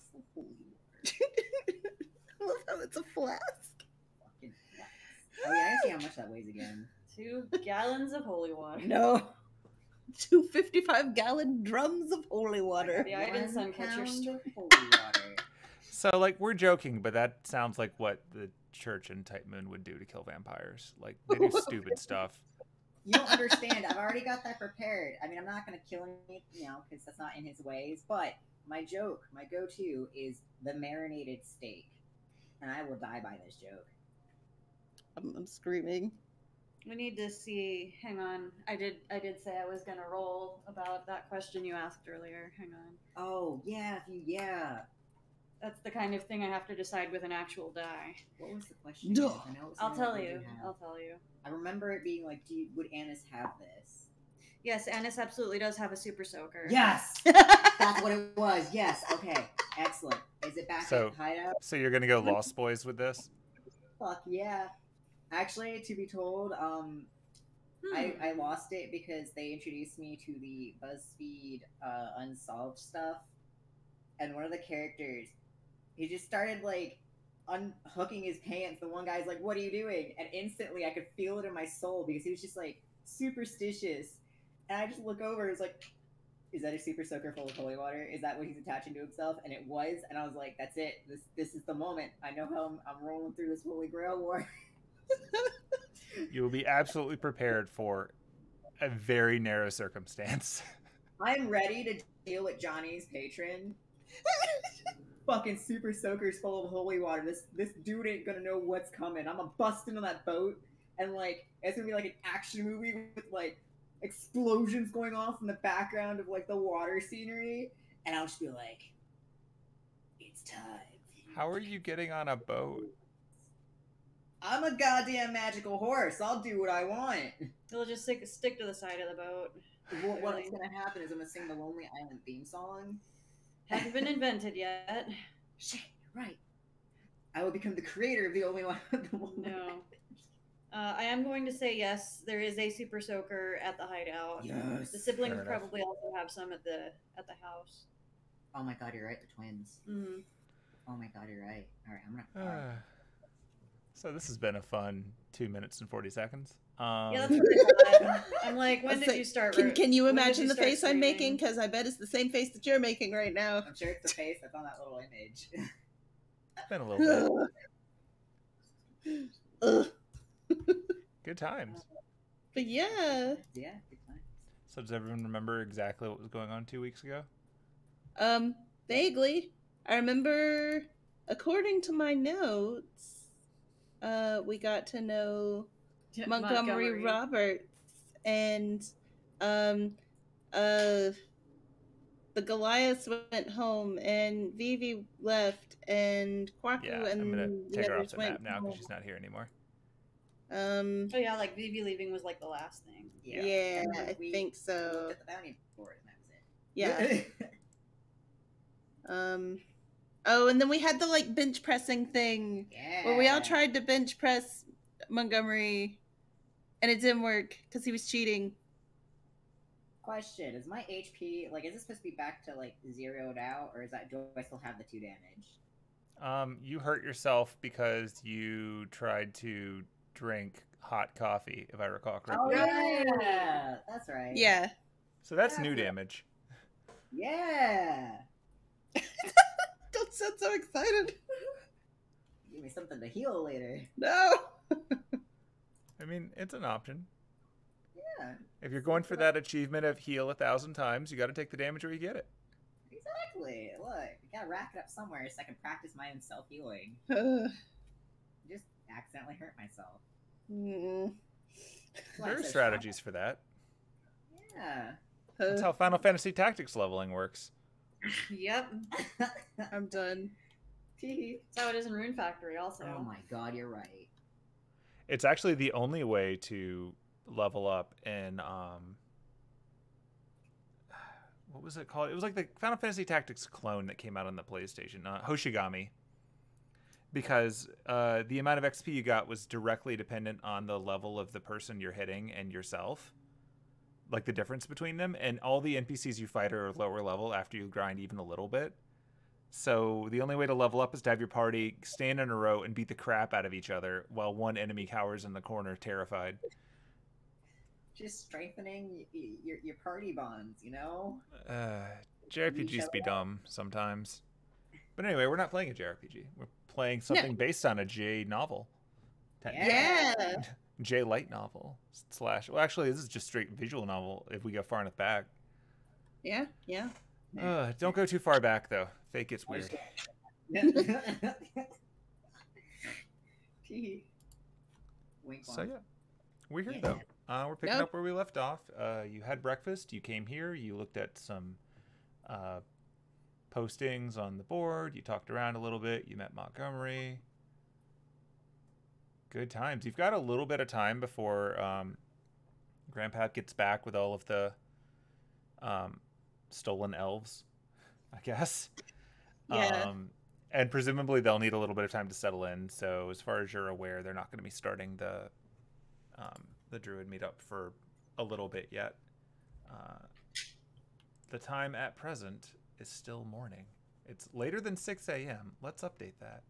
flask of holy water. I love how it's a flask. Fucking flask. Oh yeah, I see how much that weighs again. 2 gallons of holy water. No. 255-gallon drums of holy water. The Aidin Sun Catcher store holy water. So, like, we're joking, but that sounds like what the church in Type Moon would do to kill vampires. Like, they do stupid stuff. You don't understand. I've already got that prepared. I mean, I'm not going to kill him, you know, because that's not in his ways. But my joke, my go-to, is the marinated steak. And I will die by this joke. I'm screaming. We need to see. Hang on. I did say I was gonna roll about that question you asked earlier. Hang on. Oh yeah, yeah. That's the kind of thing I have to decide with an actual die. What was the question? I'll tell you. I'll tell you. I remember it being like, would Ainnash have this? Yes, Ainnash absolutely does have a super soaker. Yes, that's what it was. Yes. Okay. Excellent. Is it back at hideout? So you're gonna go Lost Boys with this? Fuck yeah. Actually, to be told, I lost it because they introduced me to the Buzzfeed Unsolved stuff, and one of the characters, he just started, like, unhooking his pants. The one guy's like, what are you doing? And instantly I could feel it in my soul because he was just, like, superstitious. And I just look over and it's like, is that a super soaker full of holy water? Is that what he's attaching to himself? And it was, and I was like, that's it. This is the moment. I know how I'm rolling through this holy grail war. You will be absolutely prepared for a very narrow circumstance. I'm ready to deal with Johnny's patron. Fucking super soakers full of holy water. This dude ain't gonna know what's coming. I'm gonna bust into that boat, and like it's gonna be like an action movie with like explosions going off in the background of like the water scenery, and I'll just be like, it's time. How are you getting on a boat? I'm a goddamn magical horse. I'll do what I want. It'll just stick to the side of the boat. What's going to happen is I'm going to sing the Lonely Island theme song. Hasn't been invented yet. Shit, you're right. I will become the creator of the only one. No. I am going to say yes, there is a super soaker at the hideout. Yes. The siblings probably also have some at the house. Oh my god, you're right. The twins. Mm-hmm. Oh my god, you're right. All right, I'm going to... So this has been a fun 2 minutes and 40 seconds. Yeah, that's really fun. I'm like, when did you start? Can you imagine the face I'm making? Because I bet it's the same face that you're making right now. I'm sure it's the face that's on that little image. It's been a little bit. Good times. But yeah. Yeah, good times. So does everyone remember exactly what was going on 2 weeks ago? Vaguely. I remember, according to my notes, we got to know Montgomery Roberts and the Goliaths went home and Vivi left and Kwaku and I'm gonna take her off the map now because she's not here anymore. Oh yeah, like Vivi leaving was like the last thing. Yeah, I think so. We looked at the bounty board and that was it. Yeah. Oh, and then we had the, like, bench pressing thing where we all tried to bench press Montgomery, and it didn't work because he was cheating. Question, is my HP, like, is it supposed to be back to, like, zeroed out, or is that, do I still have the 2 damage? You hurt yourself because you tried to drink hot coffee, if I recall correctly. Oh, yeah, that's right. Yeah. So that's new damage. Yeah. Don't sound so excited. Give me something to heal later. No. I mean, it's an option. Yeah. If you're going for that achievement of heal 1,000 times, you got to take the damage where you get it. Exactly. Look, you got to rack it up somewhere so I can practice my own self-healing. Just accidentally hurt myself. Mm-mm. There are strategies for that. Yeah. That's how Final Fantasy Tactics leveling works. Yep. I'm done. That's how it is in Rune Factory also. Oh my god, you're right. It's actually the only way to level up in what was it called? It was like the Final Fantasy Tactics clone that came out on the PlayStation, Hoshigami. Because the amount of XP you got was directly dependent on the level of the person you're hitting and yourself. Like the difference between them, and all the NPCs you fight are lower level after you grind even a little bit. So the only way to level up is to have your party stand in a row and beat the crap out of each other while one enemy cowers in the corner, terrified. Just strengthening your party bonds, you know? JRPGs be dumb sometimes. But anyway, we're not playing a JRPG. We're playing something based on a J novel. Yeah! J light novel. Slash. Well, actually, this is just straight visual novel if we go far enough back. Yeah, yeah. Don't go too far back, though. Fake gets weird. So, yeah. We're here, though. We're picking up where we left off. You had breakfast. You came here. You looked at some postings on the board. You talked around a little bit. You met Montgomery. Good times. You've got a little bit of time before Grandpap gets back with all of the... stolen elves, I guess. Yeah. And presumably they'll need a little bit of time to settle in. So as far as you're aware, they're not going to be starting the druid meetup for a little bit yet. The time at present is still morning. It's later than 6 a.m. Let's update that.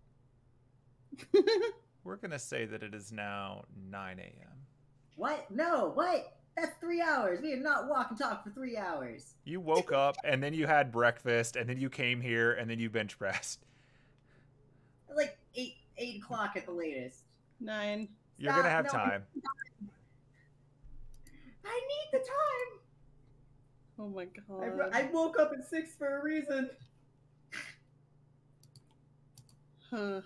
We're going to say that it is now 9 a.m. What? No, what? That's 3 hours. We did not walk and talk for 3 hours. You woke up, and then you had breakfast, and then you came here, and then you bench pressed. Like 8 o'clock at the latest. 9. Stop. You're going to have time. I need the time. Oh, my God. I woke up at 6 for a reason. Huh.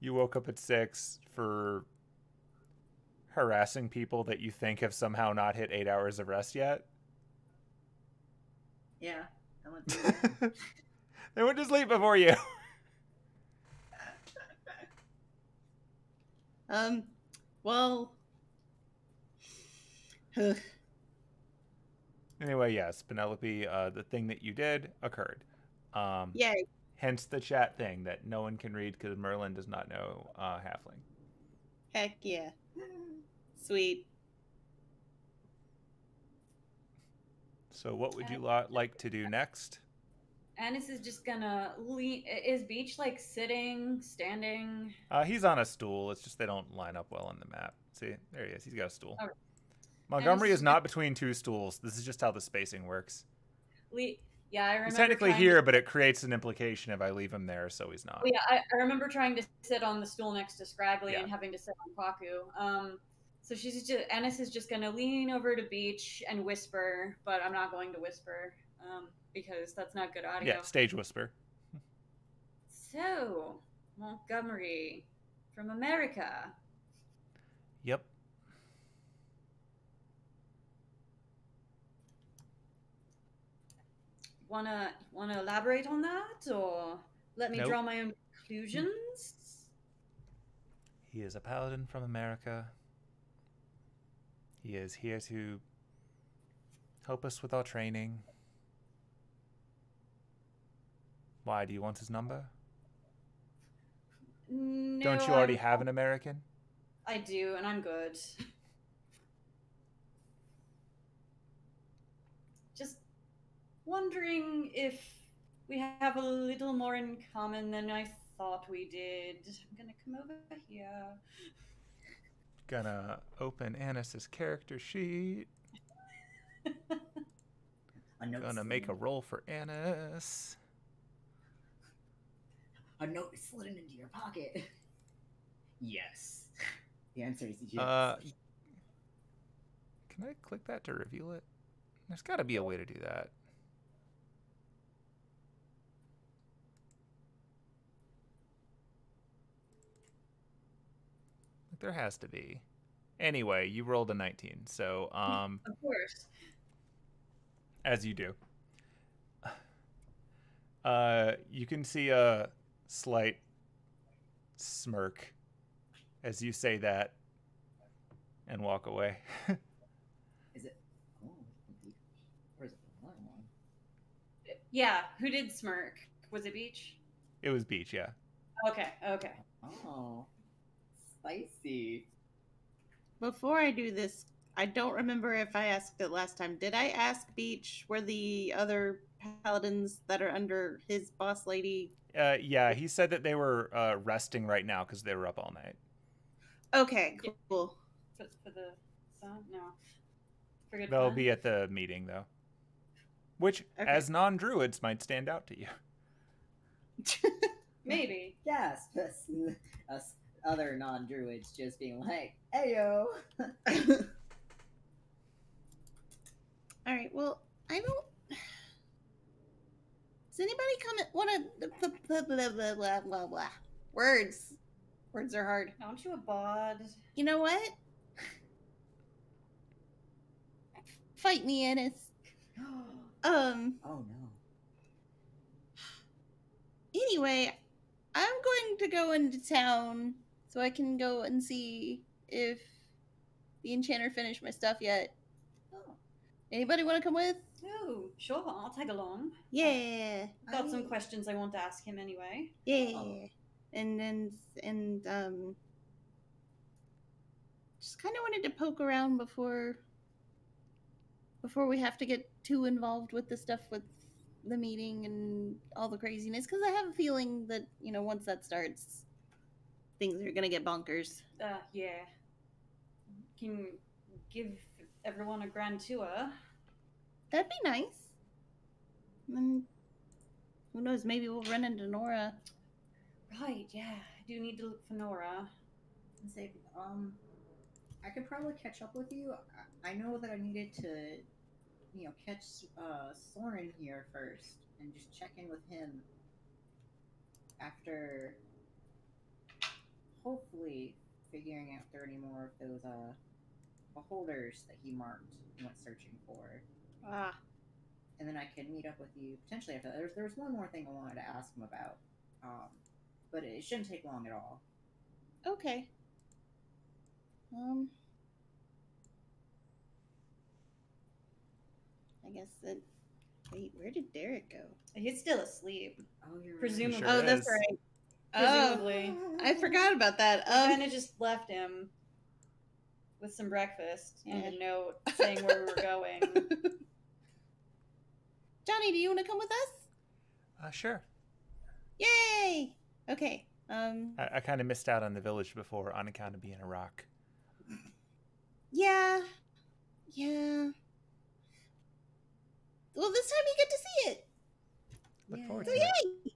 You woke up at 6 for... harassing people that you think have somehow not hit 8 hours of rest yet? Yeah. I went to sleep. They went to sleep before you. Well. Anyway, yes, Penelope, the thing that you did occurred. Yay. Hence the chat thing that no one can read because Merlin does not know halfling. Heck yeah. Sweet. So what would you like to do next? Anis is just gonna lean. Is Beach like sitting, standing? He's on a stool. It's just they don't line up well on the map. See, there he is. He's got a stool. Right. Montgomery is not between two stools. This is just how the spacing works. Yeah, I remember. He's technically here, but it creates an implication if I leave him there, so he's not. Yeah, I remember trying to sit on the stool next to Scraggly and having to sit on Kwaku. So Anis is just going to lean over to Beach and whisper, but I'm not going to whisper because that's not good audio. Yeah, stage whisper. So, Montgomery from America. Yep. Wanna elaborate on that, or let me draw my own conclusions? He is a paladin from America. He is here to help us with our training. Why, do you want his number? No, don't you already have an American? I do, and I'm good. Just wondering if we have a little more in common than I thought we did. I'm gonna come over here. Gonna open Anis's character sheet. Gonna make a roll for Anis. A note slid into your pocket. Yes. The answer is yes. Can I click that to reveal it? There's got to be a way to do that. There has to be. Anyway, you rolled a 19, so... of course. As you do. You can see a slight smirk as you say that and walk away. Is it... Oh, or is it the wrong one? Yeah, who did smirk? Was it Beach? It was Beach, yeah. Okay, okay. Oh... Spicy. Before I do this, I don't remember if I asked it last time. Did I ask Beach where the other paladins that are under his boss lady? Yeah, he said that they were resting right now because they were up all night. Okay, cool. Yeah. For the sun? No. They'll be at the meeting, though. Which, okay, as non-druids, might stand out to you. Maybe. Yes. Us other non-druids just being like, "Ayo." All right. Well, I don't. Does anybody come? What? Words. Words are hard. Aren't you a bod? You know what? Fight me, Ennis. Oh no. Anyway, I'm going to go into town so I can go and see if the enchanter finished my stuff yet. Oh. Anybody want to come with? Oh, sure. I'll tag along. Yeah. Got some questions I want to ask him anyway. Yeah. Oh. And then just kind of wanted to poke around before we have to get too involved with the stuff with the meeting and all the craziness, because I have a feeling that, you know, once that starts, things are gonna get bonkers. Yeah. Can give everyone a grand tour. That'd be nice. And who knows, maybe we'll run into Nora. Right, yeah. I do need to look for Nora. And say, I could probably catch up with you. I know that I needed to, you know, catch Soren here first and just check in with him after hopefully figuring out if there are any more of those beholders that he marked and went searching for. Ah. And then I can meet up with you potentially after that. There's one more thing I wanted to ask him about, but it shouldn't take long at all. Okay. I guess that. Wait, where did Derek go? He's still asleep. Oh, you're presumably. Right. Sure, oh, that's is. Right. Presumably. Oh, I forgot about that. Kind of just left him with some breakfast and a note saying where we were going. Johnny, do you want to come with us? Sure. Yay! Okay. I kind of missed out on the village before on account of being a rock. Yeah. Yeah. Well, this time you get to see it. Look forward to it.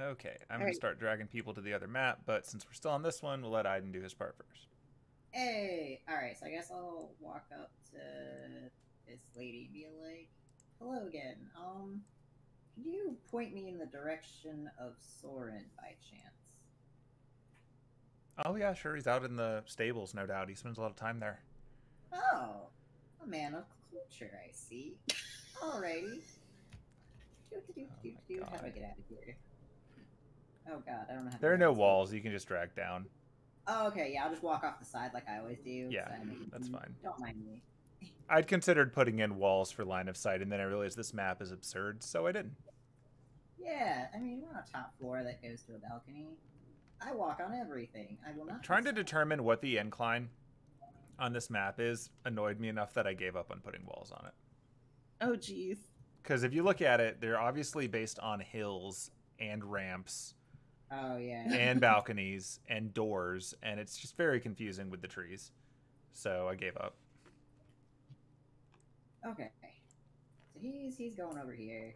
Okay, I'm going to start dragging people to the other map, but since we're still on this one, we'll let Aidin do his part first. Hey! Alright, so I guess I'll walk up to this lady and be like, hello again. Can you point me in the direction of Soren by chance? Oh yeah, sure. He's out in the stables, no doubt. He spends a lot of time there. Oh, a man of culture, I see. Alrighty. Oh, how do I get out of here? Oh god, I don't know how. There are no walls. You can just drag down. Oh, okay. Yeah, I'll just walk off the side like I always do. Yeah, so, I mean, that's fine. Don't mind me. I'd considered putting in walls for line of sight, and then I realized this map is absurd, so I didn't. Yeah, I mean, we're on a top floor that goes to a balcony. I walk on everything. I will not. Trying to determine what the incline on this map is annoyed me enough that I gave up on putting walls on it. Oh, geez. Because if you look at it, they're obviously based on hills and ramps. Oh, yeah. And balconies and doors, and it's just very confusing with the trees. So I gave up. Okay. So he's going over here.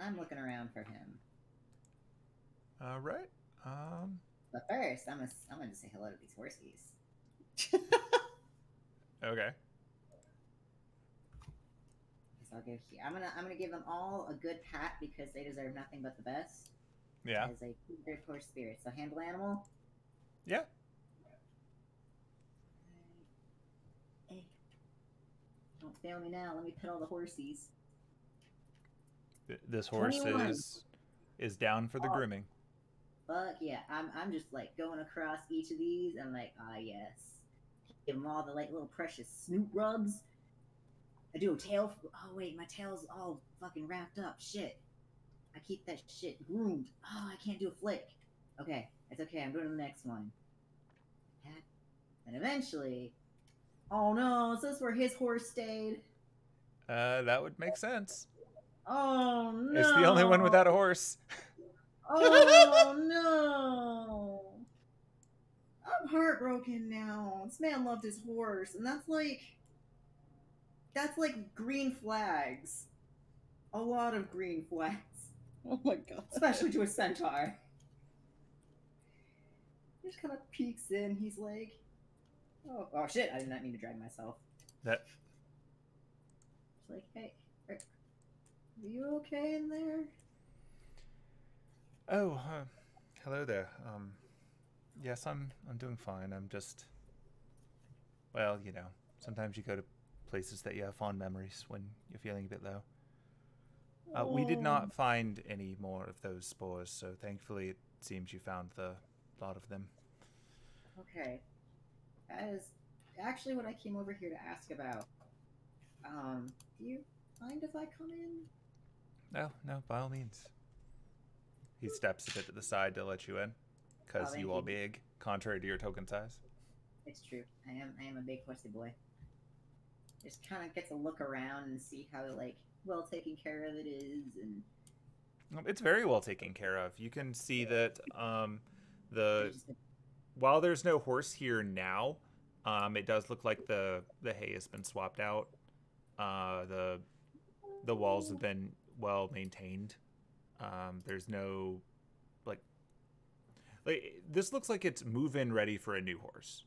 I'm looking around for him. All right. But first, I'm gonna say hello to these horsies. Okay. So I'll give I'm gonna give them all a good pat because they deserve nothing but the best. Yeah. As a very poor spirit, so handle animal. Yeah. Hey, don't fail me now. Let me pet all the horsies. This horse 21. is down for the grooming. Fuck yeah! I'm just like going across each of these. I'm like, yes. Give them all the like little precious snoot rubs. I do a tail. Oh wait, my tail's all fucking wrapped up. Shit. I keep that shit groomed. Oh, I can't do a flick. Okay, that's okay. I'm going to the next one. And eventually... Oh no, is this where his horse stayed? That would make sense. Oh no! It's the only one without a horse. Oh no! I'm heartbroken now. This man loved his horse, and that's like green flags. A lot of green flags. Oh my god. Especially to a centaur. He just kind of peeks in. He's like, oh shit, I did not mean to drag myself. That. It's like, hey, Rick, are you okay in there? Oh, hello there. Yes, I'm doing fine. I'm just, well, you know, sometimes you go to places that you have fond memories when you're feeling a bit low. We did not find any more of those spores, so thankfully it seems you found the lot of them. Okay. That is actually what I came over here to ask about. Do you mind if I come in? No, by all means. He steps a bit to the side to let you in, because you are big, contrary to your token size. It's true. I am a big pussy boy. Just kind of get to look around and see how like well taken care of it is, and it's very well taken care of. You can see that while there's no horse here now, it does look like the hay has been swapped out. The walls have been well maintained. There's no like this looks like it's move-in ready for a new horse.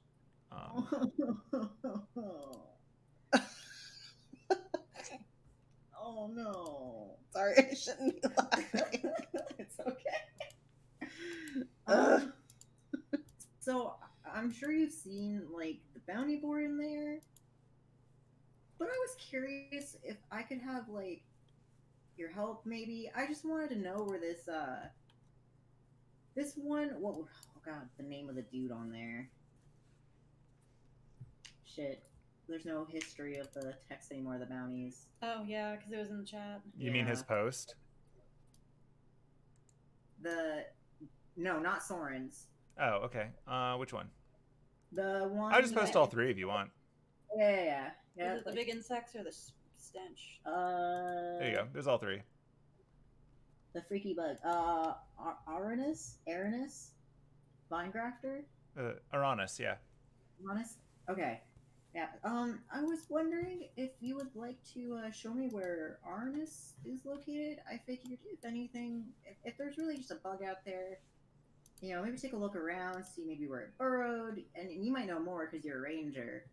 Oh no! Sorry, I shouldn't be laughing. It's okay. So, I'm sure you've seen, like, the bounty board in there, but I was curious if I could have, like, your help, maybe. I just wanted to know where this, this one, oh god, the name of the dude on there. Shit. There's no history of the text anymore, the bounties. Oh, yeah, because it was in the chat. You mean his post? No, not Soren's. Oh, okay. Which one? The one... I'll just post all three if you want. Yeah. Is it the big insects or the stench? There you go. There's all three. The freaky bug. Aranus? Aranus? Vinegrafter? Aranus, yeah. Aranus? Okay. Yeah. I was wondering if you would like to show me where Aranus is located. I figured if anything, if there's really just a bug out there, you know, maybe take a look around, see maybe where it burrowed, and you might know more because you're a ranger.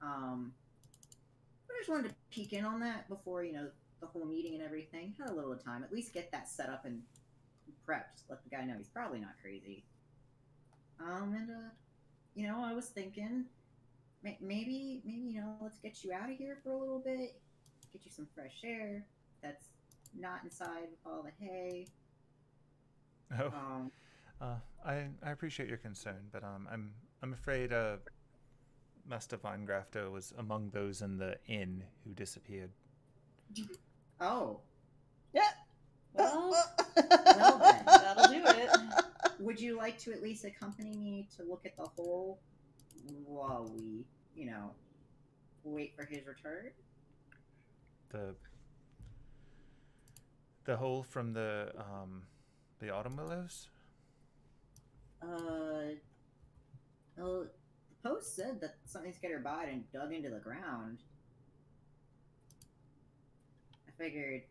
But I just wanted to peek in on that before, you know, the whole meeting and everything. Had a little time. At least get that set up and prepped. Just let the guy know he's probably not crazy. And, you know, I was thinking maybe, you know, let's get you out of here for a little bit. Get you some fresh air that's not inside with all the hay. Oh. I appreciate your concern, but I'm afraid Master Vinegrafter was among those in the inn who disappeared. Oh. Yeah. Well then, that'll do it. Would you like to at least accompany me to look at the hole while we, you know, wait for his return? The hole from the autumn willows? Well, the post said that something skittered by and dug into the ground. I figured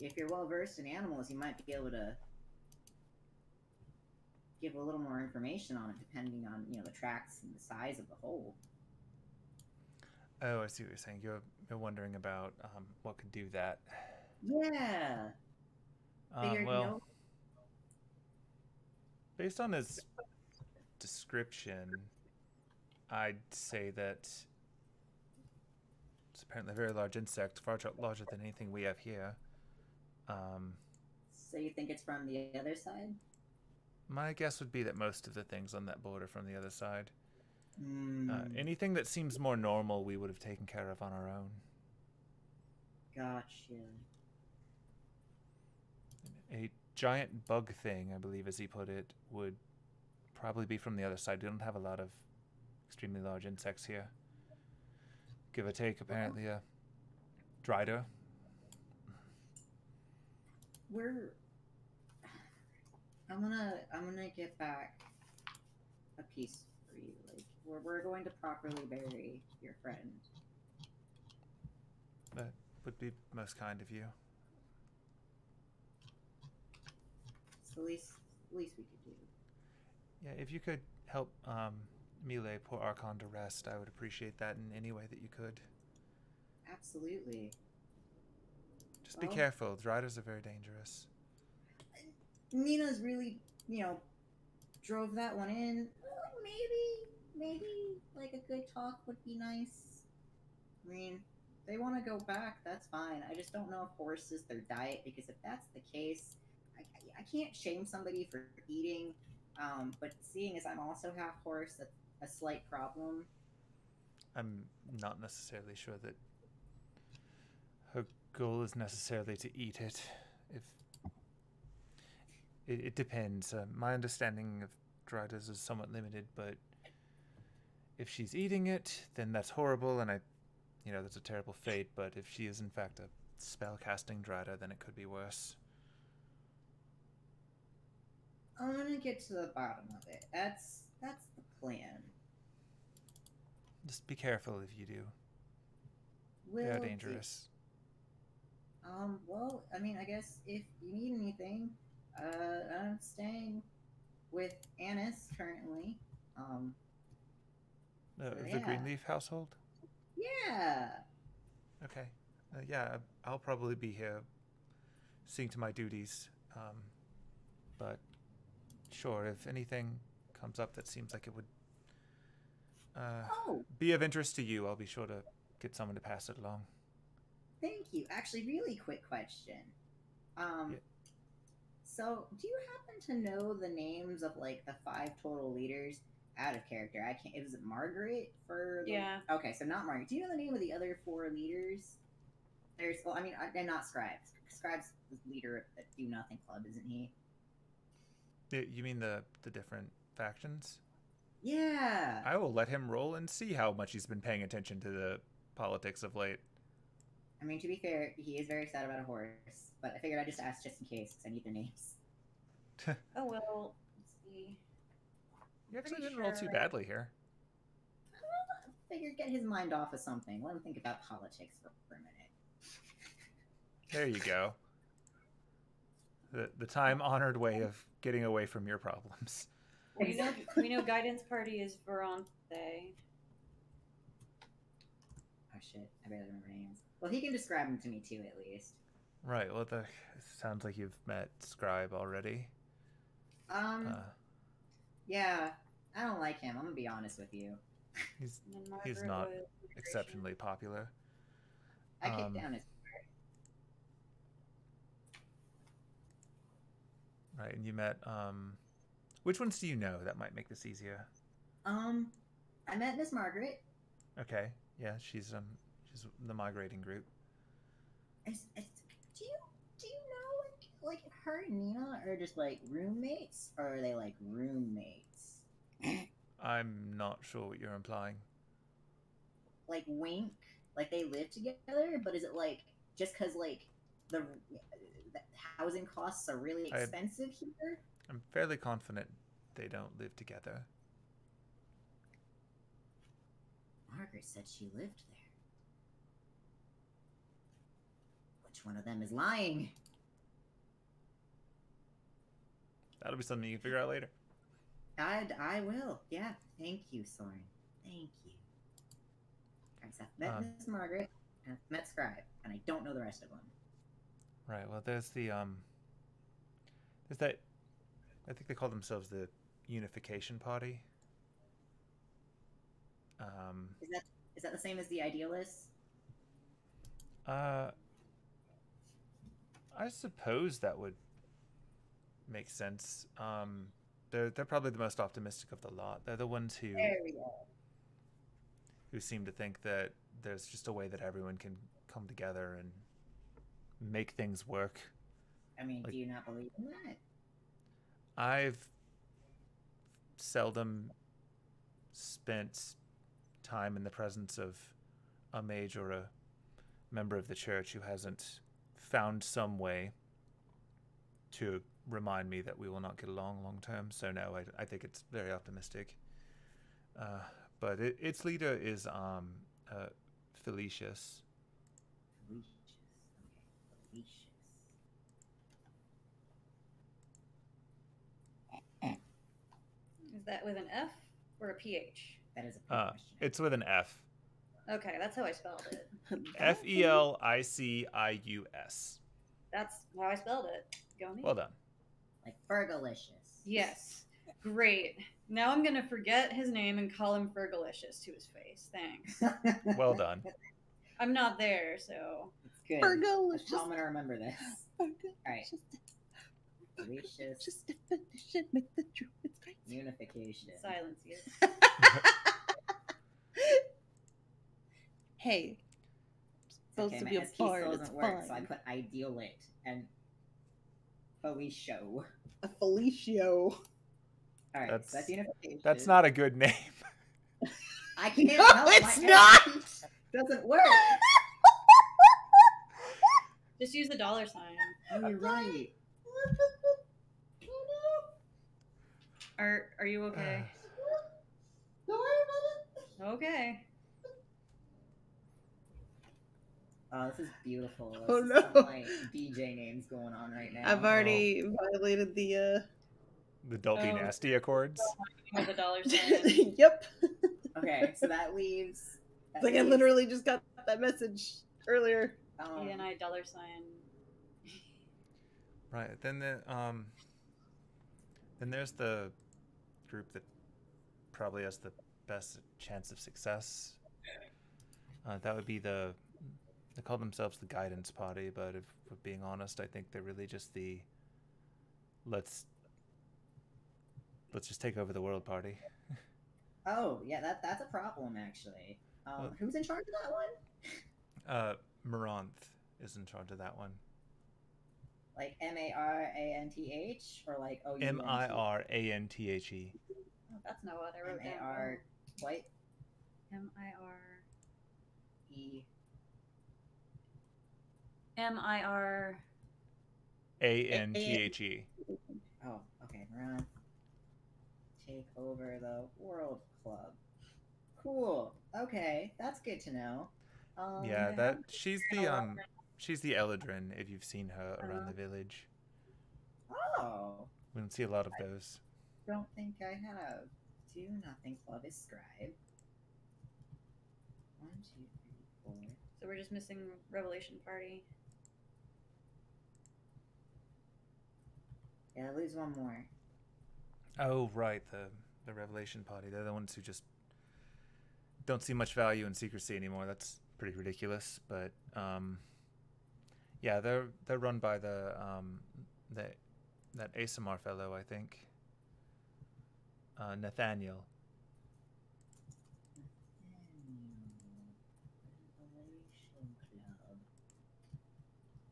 if you're well versed in animals, you might be able to give a little more information on it, depending on, you know, the tracks and the size of the hole. Oh, I see what you're saying. You're wondering about what could do that. Yeah. Based on his description, I'd say that it's apparently a very large insect, far larger than anything we have here. So you think it's from the other side? My guess would be that most of the things on that board are from the other side. Mm. Anything that seems more normal, we would have taken care of on our own. Gotcha. A giant bug thing, I believe, as he put it, would probably be from the other side. We don't have a lot of extremely large insects here. Give or take, apparently, a Dryder. I'm gonna get back a piece for you. Like, we're going to properly bury your friend. That would be most kind of you. It's the least we could do. Yeah, if you could help Mile put Archon to rest, I would appreciate that in any way that you could. Absolutely. Just be careful. Dryders are very dangerous. Nina's really, you know, drove that one in. Oh, maybe, like, a good talk would be nice. I mean, they want to go back, that's fine. I just don't know if horse is their diet, because if that's the case, I can't shame somebody for eating, but seeing as I'm also half horse, that's a slight problem. I'm not necessarily sure that her goal is necessarily to eat it, if... It depends. My understanding of Dryders is somewhat limited, but if she's eating it, then that's horrible, and that's a terrible fate, but if she is in fact a spell-casting Dryder, then it could be worse. I'm gonna get to the bottom of it. That's the plan. Just be careful if you do. They're dangerous. Well, I mean, I guess if you need anything... I'm staying with Anis currently. The Greenleaf household? Yeah. Okay. Yeah, I'll probably be here seeing to my duties. But sure, if anything comes up that seems like it would be of interest to you, I'll be sure to get someone to pass it along. Thank you. Actually, really quick question. Yeah. So, do you happen to know the names of, like, the 5 total leaders out of character? I can't... Was it Margaret for... The, yeah. Okay, so not Margaret. Do you know the name of the other 4 leaders? There's... Well, I mean, they're not Scribes. Scribes the leader of the Do Nothing Club, isn't he? You mean the different factions? Yeah. I will let him roll and see how much he's been paying attention to the politics of late. I mean, to be fair, he is very sad about a horse, but I figured I'd just ask just in case, because I need their names. Oh, well, let's see. You actually didn't roll too badly here. I figured get his mind off of something. Let him think about politics for a minute. There you go. The time-honored way of getting away from your problems. We know Guidance Party is Verante. Oh, shit. I barely remember names. Well, he can describe them to me, too, at least. Right. Well, it sounds like you've met Scribe already. Yeah. I don't like him. I'm going to be honest with you. He's not exceptionally popular. I kicked down his part. Right. And you met... which ones do you know? That might make this easier. I met Miss Margaret. Okay. Yeah, she's the migrating group. Do you know like her and Nina are just like roommates, or are they like roommates? I'm not sure what you're implying. Like wink, like they live together, but is it like just because like the housing costs are really expensive here? I'm fairly confident they don't live together. Margaret said she lived there. Which one of them is lying? That'll be something you can figure out later. I will. Yeah. Thank you, Soren. Thank you. Alright, so I've met Miss Margaret, and I've met Scribe, and I don't know the rest of them. Right. Well, there's the there's that. I think they call themselves the Unification Party. Is that the same as the Idealists? I suppose that would make sense. They're probably the most optimistic of the lot. They're the ones who seem to think that there's just a way that everyone can come together and make things work. I mean, like, do you not believe in that? I've seldom spent time in the presence of a mage or a member of the church who hasn't found some way to remind me that we will not get along long term. So no, I think it's very optimistic. But its leader is Felicius. Felicius, okay, Felicius. Is that with an F or a PH? That is a question. It's with an F. Okay, that's how I spelled it. Felicius. That's how I spelled it. Go me. Well done. Like Fergalicious. Yes. Great. Now I'm going to forget his name and call him Fergalicious to his face. Thanks. Well done. I'm not there, so. It's good. Fergalicious. I'm going to remember this. All right. Felicious. Just definition, make the truth. Unification. Silence you. Hey. It's supposed to be a part. It's fine. So I put idealit and Felicio. A Felicio. All right, that's, so that's unification. That's not a good name. I can't help it. It's not. Doesn't work. Just use the dollar sign. Oh, you're right. Are you okay? Don't worry about it. Okay. Oh, this is beautiful. This oh no! Is some, like, DJ names going on right now. I've already violated the don't be nasty accords. The dollar sign. Yep. Okay, so that leaves. That like leaves. I literally just got that message earlier. And I dollar sign. Right then then there's the group that probably has the best chance of success. That would be the. They call themselves the Guidance Party, but if we're being honest, I think they're really just the let's just take over the world party. Oh yeah, that's a problem actually. Well, who's in charge of that one? Maranth is in charge of that one. Like M-A-R-A-N-T-H or like O-U-N-T? M-I-R-A-N-T-H-E. Oh, that's not what I wrote. M-A-R what? M-I-R-E. M-I-R-A-N-T-H-E. Oh, okay. We're on. Take over the World Club. Cool. Okay, that's good to know. Yeah, that she's the Eladrin. If you've seen her around the village. Oh. We don't see a lot of those. Don't think I have. Do nothing. Club is scribe. 1, 2, 3, 4. So we're just missing Revelation Party. Yeah, I lose one more. Oh, right, the Revelation Party. They're the ones who just don't see much value in secrecy anymore. That's pretty ridiculous, but yeah, they're run by that ASMR fellow, I think. Nathaniel. Revelation Club.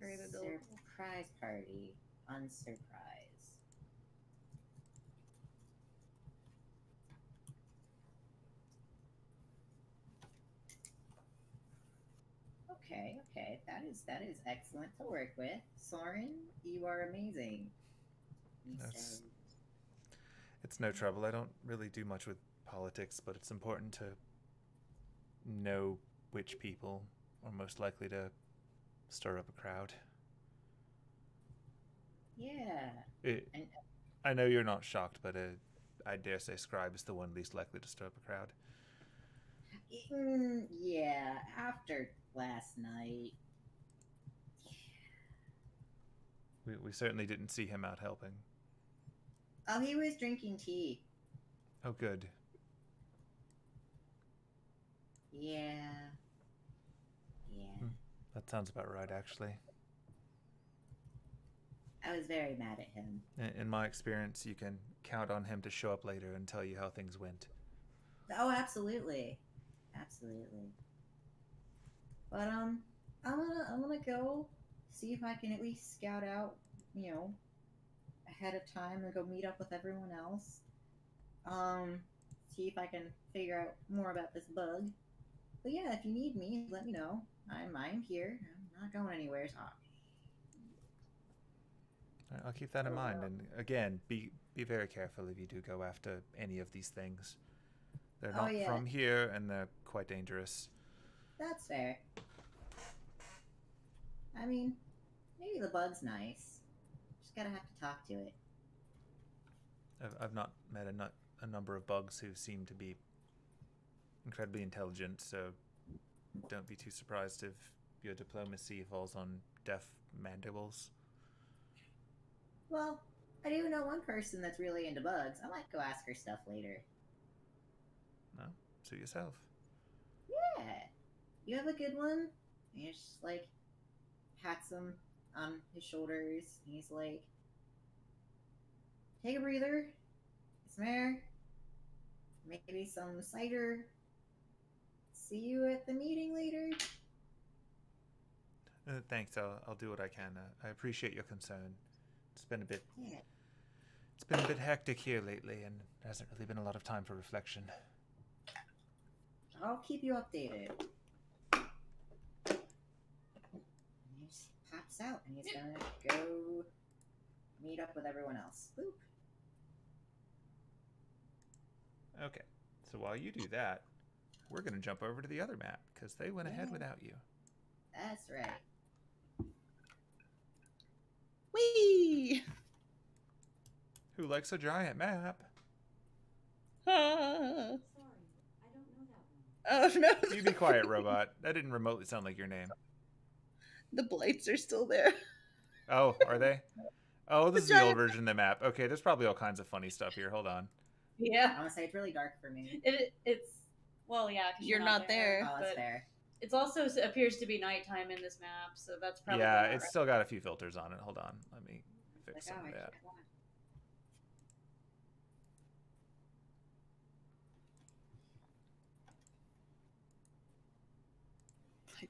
Very surprise party. Unsurprise. Okay, okay, that is excellent to work with, Soren. You are amazing. It's no trouble. I don't really do much with politics, but it's important to know which people are most likely to stir up a crowd. Yeah. I know you're not shocked, but I dare say Scribe is the one least likely to stir up a crowd. Yeah, after last night. Yeah. We certainly didn't see him out helping. Oh, he was drinking tea. Oh, good. Yeah. Yeah. That sounds about right, actually. I was very mad at him. In my experience, you can count on him to show up later and tell you how things went. Oh, absolutely. Absolutely. But I'm gonna go see if I can at least scout out you know, ahead of time and go meet up with everyone else. See if I can figure out more about this bug. But yeah, if you need me, let me know. I'm here. I'm not going anywhere. So. I'll keep that in mind. And again, be very careful if you do go after any of these things. They're not from here, and they're quite dangerous. That's fair. I mean, maybe the bug's nice. Just gotta have to talk to it. I've not met a number of bugs who seem to be incredibly intelligent, so don't be too surprised if your diplomacy falls on deaf mandibles. Well, I do know one person that's really into bugs. I might go ask her stuff later. No, suit yourself. Yeah. You have a good one? And you just, like, pats him on his shoulders. And he's like, take a breather. Get some air. Maybe some cider. See you at the meeting later. Thanks. I'll do what I can. I appreciate your concern. It's been a bit... Yeah. It's been a bit hectic here lately, and there hasn't really been a lot of time for reflection. I'll keep you updated. And he just pops out, and he's gonna go meet up with everyone else. Boop. Okay, so while you do that, we're gonna jump over to the other map because they went ahead without you. That's right. Whee! Who likes a giant map? Ah. Oh, no. You be quiet, robot. That didn't remotely sound like your name. The blights are still there. Oh, are they? Oh, this is the old version of the map. Okay, there's probably all kinds of funny stuff here. Hold on. Yeah. I want to say it's really dark for me. It's, well, yeah. You're not there. Oh, it's there. It also appears to be nighttime in this map, so that's probably... Yeah, it's still got a few filters on it. Hold on. Let me fix some of that.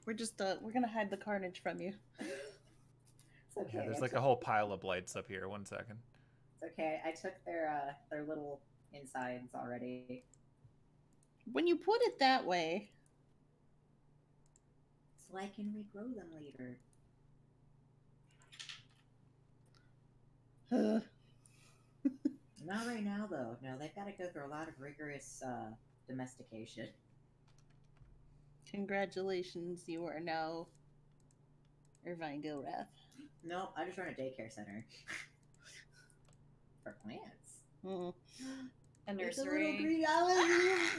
We're just, we're going to hide the carnage from you. It's okay. Yeah, there's like a whole pile of blights up here. One second. It's okay. I took their little insides already. When you put it that way. So I can regrow them later. Not right now, though. No, they've got to go through a lot of rigorous domestication. Congratulations, you are now Irvine Gilrath. No, I just run a daycare center. For plants. Mm. A nursery. It's a little green island.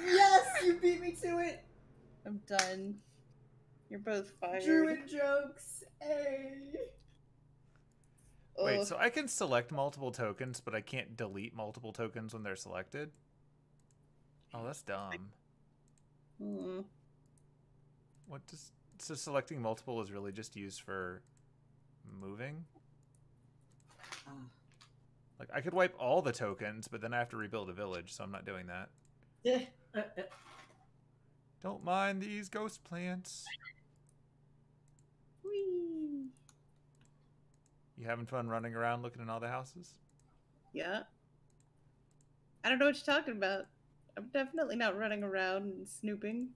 Yes, you beat me to it. I'm done. You're both fired. Druid jokes. Hey. Wait, so I can select multiple tokens, but I can't delete multiple tokens when they're selected? Oh, that's dumb. Hmm. What does, so selecting multiple is really just used for moving? Like, I could wipe all the tokens, but then I have to rebuild a village, so I'm not doing that. Don't mind these ghost plants. Whee! You having fun running around looking at all the houses? Yeah. I don't know what you're talking about. I'm definitely not running around and snooping.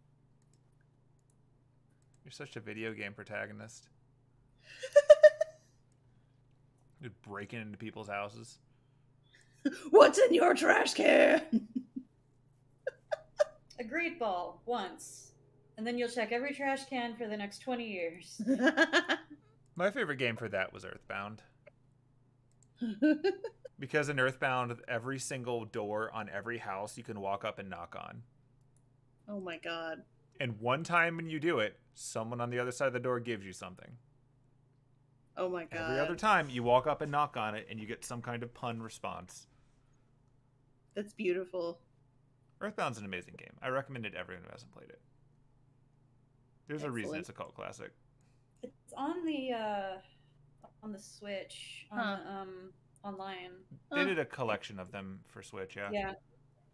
You're such a video game protagonist. You're breaking into people's houses. What's in your trash can? A great ball once, and then you'll check every trash can for the next 20 years. My favorite game for that was Earthbound. Because in Earthbound, every single door on every house you can walk up and knock on. Oh my god. And one time when you do it, someone on the other side of the door gives you something. Oh my god. Every other time, you walk up and knock on it, and you get some kind of pun response. That's beautiful. Earthbound's an amazing game. I recommend it to everyone who hasn't played it. There's a reason it's a cult classic. It's on the Switch, online. They did a collection of them for Switch, yeah. Yeah,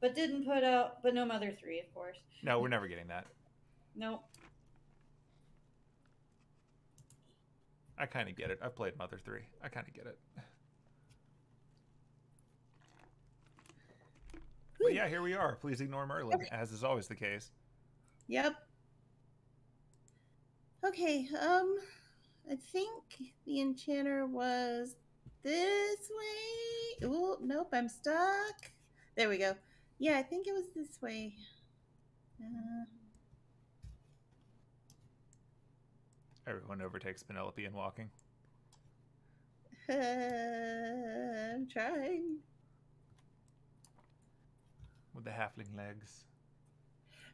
but didn't put out, but no Mother 3, of course. No, we're never getting that. Nope. I kind of get it. I've played Mother 3. I kind of get it. But yeah, here we are. Please ignore Merlin, okay, as is always the case. Yep. Okay, I think the enchanter was this way. Oh, nope, I'm stuck. There we go. Yeah, I think it was this way. Everyone overtakes Penelope in walking. I'm trying. With the halfling legs.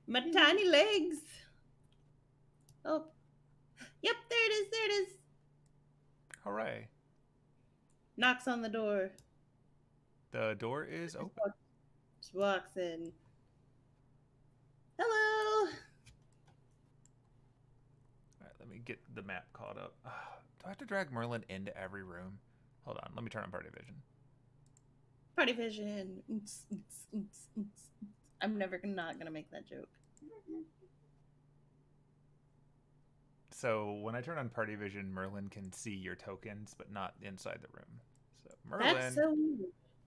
My tiny legs. Oh. Yep, there it is, there it is. Hooray. Knocks on the door. The door is open. She walks in. Hello. All right, let me get the map caught up. Do I have to drag Merlin into every room? Hold on, let me turn on party vision. Party vision. I'm never not gonna make that joke. So when I turn on party vision, Merlin can see your tokens, but not inside the room. So Merlin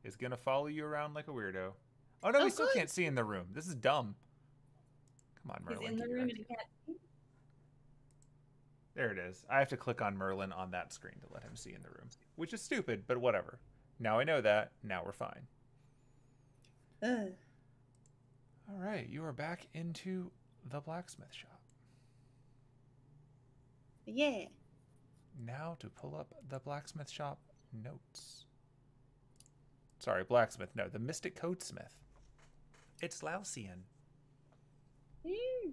is gonna follow you around like a weirdo. Oh no, we still can't see in the room. This is dumb. Come on, Merlin. He's in the room and he can't see. There it is. I have to click on Merlin on that screen to let him see in the room, which is stupid, but whatever. Now I know that. Now we're fine. All right, you are back into the blacksmith shop. Yeah. Now to pull up the blacksmith shop notes. Sorry, blacksmith. No, the mystic codesmith. It's Lausian. Mm.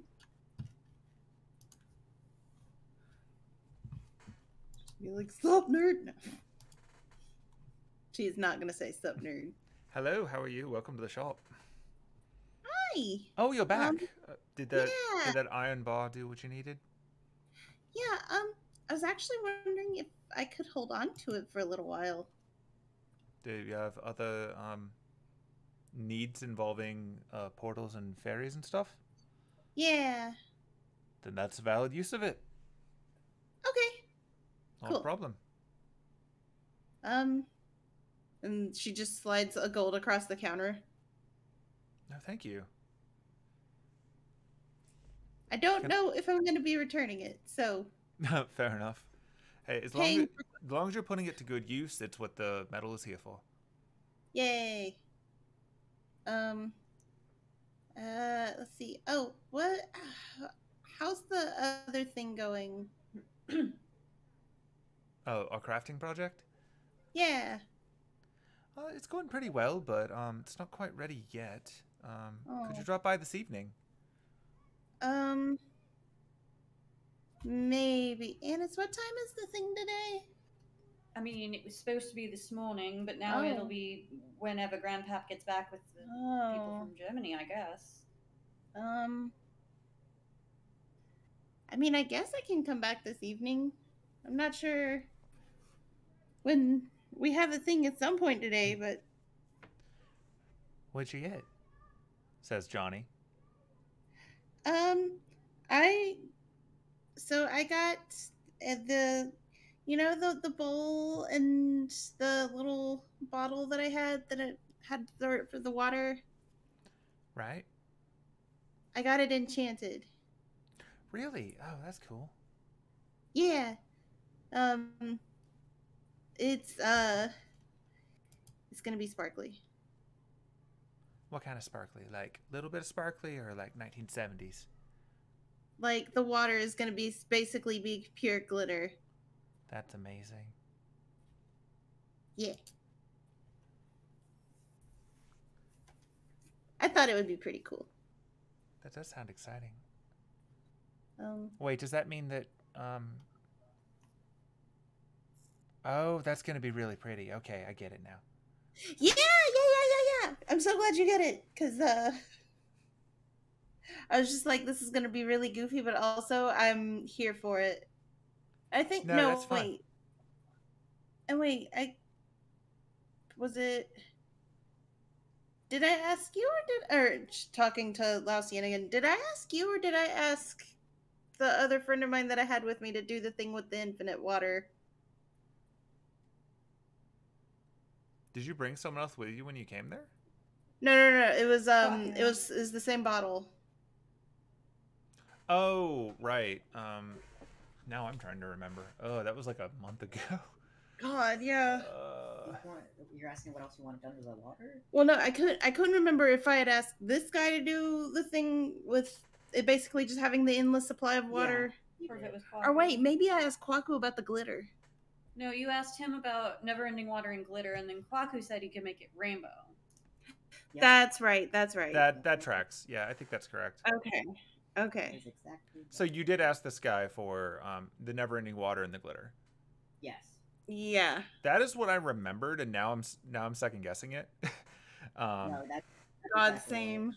You're like, sup, nerd? No. She is not going to say sup, nerd. Hello, how are you? Welcome to the shop. Hi. Oh, you're back. Did that iron bar do what you needed? Yeah, I was actually wondering if I could hold on to it for a little while. Do you have other needs involving portals and fairies and stuff? Yeah. Then that's a valid use of it. Okay. No problem. And she just slides a gold across the counter. No, thank you. I don't know if I'm going to be returning it, so. No, fair enough. Hey, as long as you're putting it to good use, it's what the medal is here for. Yay. Let's see. Oh, what? How's the other thing going? Oh, our crafting project? Yeah. It's going pretty well, but it's not quite ready yet. Could you drop by this evening? Maybe. Annis, what time is the thing today? I mean, it was supposed to be this morning, but now it'll be whenever Grandpap gets back with the people from Germany, I guess. I mean, I guess I can come back this evening. I'm not sure when we have a thing at some point today, but... What'd you get? Says Johnny. So I got the, you know, the bowl and the little bottle that I had for the water. Right. I got it enchanted. Really? Oh, that's cool. Yeah. It's gonna be sparkly. What kind of sparkly? Like a little bit of sparkly, or like 1970s? Like the water is gonna be basically pure glitter. That's amazing. Yeah. I thought it would be pretty cool. That does sound exciting. Wait, does that mean that Oh, that's going to be really pretty. Okay, I get it now. Yeah. I'm so glad you get it, because I was just like, this is going to be really goofy, but also I'm here for it. I think, did I ask you or talking to Lausian again, did I ask you or did I ask the other friend of mine that I had with me to do the thing with the infinite water? Did you bring someone else with you when you came there? No. It was the same bottle. Oh, right. Now I'm trying to remember. Oh, that was like a month ago. God, yeah. You're asking what else you want done with the water? Well, no, I couldn't remember if I had asked this guy to do the thing with it, basically just having the endless supply of water. Yeah, or if it was Kwaku. Or wait, maybe I asked Kwaku about the glitter. No, you asked him about never-ending water and glitter, and then Kwaku said he could make it rainbow. Yep. That's right. That's right. That tracks. Yeah, I think that's correct. Okay. Okay. Exactly. So you did ask this guy for the never-ending water and the glitter. Yes. Yeah. That is what I remembered, and now I'm second guessing it. No, that's God, same.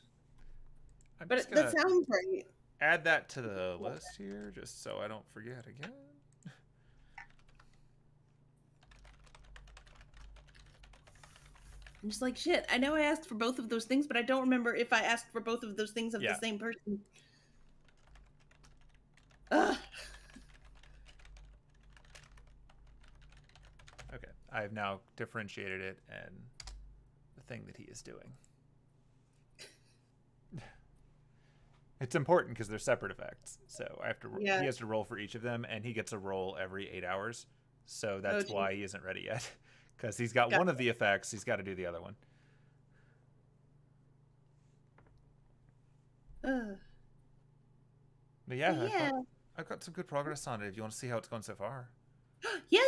I'm but that sounds right. Add that to the list here, just so I don't forget again. I'm just like, shit, I know I asked for both of those things, but I don't remember if I asked for both of those things of the same person. Ugh. Okay, I have now differentiated it and the thing that he is doing. It's important because they're separate effects, so I have to. Yeah. He has to roll for each of them, and he gets a roll every 8 hours, so that's why he isn't ready yet. Because he's got one of the effects, he's got to do the other one. But yeah, yeah. I've got some good progress on it if you want to see how it's going so far. Yeah.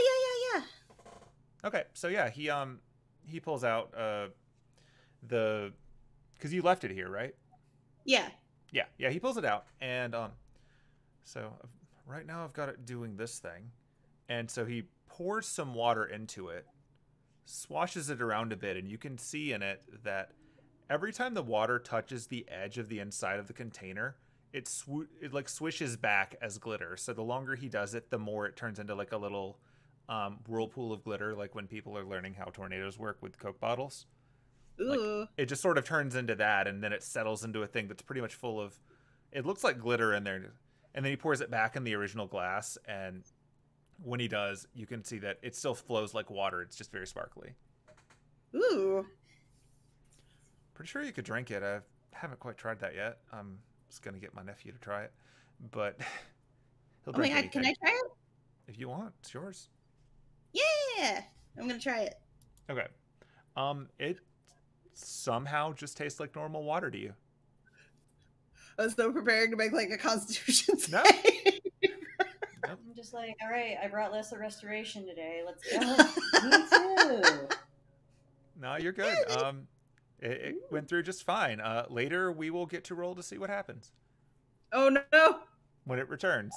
Okay, so yeah, he pulls out because you left it here, right? Yeah, he pulls it out, and so right now I've got it doing this thing, and so he pours some water into it, swashes it around a bit, and you can see in it that every time the water touches the edge of the inside of the container, it like swishes back as glitter. So the longer he does it, the more it turns into like a little whirlpool of glitter, like when people are learning how tornadoes work with Coke bottles. Ooh. Like, it just sort of turns into that, and then it settles into a thing that's pretty much full of, it looks like glitter in there, and then he pours it back in the original glass, and when he does, you can see that it still flows like water. It's just very sparkly. Ooh. Pretty sure you could drink it. I haven't quite tried that yet. I'm just going to get my nephew to try it. But he'll drink anything. Can I try it? If you want. It's yours. Yeah. I'm going to try it. Okay. It somehow just tastes like normal water to you. I was so preparing to make like a constitution save. I'm just like, all right, I brought Less of Restoration today. Let's go. Me too. No, you're good. It went through just fine. Later, we will get to roll to see what happens. Oh, no. When it returns.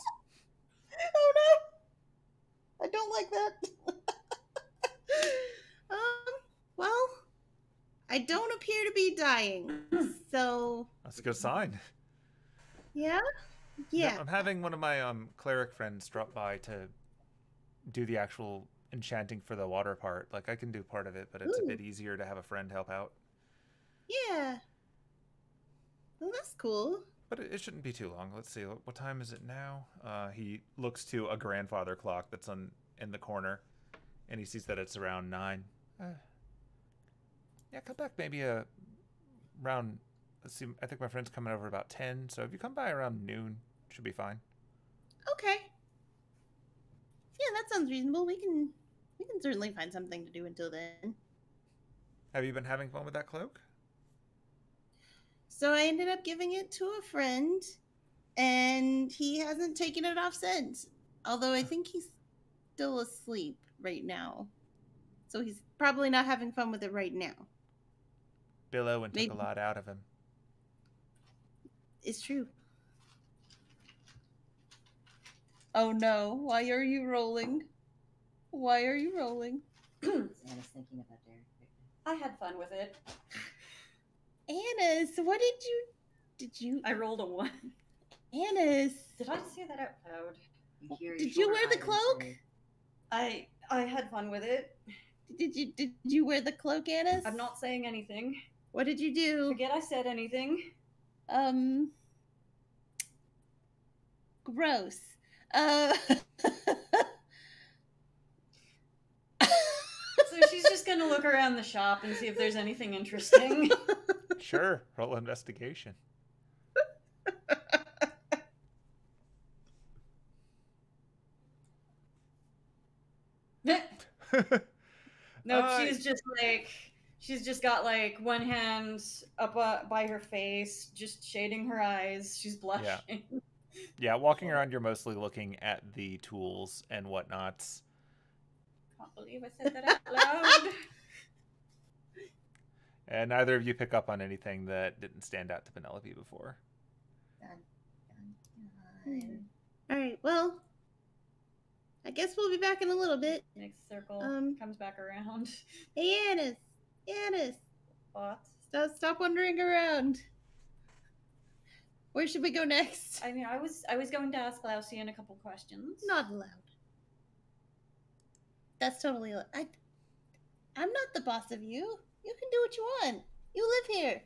Oh, no. I don't like that. Well, I don't appear to be dying, so. That's a good sign. Yeah? Yeah, I'm having one of my cleric friends drop by to do the actual enchanting for the water part. Like, I can do part of it, but it's a bit easier to have a friend help out. Yeah. Well, that's cool. But it shouldn't be too long. Let's see. What time is it now? He looks to a grandfather clock that's in the corner, and he sees that it's around 9. Yeah, come back maybe around... Let's see, I think my friend's coming over about 10, so if you come by around noon, should be fine. Okay. Yeah, that sounds reasonable. We can certainly find something to do until then. Have you been having fun with that cloak? So I ended up giving it to a friend, and he hasn't taken it off since. Although I think he's still asleep right now. So he's probably not having fun with it right now. Bill Owen took a lot out of him. It's true. Oh no, why are you rolling? Why are you rolling? Anna's thinking about Derek. I had fun with it. Anna's, what did you I rolled a 1. Anna's, did I say that out loud? Did you wear the cloak? I had fun with it. Did you wear the cloak, Anna's? I'm not saying anything. What did you do? Forget I said anything. Gross. So she's just going to look around the shop and see if there's anything interesting. Sure. Roll investigation. Nope, she's just like... She's just got like one hand up by her face, just shading her eyes. She's blushing. Yeah. Yeah, walking around, you're mostly looking at the tools and whatnots. Can't believe I said that out loud. And neither of you pick up on anything that didn't stand out to Penelope before. All right, well, I guess we'll be back in a little bit. Next circle comes back around. Hey, Annis. Annis, what? Stop wandering around. Where should we go next? I mean, I was going to ask Lausian a couple questions. Not allowed. That's totally. I'm not the boss of you. You can do what you want. You live here.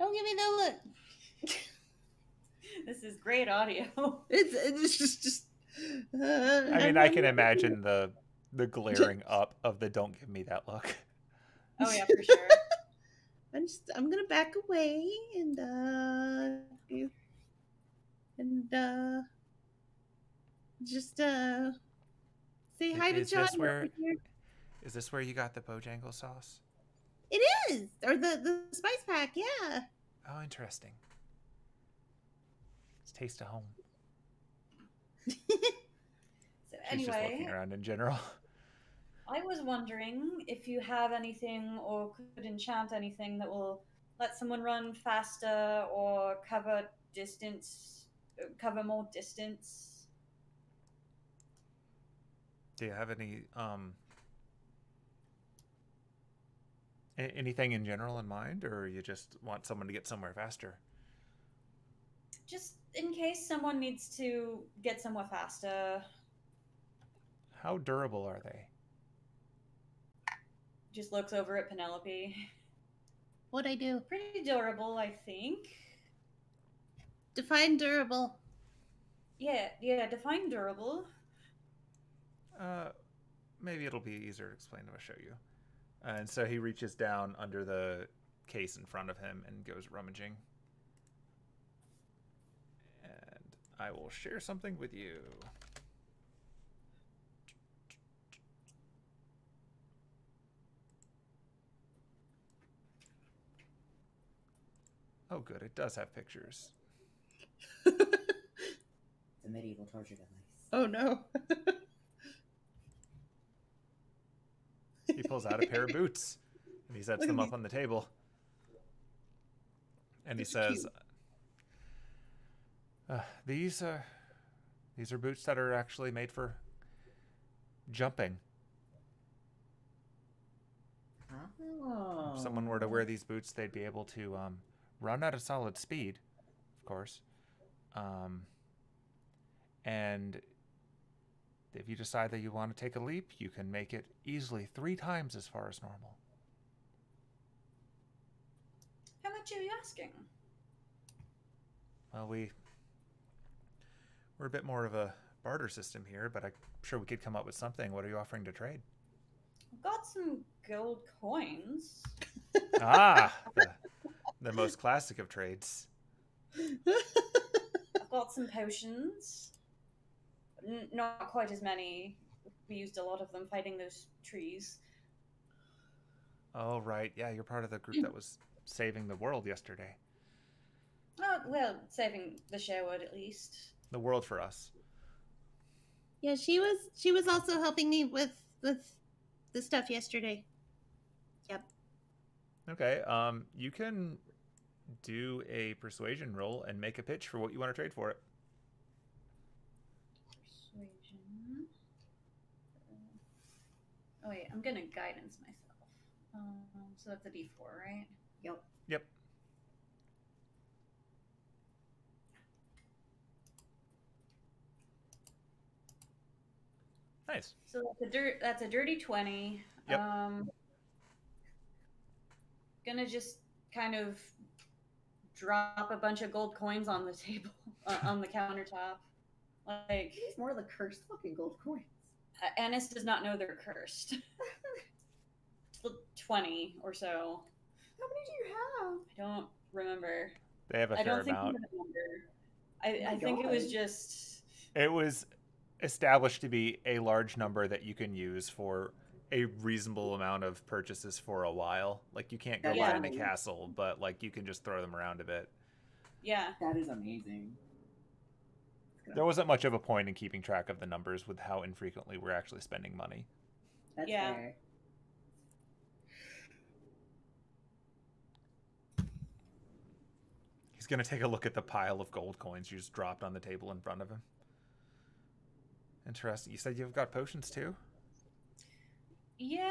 Don't give me that look. This is great audio. It's just. I mean, I can imagine the glaring up of the "don't give me that look." Oh yeah, for sure. I'm gonna back away and just say hi to John. Is this where you got the Bojangle sauce? It is, or the spice pack, yeah. Oh, interesting. It's taste of home. So anyway, just looking around in general. I was wondering if you have anything or could enchant anything that will let someone run faster or cover more distance. Do you have any anything in general in mind, or you just want someone to get somewhere faster? Just in case someone needs to get somewhere faster. How durable are they? Just looks over at Penelope. What'd I do? Pretty durable, I think. Define durable. Yeah, define durable. Maybe it'll be easier to explain if I show you. And so he reaches down under the case in front of him and goes rummaging. And I will share something with you. Oh, good. It does have pictures. It's a medieval torture device. Oh, no. He pulls out a pair of boots, and he sets them up on the table. And he says, these are boots that are actually made for jumping. Oh. If someone were to wear these boots, they'd be able to... run at a solid speed, of course, and if you decide that you want to take a leap, you can make it easily 3 times as far as normal. How much are you asking? Well, we're a bit more of a barter system here, but I'm sure we could come up with something. What are you offering to trade? I've got some gold coins. Ah. The most classic of trades. I've got some potions. Not quite as many. We used a lot of them fighting those trees. Oh, right. Yeah, you're part of the group that was saving the world yesterday. Oh, well, saving the Sherwood, at least. The world for us. Yeah, she was also helping me with the stuff yesterday. Yep. Okay, you can do a persuasion roll and make a pitch for what you want to trade for it. Persuasion. Oh, wait, I'm going to guidance myself. So that's a D4, right? Yep. Nice. So that's a dirty 20. Yep. Gonna just kind of drop a bunch of gold coins on the table, on the countertop. Like, more of the cursed fucking gold coins. Annis does not know they're cursed. 20 or so. How many do you have? I don't remember. They have a fair amount. I think it was just... It was established to be a large number that you can use for a reasonable amount of purchases for a while. Like, you can't go buy in a castle, but, like, you can just throw them around a bit. Yeah. That is amazing. There wasn't much of a point in keeping track of the numbers with how infrequently we're actually spending money. That's fair. He's going to take a look at the pile of gold coins you just dropped on the table in front of him. Interesting. You said you've got potions too? Yeah,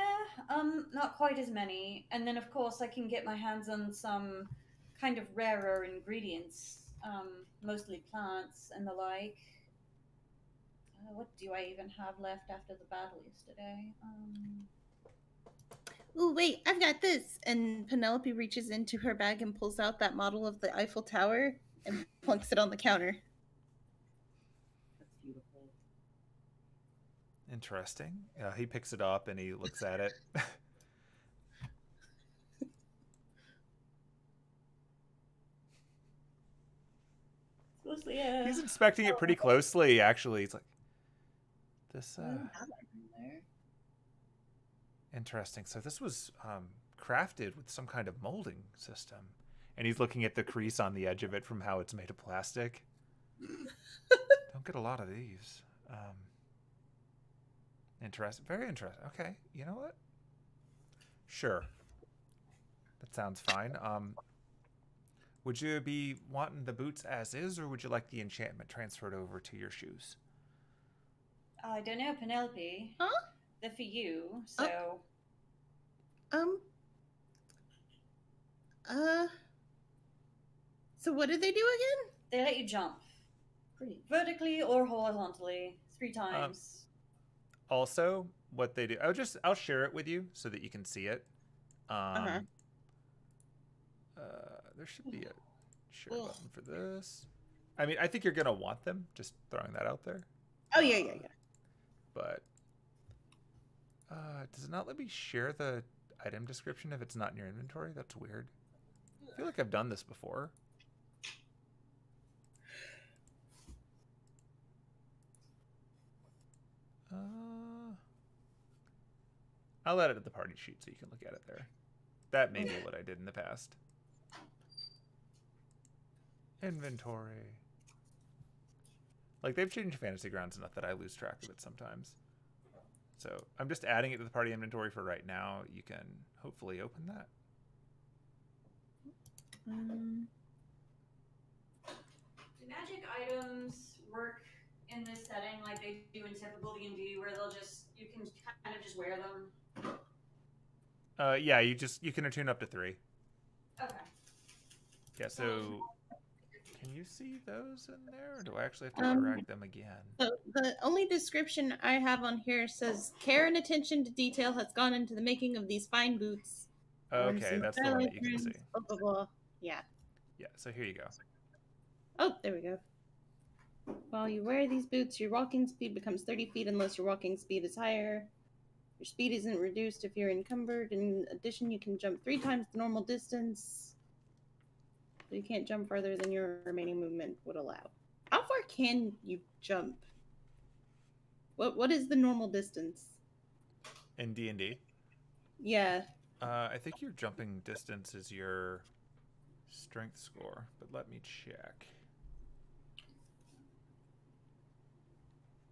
not quite as many. And then, of course, I can get my hands on some kind of rarer ingredients, mostly plants and the like. What do I even have left after the battle yesterday? Oh, wait, I've got this. And Penelope reaches into her bag and pulls out that model of the Eiffel Tower and plunks it on the counter. That's beautiful. Interesting. He picks it up and he looks at it. Mostly, he's inspecting it pretty closely, actually. He's like, this... Interesting. So this was crafted with some kind of molding system. And he's looking at the crease on the edge of it from how it's made of plastic. Don't get a lot of these. Interesting. Very interesting. Okay. You know what? Sure. That sounds fine. Would you be wanting the boots as is, or would you like the enchantment transferred over to your shoes? I don't know, Penelope. Huh? They're for you, so... So what did they do again? They let you jump. Great. Vertically or horizontally. 3 times. Also, what they do... I'll share it with you so that you can see it. There should be a share button for this. I mean, I think you're going to want them. Just throwing that out there. Oh, yeah. But... does it not let me share the item description if it's not in your inventory? That's weird. I feel like I've done this before. I'll add it at the party sheet so you can look at it there. That may be what I did in the past. Inventory. Like, they've changed Fantasy Grounds enough that I lose track of it sometimes. So I'm just adding it to the party inventory for right now. You can hopefully open that. Do magic items work in this setting like they do in typical D&D, where they'll just you can kind of just wear them? Yeah, you can attune up to 3. Okay. Yeah. So can you see those in there, or do I actually have to direct them again? The only description I have on here says, care and attention to detail has gone into the making of these fine boots. Okay, that's the one that you can see. Blah, blah, blah. Yeah. Yeah, so here you go. Oh, there we go. While you wear these boots, your walking speed becomes 30 feet unless your walking speed is higher. Your speed isn't reduced if you're encumbered. In addition, you can jump 3 times the normal distance. You can't jump further than your remaining movement would allow. How far can you jump? What is the normal distance? In D&D? Yeah. I think your jumping distance is your strength score, but let me check.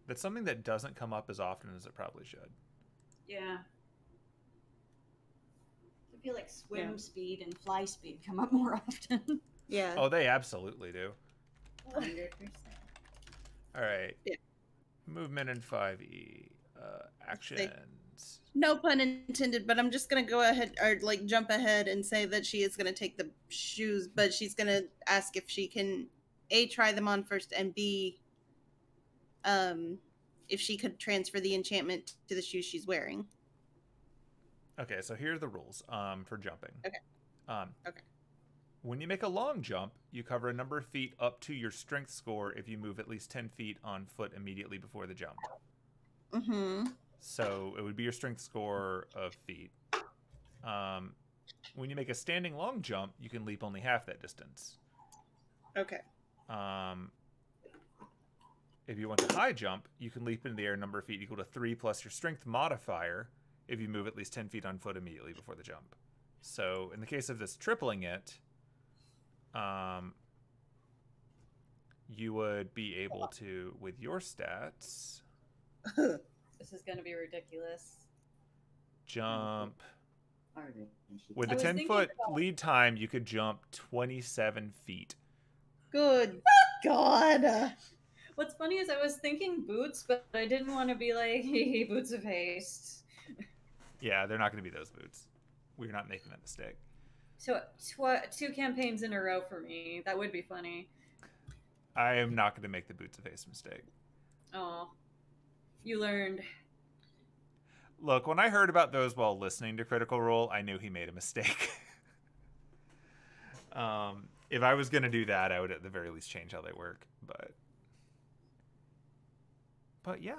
That's something that doesn't come up as often as it probably should. Yeah. I feel like swim speed and fly speed come up more often. Yeah. Oh, they absolutely do. 100%. All right. Yeah. Movement in 5E. Actions. No pun intended, but I'm just going to go ahead or like jump ahead and say that she is going to take the shoes, but she's going to ask if she can A, try them on first, and B, if she could transfer the enchantment to the shoes she's wearing. Okay, so here are the rules for jumping. Okay. Okay. When you make a long jump, you cover a number of feet up to your strength score if you move at least 10 feet on foot immediately before the jump. Mm-hmm. So it would be your strength score of feet. When you make a standing long jump, you can leap only half that distance. Okay. If you want to high jump, you can leap into the air number of feet equal to 3 plus your strength modifier if you move at least 10 feet on foot immediately before the jump. So in the case of this tripling it, you would be able to, with your stats... This is going to be ridiculous. Jump. With a 10-foot lead time, you could jump 27 feet. Good God. What's funny is I was thinking boots, but I didn't want to be like, hey, boots of haste. Yeah, they're not going to be those boots. We're not making that mistake. So 2 campaigns in a row for me. That would be funny. I am not going to make the boots of haste mistake. Oh, you learned. Look, when I heard about those while listening to Critical Role, I knew he made a mistake. If I was going to do that, I would at the very least change how they work. But yeah,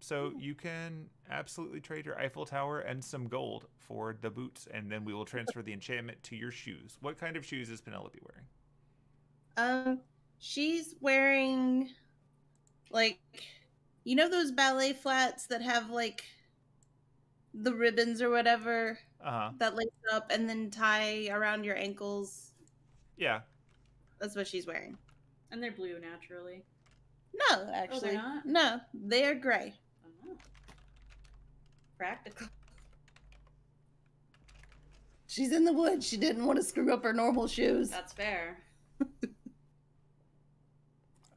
so you can absolutely trade your Eiffel Tower and some gold for the boots, and then we will transfer the enchantment to your shoes. What kind of shoes is Penelope wearing? She's wearing, like, you know those ballet flats that have, like, the ribbons or whatever that lace up and then tie around your ankles? Yeah. That's what she's wearing. And they're blue, naturally. No, actually. Oh, they're not? No, they are gray. Oh. Practical. She's in the woods. She didn't want to screw up her normal shoes. That's fair.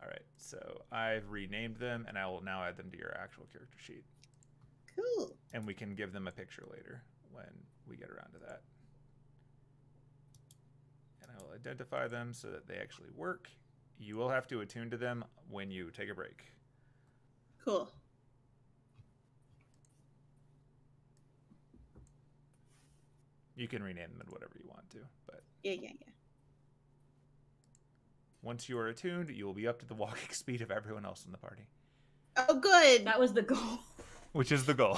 Alright, so I've renamed them, and I will now add them to your actual character sheet. Cool. And we can give them a picture later when we get around to that. And I will identify them so that they actually work. You will have to attune to them when you take a break. Cool. You can rename them whatever you want to, but... Yeah. Once you are attuned, you will be up to the walking speed of everyone else in the party. Oh, good! That was the goal. Which is the goal.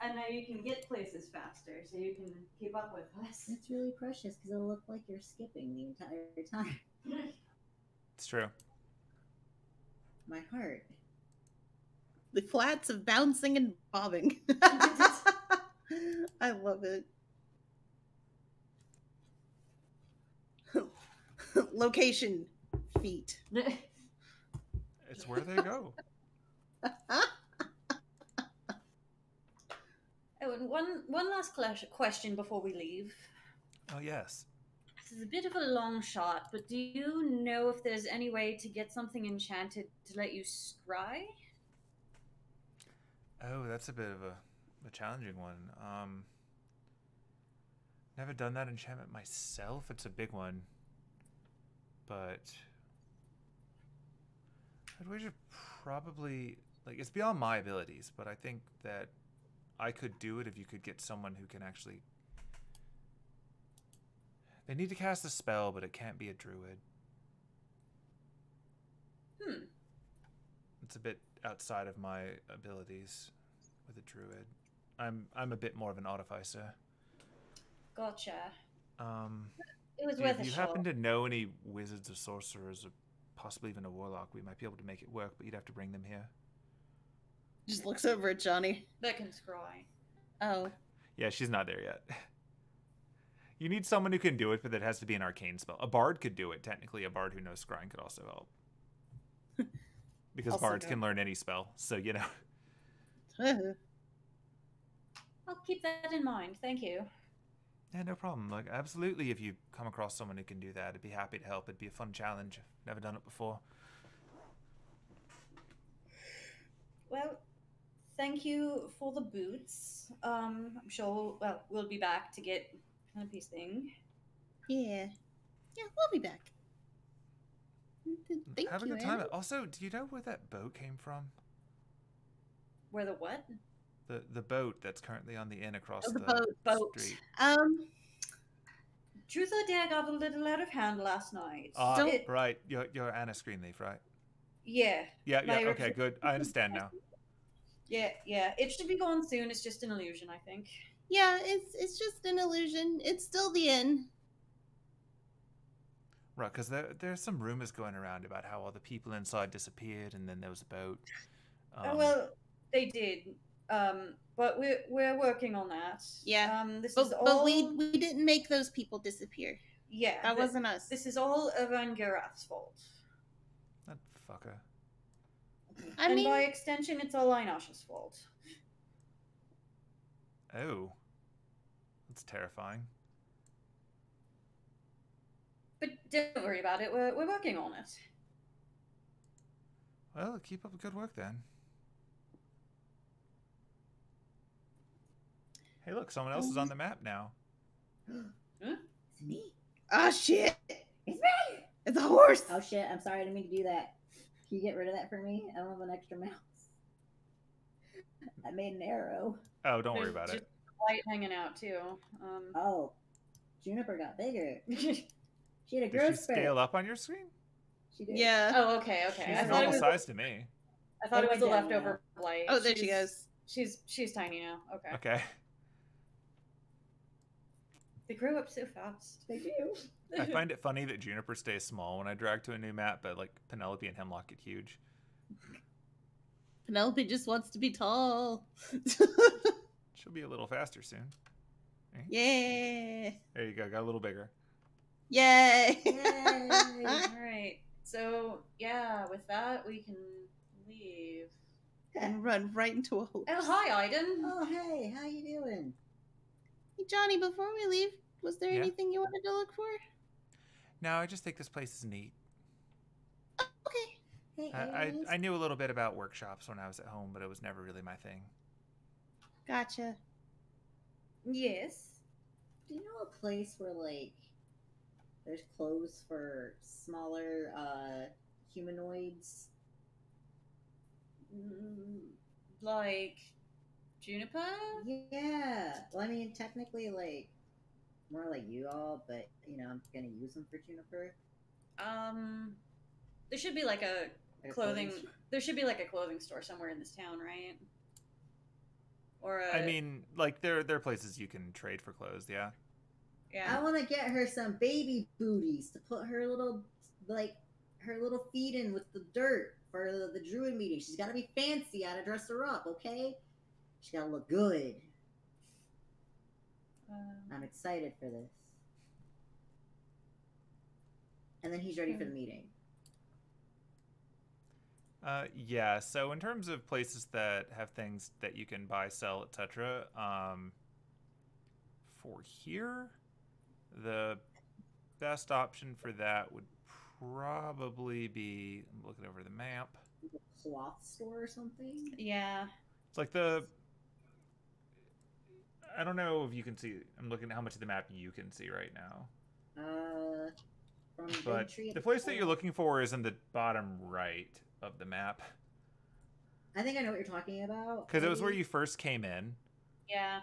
And now you can get places faster, so you can keep up with us. That's really precious, because it'll look like you're skipping the entire time. It's true. My heart. The flats of bouncing and bobbing. I love it. Location, feet. It's where they go. Oh, and one last question before we leave. Oh, yes. This is a bit of a long shot, but do you know if there's any way to get something enchanted to let you scry? Oh, that's a bit of a challenging one. Never done that enchantment myself. It's a big one. But I'd wager probably, like, it's beyond my abilities, but I think that I could do it if you could get someone who can actually... They need to cast a spell, but it can't be a druid. Hmm. It's a bit outside of my abilities with a druid. I'm a bit more of an artificer. Gotcha. It was worth a shot. If you happen to know any wizards or sorcerers or possibly even a warlock, we might be able to make it work, but you'd have to bring them here. Just looks over at Johnny. That can scry. Oh. Yeah, she's not there yet. You need someone who can do it, but that has to be an arcane spell. A bard could do it, technically. A bard who knows scrying could also help. Because also bards can learn any spell, so, you know. I'll keep that in mind. Thank you. Yeah, no problem. Like, absolutely, if you come across someone who can do that, I'd be happy to help. It'd be a fun challenge. Never done it before. Well... Thank you for the boots. I'm sure we'll be back to get kind of piece thing. Yeah, we'll be back. Thank Have you, a good time. Anna. Also, do you know where that boat came from? Where the what? The boat that's currently on the inn across the street. Truth or dare got a little out of hand last night. Ah, right. You're Anna Greenleaf, right? Yeah. Yeah, yeah, okay, good. I understand now. Yeah, yeah. It should be gone soon. It's just an illusion, I think. Yeah, it's just an illusion. It's still the end. Right, because there's some rumors going around about how all the people inside disappeared, and then there was a boat. Well, they did. But we're working on that. Yeah. But we didn't make those people disappear. Yeah. That wasn't us. This is all Evan Garath's fault. That fucker. I mean, by extension, it's all Ainash's fault. Oh. That's terrifying. But don't worry about it. We're working on it. Well, keep up the good work then. Hey, look, someone else is on the map now. Huh? It's me. Oh, shit. It's me. It's a horse. Oh, shit. I'm sorry. I didn't mean to do that. Can you get rid of that for me? I don't have an extra mouse. I made an arrow. Oh, don't worry about it. There's light hanging out, too. Oh. Juniper got bigger. She had a growth spurt. Did she scale up on your screen? She did. Yeah. Oh, okay, okay. She's normal size to me. I thought it was a leftover light. Oh, there she goes. She's tiny now. Okay. Okay. They grew up so fast. They do. I find it funny that Juniper stays small when I drag to a new map, but like Penelope and Hemlock get huge. Penelope just wants to be tall. She'll be a little faster soon. Right? Yeah. There you go. Got a little bigger. Yay! Yay. All right. So yeah, with that we can leave and run right into a hole. Oh, hi, Aidin. Oh, hey. How you doing? Hey, Johnny, before we leave, was there anything you wanted to look for? No, I just think this place is neat. Oh, okay. Hey, I knew a little bit about workshops when I was at home, but it was never really my thing. Gotcha. Yes. Do you know a place where, like, there's clothes for smaller humanoids? Like... Juniper? Yeah. Well, I mean, technically, like, more like you all, but, you know, I'm going to use them for Juniper. There should be, like, a clothing store somewhere in this town, right? Or a... I mean, like, there are places you can trade for clothes, yeah? Yeah. I want to get her some baby booties to put her little, like, her little feet in with the dirt for the druid meeting. She's got to be fancy. I got to dress her up, okay? She gotta look good. I'm excited for this. And then he's ready for the meeting. Yeah, so in terms of places that have things that you can buy, sell, etc., for here, the best option for that would probably be, I'm looking over the map. A cloth store or something? Yeah. It's like the... I don't know if you can see. I'm looking at how much of the map you can see right now. But the place that you're looking for is in the bottom right of the map. I think I know what you're talking about. Because it was where you first came in. Yeah.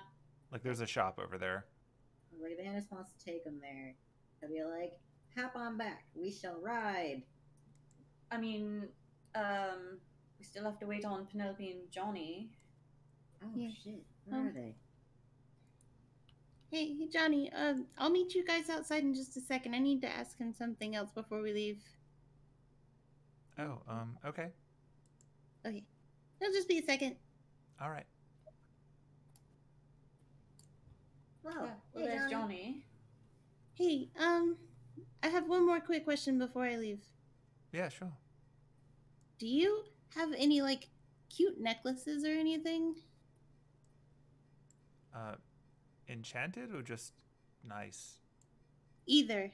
Like there's a shop over there. Ravanus wants to take him there. I'll be like, hop on back. We shall ride. I mean, we still have to wait on Penelope and Johnny. Oh, yeah. Shit. Where are they? Hey, Johnny, I'll meet you guys outside in just a second. I need to ask him something else before we leave. Oh, okay. Okay. It'll just be a second. All right. Oh, well, there's Johnny. Hey, I have one more quick question before I leave. Yeah, sure. Do you have any, like, cute necklaces or anything? Enchanted or just nice? Either.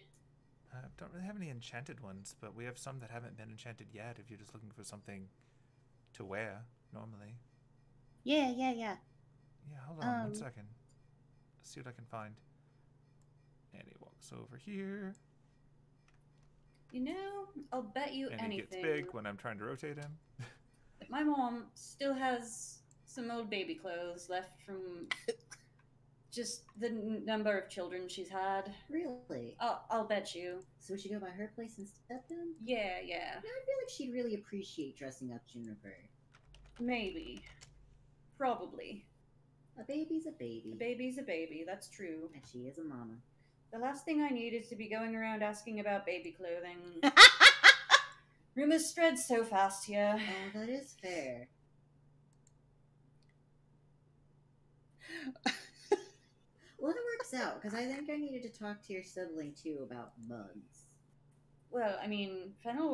I don't really have any enchanted ones, but we have some that haven't been enchanted yet if you're just looking for something to wear normally. Yeah. Yeah, hold on 1 second. Let's see what I can find. And he walks over here. You know, I'll bet you anything. And he gets big when I'm trying to rotate him. My mom still has some old baby clothes left from Just the number of children she's had. Really? I'll bet you. So we should go by her place instead then? Yeah, yeah. I feel like she'd really appreciate dressing up Juniper. Maybe. Probably. A baby's a baby. A baby's a baby, that's true. And she is a mama. The last thing I need is to be going around asking about baby clothing. Rumors spread so fast here. Oh, that is fair. Well, it works out, because I think I needed to talk to your sibling, too, about bugs. Well, I mean, Fennel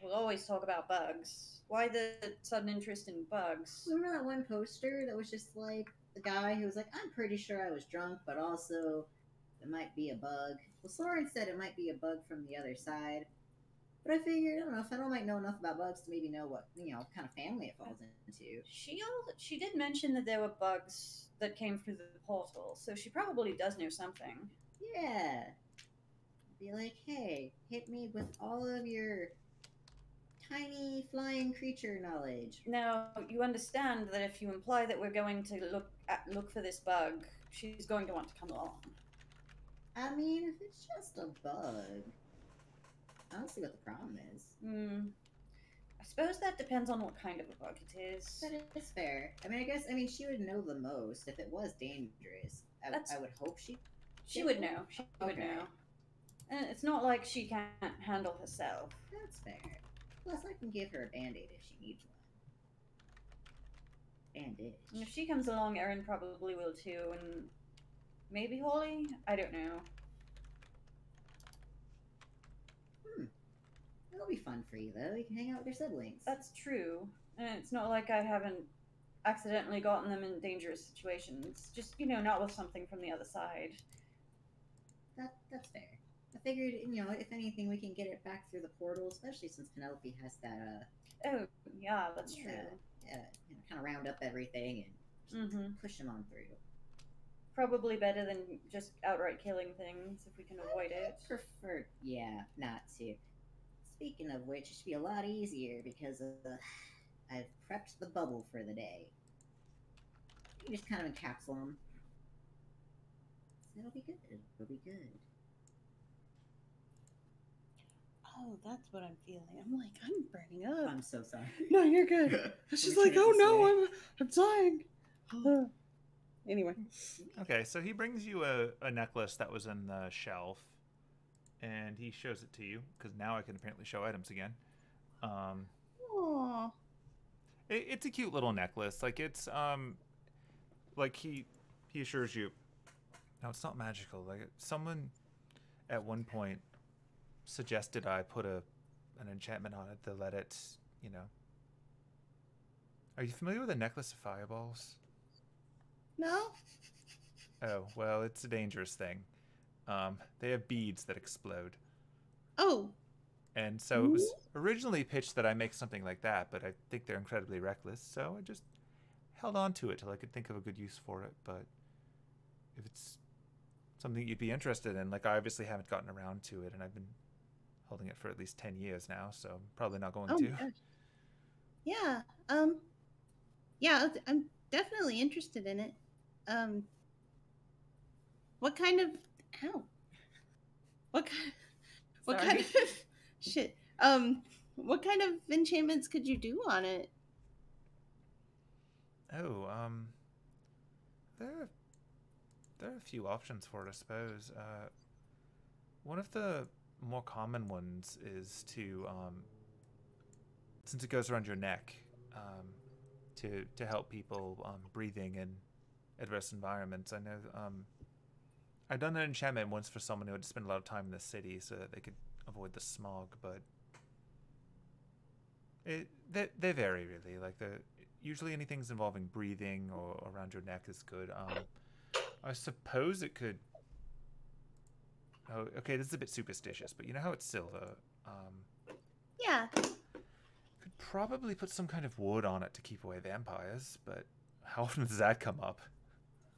will always talk about bugs. Why the sudden interest in bugs? Remember that one poster that was just, like, the guy who was like, I'm pretty sure I was drunk, but also it might be a bug. Well, Soren said it might be a bug from the other side. But I figured, I don't know, Fennel might know enough about bugs to maybe know what, you know, kind of family it falls into. She did mention that there were bugs that came through the portal, so she probably does know something. Yeah. Be like, hey, hit me with all of your tiny flying creature knowledge. Now, you understand that if you imply that we're going to look for this bug, she's going to want to come along. I mean, if it's just a bug, I don't see what the problem is. Hmm. I suppose that depends on what kind of a bug it is. That is fair. I mean, I guess she would know the most if it was dangerous. I would hope she... She would know. She would know. And it's not like she can't handle herself. That's fair. Plus, I can give her a Band-Aid if she needs one. Band-Aid. And if she comes along, Erin probably will too, and maybe Holly? I don't know. It'll be fun for you, though. You can hang out with your siblings. That's true. And it's not like I haven't accidentally gotten them in dangerous situations. Just, you know, not with something from the other side. That's fair. I figured, you know, if anything, we can get it back through the portal, especially since Penelope has that, Oh, yeah, that's true. Yeah, you know, kind of round up everything and push them on through. Probably better than just outright killing things, if we can avoid it. I prefer, yeah, not to. Speaking of which, it should be a lot easier because of the, I've prepped the bubble for the day. You just kind of encapsulate them. So it'll be good. It'll be good. Oh, that's what I'm feeling. I'm like, I'm burning up. I'm so sorry. No, you're good. She's like, oh no, I'm dying. Anyway. Okay, so he brings you a necklace that was in the shelf. And he shows it to you, because now I can apparently show items again. Aww. It's a cute little necklace. Like, it's, like, he assures you, no, it's not magical. Like, someone at one point suggested I put an enchantment on it to let it, you know. Are you familiar with a necklace of fireballs? No. Oh, well, it's a dangerous thing. They have beads that explode. Oh. And so it was originally pitched that I make something like that, but I think they're incredibly reckless, so I just held on to it till I could think of a good use for it. But if it's something you'd be interested in, like I obviously haven't gotten around to it, and I've been holding it for at least 10 years now, so I'm probably not going to. Yeah. Yeah, I'm definitely interested in it. What kind of... Ow. What kind of shit? What kind of enchantments could you do on it? Oh, there are a few options for it, I suppose. One of the more common ones is to since it goes around your neck, to help people breathing in adverse environments. I know I've done an enchantment once for someone who had to spend a lot of time in the city so that they could avoid the smog, but they vary really. Like usually anything's involving breathing or around your neck is good. I suppose it could. Oh, okay, this is a bit superstitious, but you know how it's silver. Yeah. Could probably put some kind of ward on it to keep away vampires, but how often does that come up?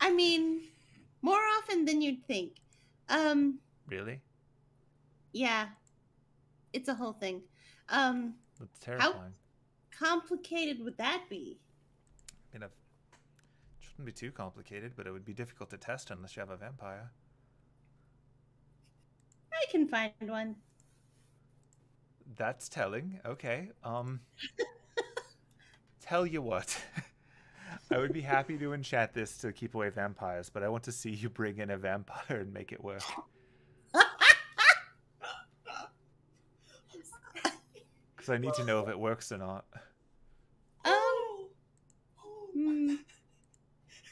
I mean. More often than you'd think. Really? Yeah. It's a whole thing. That's terrifying. How complicated would that be? I mean, I've Wouldn't be too complicated, but it would be difficult to test unless you have a vampire. I can find one. That's telling. Okay. Tell you what. I would be happy to enchant this to keep away vampires, but I want to see you bring in a vampire and make it work. Because I need to know if it works or not.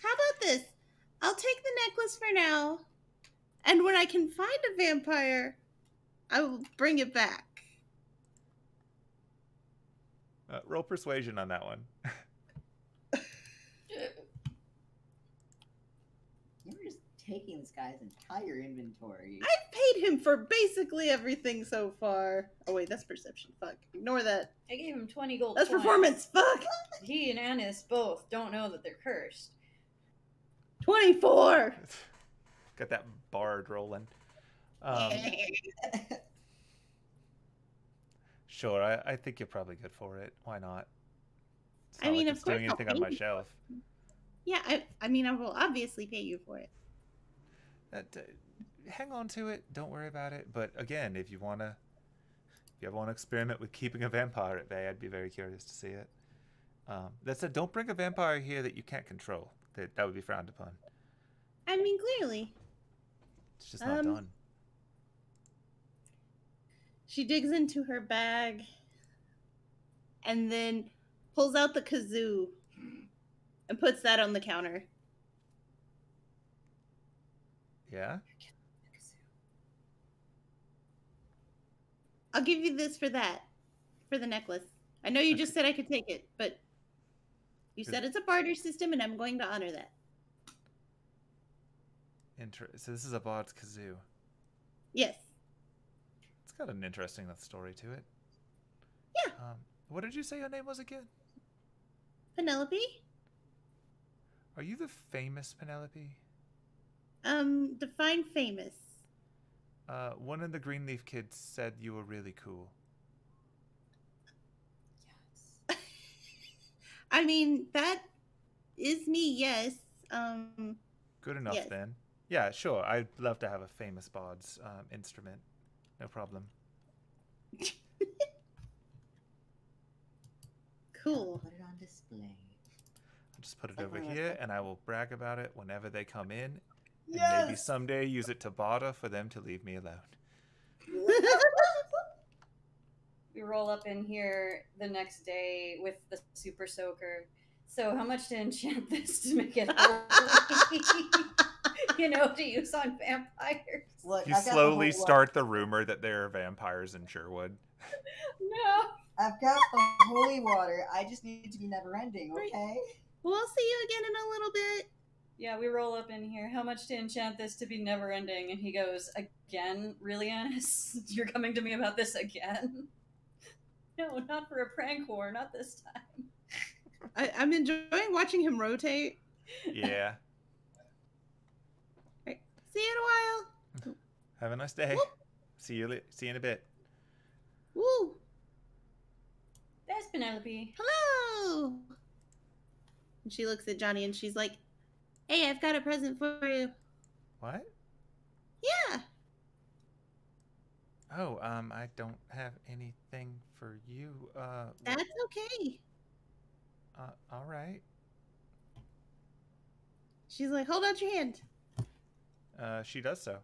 How about this? I'll take the necklace for now, and when I can find a vampire, I will bring it back. Roll persuasion on that one. You're just taking this guy's entire inventory. I've paid him for basically everything so far. Oh wait, that's perception. Fuck. Ignore that. I gave him 20 gold. That's coins. Performance. Fuck. He and Annis both don't know that they're cursed. 24. Got that bard rolling. Sure, I think you're probably good for it. Why not? It's not I mean, like of course, doing anything on my shelf. Yeah, I mean, I will obviously pay you for it. Hang on to it. Don't worry about it. But again, if you ever want to experiment with keeping a vampire at bay, I'd be very curious to see it. That said, don't bring a vampire here that you can't control. That would be frowned upon. I mean, clearly. It's just not done. She digs into her bag and then pulls out the kazoo and puts that on the counter. Yeah? I'll give you this for that, for the necklace. I know you just said I could take it, but you said it's a barter system and I'm going to honor that. So this is a bard's kazoo. Yes. It's got an interesting story to it. Yeah. What did you say your name was again? Penelope. Are you the famous Penelope? Define famous. One of the Greenleaf kids said you were really cool. Yes. I mean, that is me, yes. Good enough, yes. Then. Yeah, sure. I'd love to have a famous bard's instrument. No problem. Cool. I'll put it on display. I'll just put it over here, and I will brag about it whenever they come in. Yes! And maybe someday use it to barter for them to leave me alone. We roll up in here the next day with the super soaker. So how much to enchant this to make it you know, to use on vampires. Look, you slowly start the rumor that there are vampires in Sherwood. No. I've got the holy water. I just need it to be never-ending, okay? We'll see you again in a little bit. Yeah, we roll up in here. How much to enchant this to be never-ending? And he goes, again? Really, Annis? You're coming to me about this again? No, not for a prank war. Not this time. I'm enjoying watching him rotate. Yeah. See you in a while. Have a nice day. Whoop. See you in a bit. Woo. There's Penelope. Hello. And she looks at Johnny and she's like, "Hey, I've got a present for you." What? Yeah. Oh, I don't have anything for you. That's okay. All right. She's like, "Hold out your hand." She does so.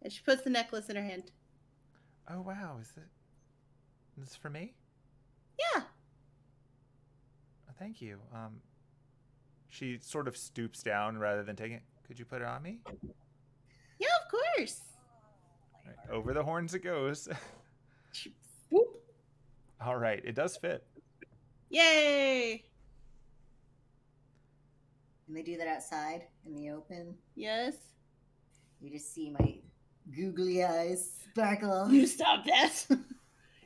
And she puts the necklace in her hand. Oh, wow. Is this for me? Yeah. Thank you. She sort of stoops down rather than taking it. Could you put it on me? Yeah, of course. Right, over the horns it goes. Whoop. All right. It does fit. Yay. And they do that outside in the open. Yes. You just see my googly eyes sparkle. You stop that.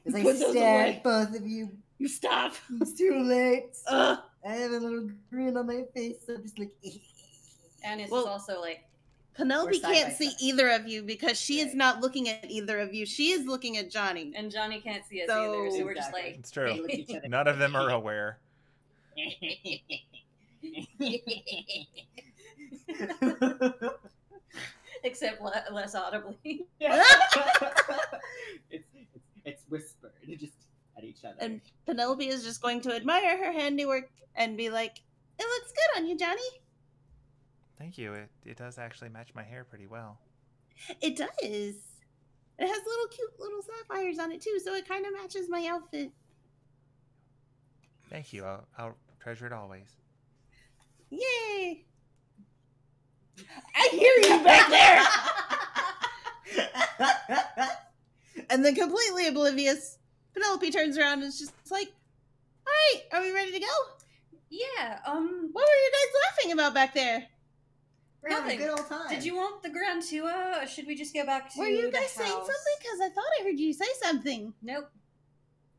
As I stare at both of you. You stop. It's too late. I have a little grin on my face. So I'm just like. And it's also like. Penelope can't see either of you because she is not looking at either of you. She is looking at Johnny. And Johnny can't see us either. So we're just like. It's true. None of them are aware. Except less audibly. It's whispered just at each other. And Penelope is just going to admire her handiwork and be like, "It looks good on you, Johnny." Thank you. It does actually match my hair pretty well. It does. It has little cute little sapphires on it too, so it kind of matches my outfit. Thank you. I'll treasure it always. Yay! I hear you back there! And then completely oblivious, Penelope turns around and is just like, "Alright, are we ready to go?" Yeah, what were you guys laughing about back there? We're having a good old time. Did you want the ground to, or should we just go back to the house? Were you guys saying something? Because I thought I heard you say something. Nope.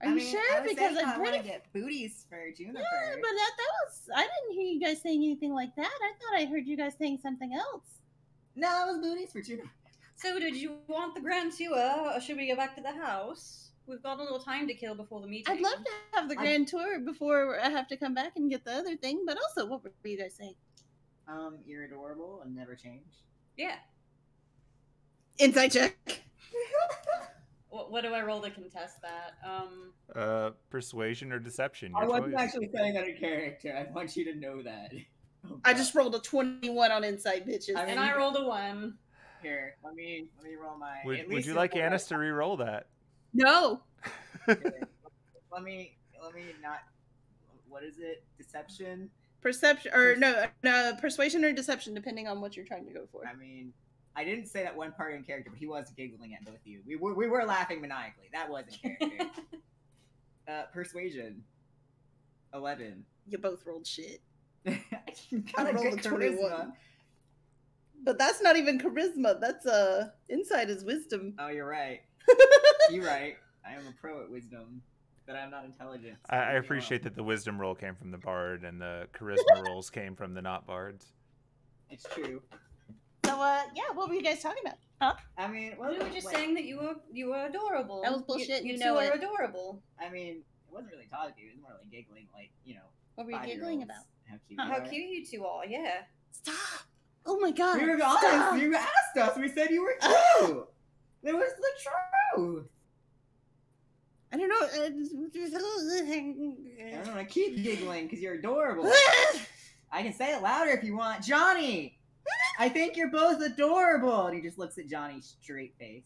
Are you sure? Because I'm pretty. I want to get booties for Juniper. Yeah, but that was. I didn't hear you guys saying anything like that. I thought I heard you guys saying something else. No, that was booties for Juniper. So, did you want the Grand Tour, or should we go back to the house? We've got a little time to kill before the meeting. I'd love to have the Grand Tour before I have to come back and get the other thing. But also, what were you guys saying? You're adorable and never change. Yeah. Insight check. What do I roll to contest that? Persuasion or deception? I wasn't actually saying that in character. I want you to know that. Oh, I just rolled a 21 on insight, bitches. And I rolled a 1. Here, let me roll my... Would you like Ainnash to re-roll that? No! let me not... What is it? Deception? Perception, or no, persuasion or deception, depending on what you're trying to go for. I didn't say that one part in character, but he was giggling at both of you. We were laughing maniacally. That was in character. Persuasion. 11. You both rolled shit. I rolled a 21. But that's not even charisma. That's insight is wisdom. Oh, you're right. You're right. I am a pro at wisdom, but I'm not intelligent. So I appreciate that the wisdom roll came from the bard and the charisma rolls came from the not bards. It's true. So, yeah, what were you guys talking about? Huh? We were just saying that you were adorable. That was bullshit. You know it. You were adorable. It wasn't really talking to you. It was more like giggling, like, you know. What were you giggling about? How cute you two are, yeah. Stop. Oh, my God. We were honest. You asked us. We said you were cute. It was the truth. I don't know. I don't know. I keep giggling because you're adorable. I can say it louder if you want. Johnny! I think you're both adorable. And he just looks at Johnny straight face.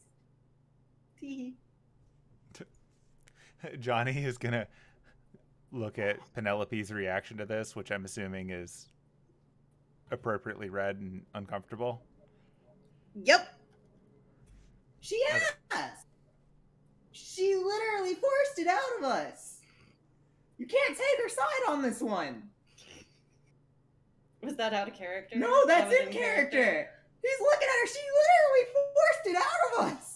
Johnny is going to look at Penelope's reaction to this, which I'm assuming is appropriately read and uncomfortable. Yep. She asked. She literally forced it out of us. You can't take her side on this one. Was that out of character? No, that's in character. He's looking at her. She literally forced it out of us.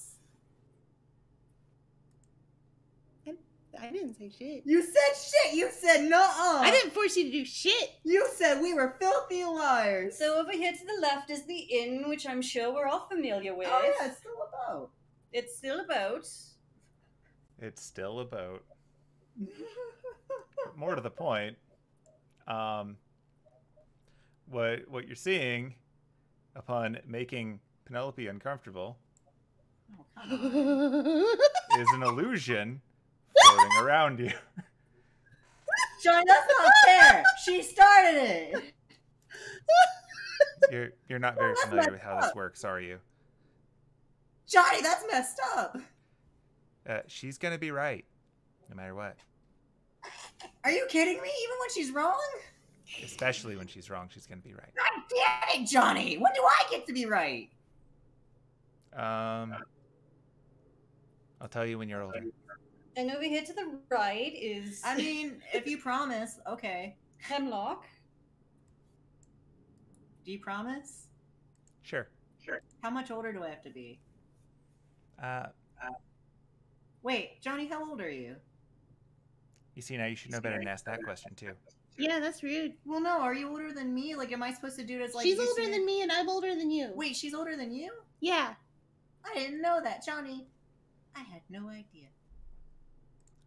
I didn't say shit. You said shit. You said nuh-uh. I didn't force you to do shit. You said we were filthy liars. So over here to the left is the inn, which I'm sure we're all familiar with. Oh, yeah, it's still a boat. It's still a boat. It's still a boat. More to the point, What you're seeing, upon making Penelope uncomfortable, is an illusion floating around you. Johnny, that's not fair. She started it. You're not very familiar with how this works, are you? Johnny, that's messed up. She's gonna be right, no matter what. Are you kidding me? Even when she's wrong? Especially when she's wrong, she's going to be right. God damn it, Johnny! When do I get to be right? I'll tell you when you're older. And over here to the right is... if you promise, okay. Hemlock. Do you promise? Sure. How much older do I have to be? Wait, Johnny, how old are you? You see, now you should know better than ask that question, too. Yeah, that's rude. Well, no, are you older than me? Like, am I supposed to do it as like... She's older than me and I'm older than you. Wait, she's older than you? Yeah. I didn't know that, Johnny. I had no idea.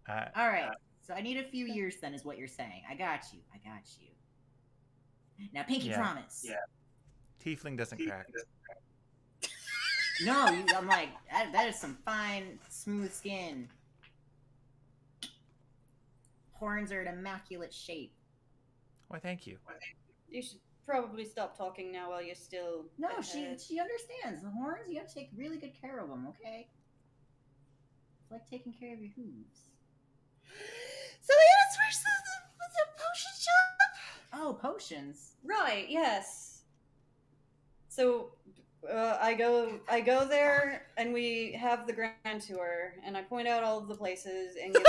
All right, so I need a few years then is what you're saying. I got you. Now, pinky promise. Yeah. Tiefling doesn't crack. No, I'm like, that is some fine, smooth skin. Horns are an immaculate shape. Why, thank you. You should probably stop talking now while you're still... No, she understands. The horns, you have to take really good care of them, okay? It's like taking care of your hooves. So that's where the potion shop? Oh, potions. Right, yes. So... I go there, and we have the grand tour, and I point out all of the places and give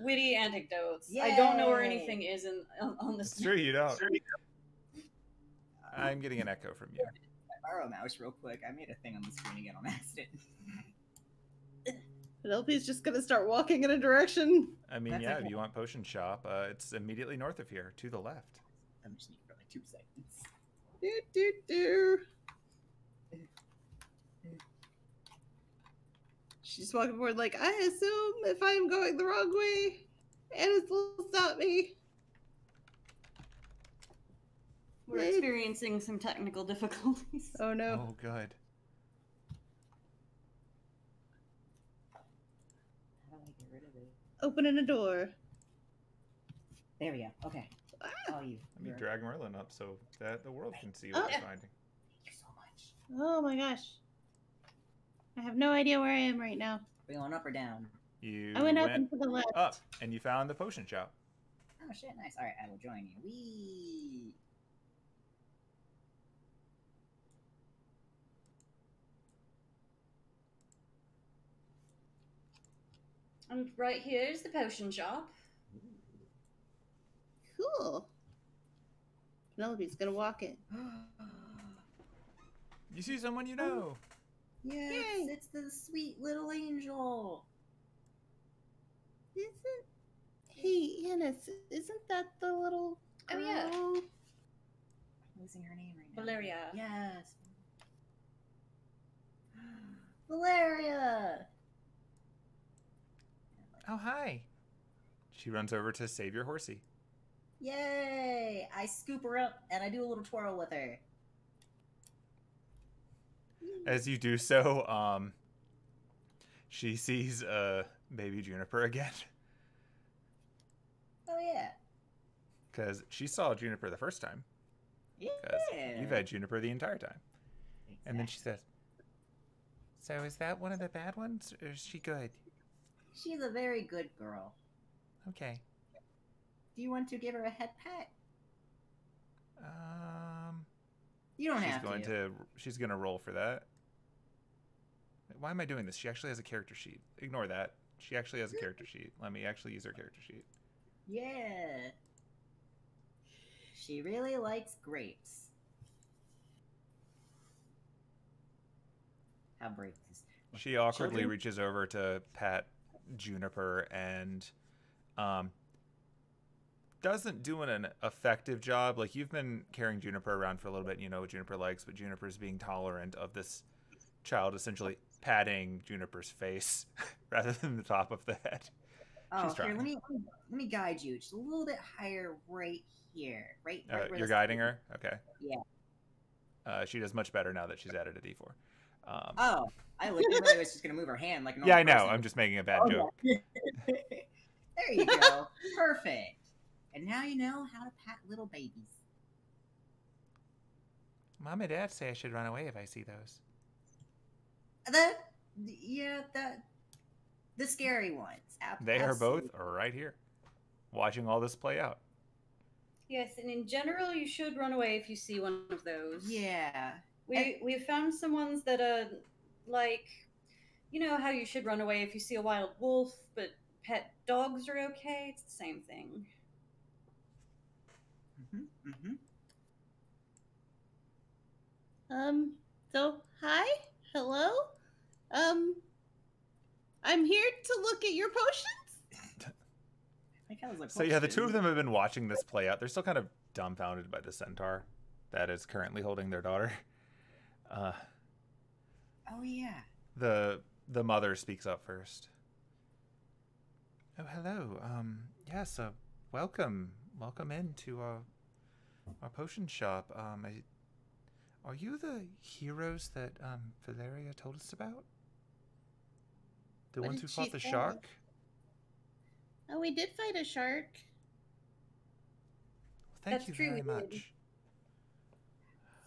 witty anecdotes. Yay. I don't know where anything is on the street. Sure you don't. Sure you don't. I'm getting an echo from you. I borrow a mouse real quick. I made a thing on the screen again on accident. Penelope's just gonna start walking in a direction. I mean, yeah, if you want potion shop, it's immediately north of here, to the left. I'm just need for like 2 seconds. Do do do. She's walking forward like, I assume if I'm going the wrong way, Anna's will stop me. We're experiencing some technical difficulties. Oh no. Oh good. How do I get rid of it? Opening a door. There we go. Okay. Ah. Oh, you. Let me drag Merlin up so that the world can see what we're finding. Thank you so much. Oh my gosh. I have no idea where I am right now. Are we going up or down? I went up and to the left. Up, and you found the potion shop. Oh shit, nice. Alright, I will join you. Whee! And right here is the potion shop. Cool. Penelope's gonna walk it. You see someone you know. Oh. Yeah, it's the sweet little angel. Hey, Annis, isn't that the little girl? Oh, yeah. I'm losing her name right now. Valeria. Yes. Valeria! Oh, hi. She runs over to save your horsey. Yay! I scoop her up and I do a little twirl with her. As you do so, she sees baby Juniper again. Oh, yeah. Because she saw Juniper the first time. Yeah. Because you've had Juniper the entire time. Exactly. And then she says, so is that one of the bad ones, or is she good? She's a very good girl. Okay. Do you want to give her a head pat? You don't have to. She's going to roll for that. Why am I doing this? She actually has a character sheet. Ignore that. She actually has a character sheet. Let me actually use her character sheet. Yeah. She really likes grapes. How brave is this? She awkwardly reaches over to pat Juniper and doesn't do an effective job. Like, you've been carrying Juniper around for a little bit and you know what Juniper likes, but Juniper's being tolerant of this child essentially patting Juniper's face rather than the top of the head. Oh, here, let me guide you just a little bit higher right here. Right where you're guiding her? Okay. Yeah. She does much better now that she's added a D4. Oh, I looked at her and was just going to move her hand like an old person. Yeah, I know. I'm just making a bad joke. Yeah. There you go. Perfect. And now you know how to pat little babies. Mom and Dad say I should run away if I see those. The scary ones. Absolutely. They are both right here, watching all this play out. Yes, and in general, you should run away if you see one of those. Yeah. We found some ones that are like, you know how you should run away if you see a wild wolf, but pet dogs are okay. It's the same thing. So hi, hello. I'm here to look at your potions. So yeah, the two of them have been watching this play out. They're still kind of dumbfounded by the centaur that is currently holding their daughter. Oh yeah. The mother speaks up first. Oh hello. Yes. Welcome in to Our potion shop. Are you the heroes that Valeria told us about? The ones who fought the shark? Oh, we did fight a shark. Thank you very much.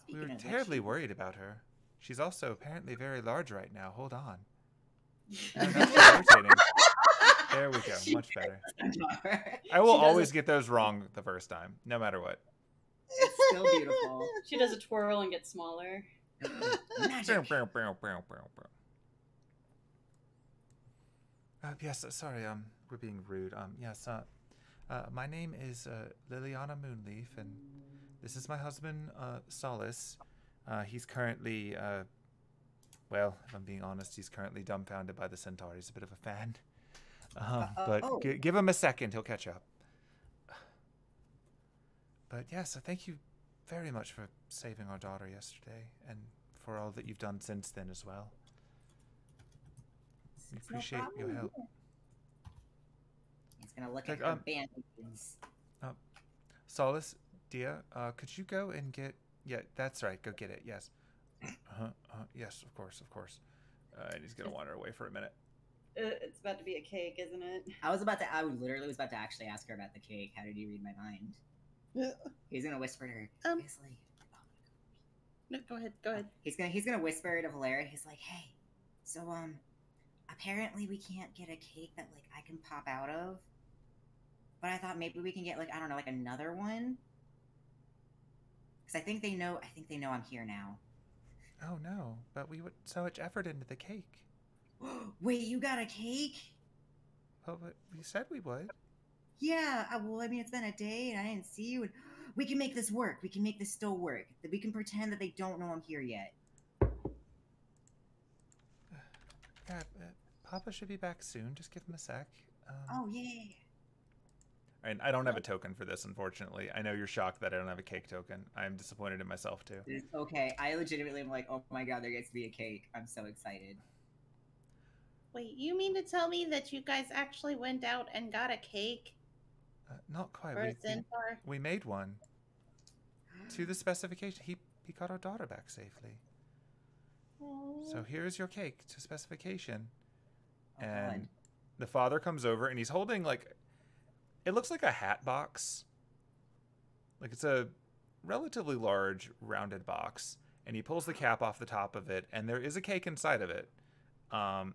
We were terribly worried about her. She's also apparently very large right now. Hold on. There we go. Much better. I will always get those wrong the first time, no matter what. It's still beautiful. She does a twirl and gets smaller. Yes, sorry, we're being rude. Yes, my name is Liliana Moonleaf, and this is my husband, Solace. He's currently, well, if I'm being honest, he's currently dumbfounded by the centaur. He's a bit of a fan. But give him a second, he'll catch up. But yes, thank you very much for saving our daughter yesterday, and for all that you've done since then as well. We appreciate your help. He's going to look at the bandages. Solace, dear, could you go and get... Yeah, that's right. Go get it. Yes. Yes, of course, of course. And he's going to wander away for a minute. It's about to be a cake, isn't it? I literally was about to actually ask her about the cake. How did you read my mind? He's gonna whisper to her. He's like, oh, no, go ahead, go ahead. He's gonna whisper to Valeria. He's like, hey, so apparently we can't get a cake that like I can pop out of, but I thought maybe we can get like, I don't know, like another one, because I think they know I'm here now. Oh no, but we put so much effort into the cake. Wait, you got a cake? Oh, but we said we would. Yeah, well, I mean, it's been a day, and I didn't see you. And we can make this work. We can make this still work. We can pretend that they don't know I'm here yet. God, Papa should be back soon. Just give him a sec. Oh, yeah. And I don't have a token for this, unfortunately. I know you're shocked that I don't have a cake token. I'm disappointed in myself, too. Okay, I legitimately am like, oh, my God, there gets to be a cake. I'm so excited. Wait, you mean to tell me that you guys actually went out and got a cake? Not quite. We made one to the specification. He got our daughter back safely. Aww. So here's your cake to specification. Oh, and God. The father comes over and he's holding like, it looks like a hat box. Like it's a relatively large rounded box, and he pulls the cap off the top of it, and there is a cake inside of it. And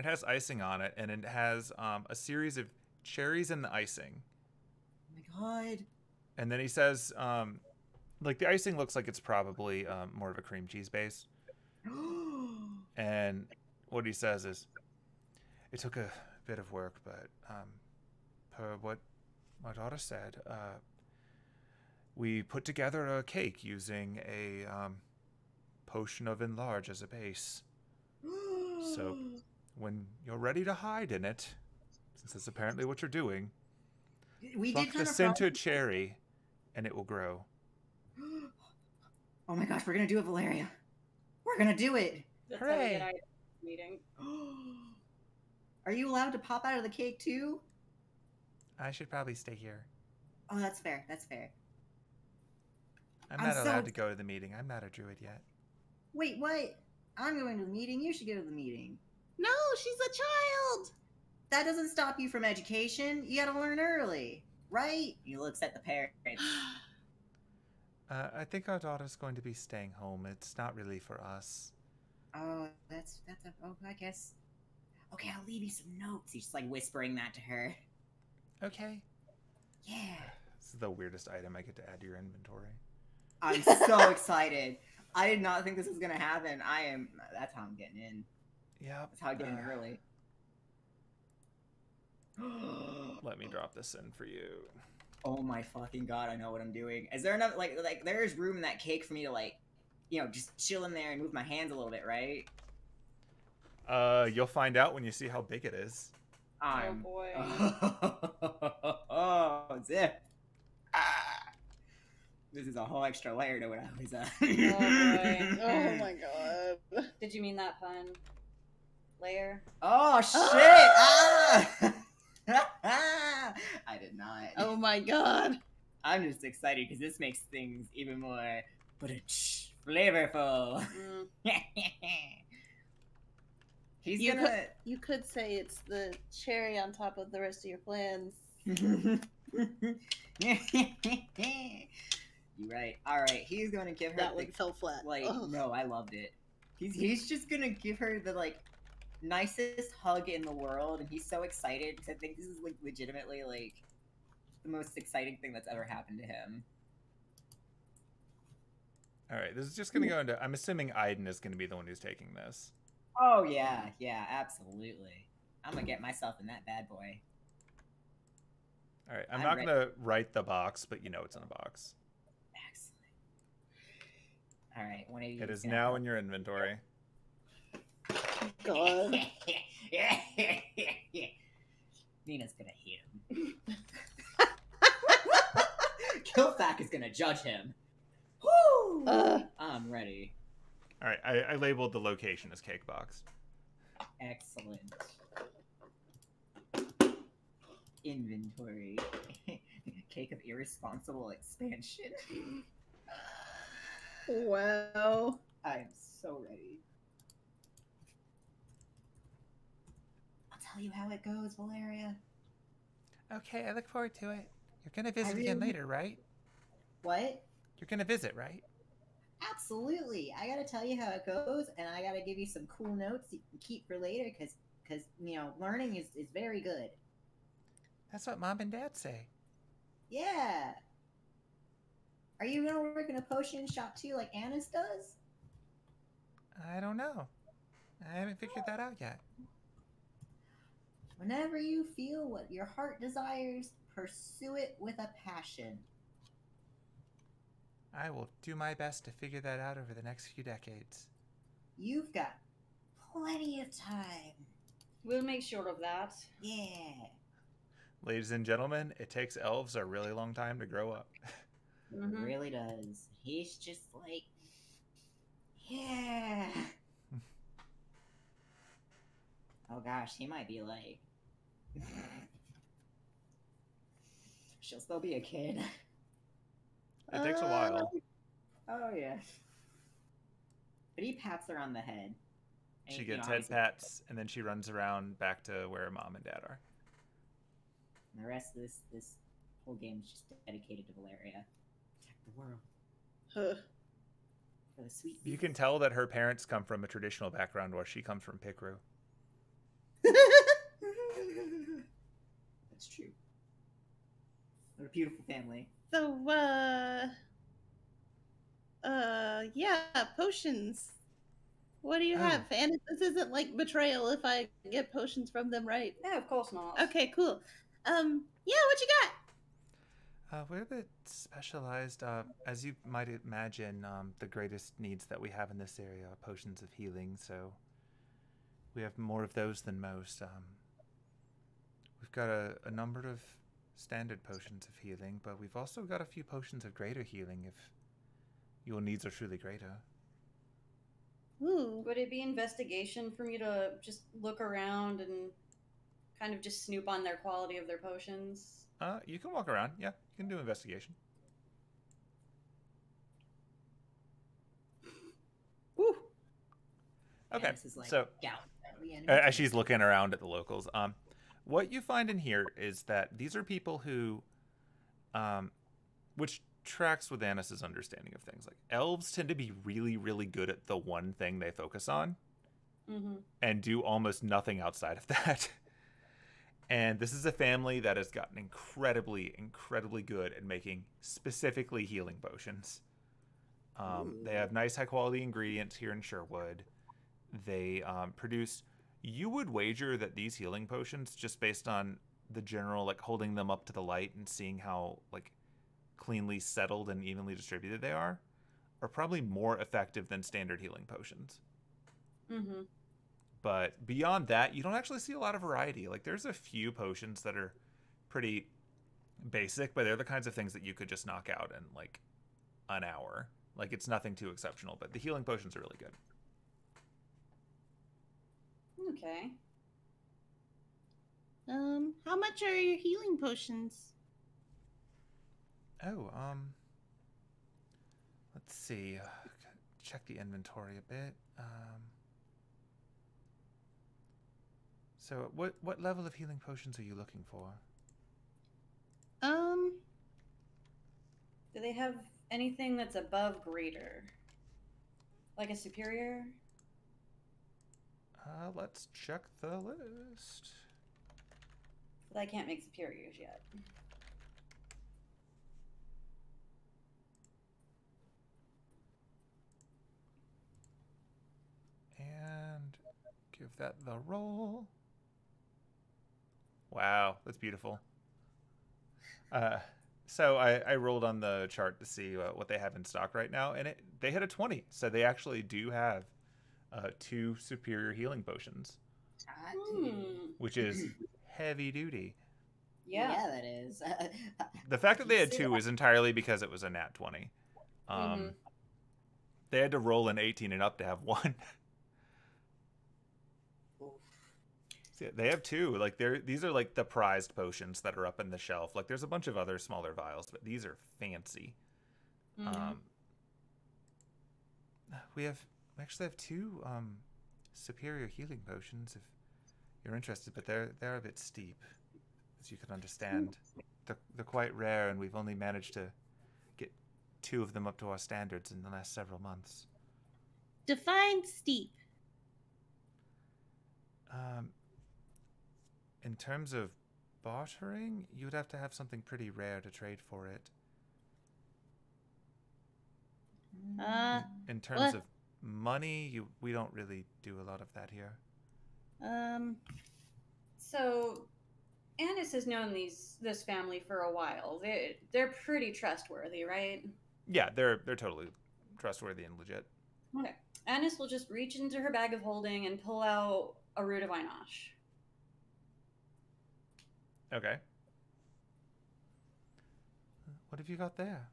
it has icing on it, and it has a series of cherries in the icing. Oh my God. And then he says, like, the icing looks like it's probably more of a cream cheese base. And what he says is, it took a bit of work, but per what my daughter said, we put together a cake using a potion of enlarge as a base. So when you're ready to hide in it, since that's apparently what you're doing, pluck the center cherry, and it will grow. Oh my gosh, we're gonna do it, Valeria. We're gonna do it. That's hooray! How we get meeting. Are you allowed to pop out of the cake too? I should probably stay here. Oh, that's fair. That's fair. I'm not allowed to go to the meeting. I'm not a druid yet. Wait, what? I'm going to the meeting. You should go to the meeting. No, she's a child. That doesn't stop you from education. You gotta learn early, right? You look at the parents. I think our daughter's going to be staying home. It's not really for us. Oh, that's I guess. Okay, I'll leave you some notes. He's just like whispering that to her. Okay. Yeah. This is the weirdest item I get to add to your inventory. I'm so excited. I did not think this was gonna happen. That's how I'm getting in. Yeah, that's how I get in early. Let me drop this in for you. Oh my fucking God, I know what I'm doing. Is there enough like there is room in that cake for me to like, you know, just chill in there and move my hands a little bit, right? You'll find out when you see how big it is. Oh boy. Oh, zip. Ah. This is a whole extra layer to what I was at. Oh my God. Did you mean that pun? Layer? Oh, shit! Oh! Ah! I did not. Oh my God. I'm just excited because this makes things even more flavorful. He's you could say it's the cherry on top of the rest of your plans. You're right. All right, he's gonna give her that one fell flat. Like, ugh. No, I loved it. He's just gonna give her the like nicest hug in the world, and he's so excited because I think this is like legitimately like the most exciting thing that's ever happened to him. All right, this is just gonna go into. I'm assuming Aidin is gonna be the one who's taking this. Oh yeah, yeah, absolutely. I'm gonna get myself in that bad boy. All right, I'm not gonna write the box, but you know it's in a box. All right, 180. It is now in your inventory. God. Nina's gonna hate him. Kilthak is gonna judge him. Woo! I'm ready. All right, I labeled the location as cake box. Excellent. Inventory. Cake of irresponsible expansion. Wow. I am so ready. I'll tell you how it goes, Valeria. Okay, I look forward to it. You're going to visit again later, right? What? You're going to visit, right? Absolutely. I got to tell you how it goes, and I got to give you some cool notes you can keep for later, because you know, learning is very good. That's what Mom and Dad say. Yeah. Are you gonna work in a potion shop too, like Anna's does? I don't know. I haven't figured that out yet. Whenever you feel what your heart desires, pursue it with a passion. I will do my best to figure that out over the next few decades. You've got plenty of time. We'll make sure of that. Yeah. Ladies and gentlemen, it takes elves a really long time to grow up. Mm-hmm. Really does. He's just like, yeah. Oh gosh, he might be like, she'll still be a kid. It takes a while. Oh yeah. But he pats her on the head. She gets head pats, and then she runs around back to where Mom and Dad are. And the rest of this whole game is just dedicated to Valeria. The world. For the sweet you can tell that her parents come from a traditional background while she comes from Picru. That's true. They're a beautiful family. So, yeah, potions. What do you have? And this isn't like betrayal if I get potions from them, right? Yeah, of course not. Okay, cool. Yeah, what you got? We're a bit specialized, as you might imagine, the greatest needs that we have in this area are potions of healing, so we have more of those than most. We've got a number of standard potions of healing, but we've also got a few potions of greater healing if your needs are truly greater. Ooh. Would it be investigation for me to just look around and kind of just snoop on their quality of their potions? You can walk around, yeah. You can do investigation. Woo! Okay, like, so as she's looking around at the locals, what you find in here is that these are people who, which tracks with Annis's understanding of things. Like, elves tend to be really, really good at the one thing they focus on and do almost nothing outside of that. And this is a family that has gotten incredibly, incredibly good at making specifically healing potions. They have nice, high-quality ingredients here in Sherwood. They produce... You would wager that these healing potions, just based on the general, like, holding them up to the light and seeing how, like, cleanly settled and evenly distributed they are probably more effective than standard healing potions. Mm-hmm. But beyond that, you don't actually see a lot of variety. Like, there's a few potions that are pretty basic, but they're the kinds of things that you could just knock out in, like, an hour. Like, it's nothing too exceptional, but the healing potions are really good. Okay. How much are your healing potions? Oh, let's see. Check the inventory a bit. So what level of healing potions are you looking for? Do they have anything that's above greater? Like a superior? Let's check the list. But I can't make superiors yet. And give that the roll. Wow, that's beautiful. So I rolled on the chart to see what they have in stock right now, and they hit a 20, so they actually do have 2 superior healing potions, which is heavy duty. Yeah, that is. The fact that they had 2 is entirely because it was a nat 20. They had to roll an 18 and up to have 1. Yeah, they have 2. Like these are like the prized potions that are up in the shelf. Like there's a bunch of other smaller vials, but these are fancy. We actually have 2 superior healing potions if you're interested, but they're a bit steep, as you can understand. They're quite rare, and we've only managed to get 2 of them up to our standards in the last several months. Define steep. In terms of bartering, you would have to have something pretty rare to trade for it. In terms of money, we don't really do a lot of that here. So, Anis has known this family for a while. They're pretty trustworthy, right? Yeah, they're totally trustworthy and legit. Okay, Anis will just reach into her bag of holding and pull out a root of Ainnash. Okay. What have you got there?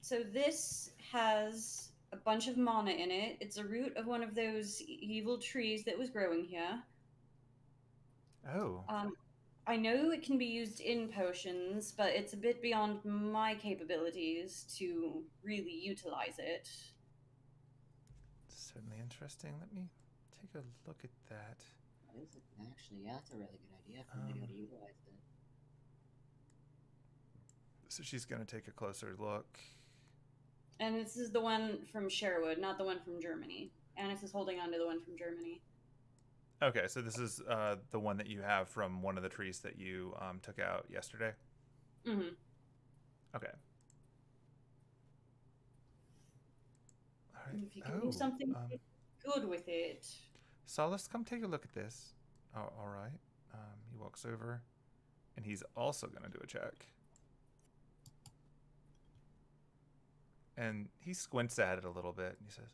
So this has a bunch of mana in it. It's a root of one of those evil trees that was growing here. Oh. I know it can be used in potions, but it's a bit beyond my capabilities to really utilize it. It's certainly interesting. Let me take a look at that. Actually, yeah, that's a really good idea for me to utilize it. So she's going to take a closer look. And this is the one from Sherwood, not the one from Germany. Anis is holding on to the one from Germany. Okay, so this is the one that you have from one of the trees that you took out yesterday? Mm-hmm. Okay. All right. If you can do something good with it. Solace, come take a look at this. Oh, all right. He walks over, and he's also going to do a check. And he squints at it a little bit, and he says,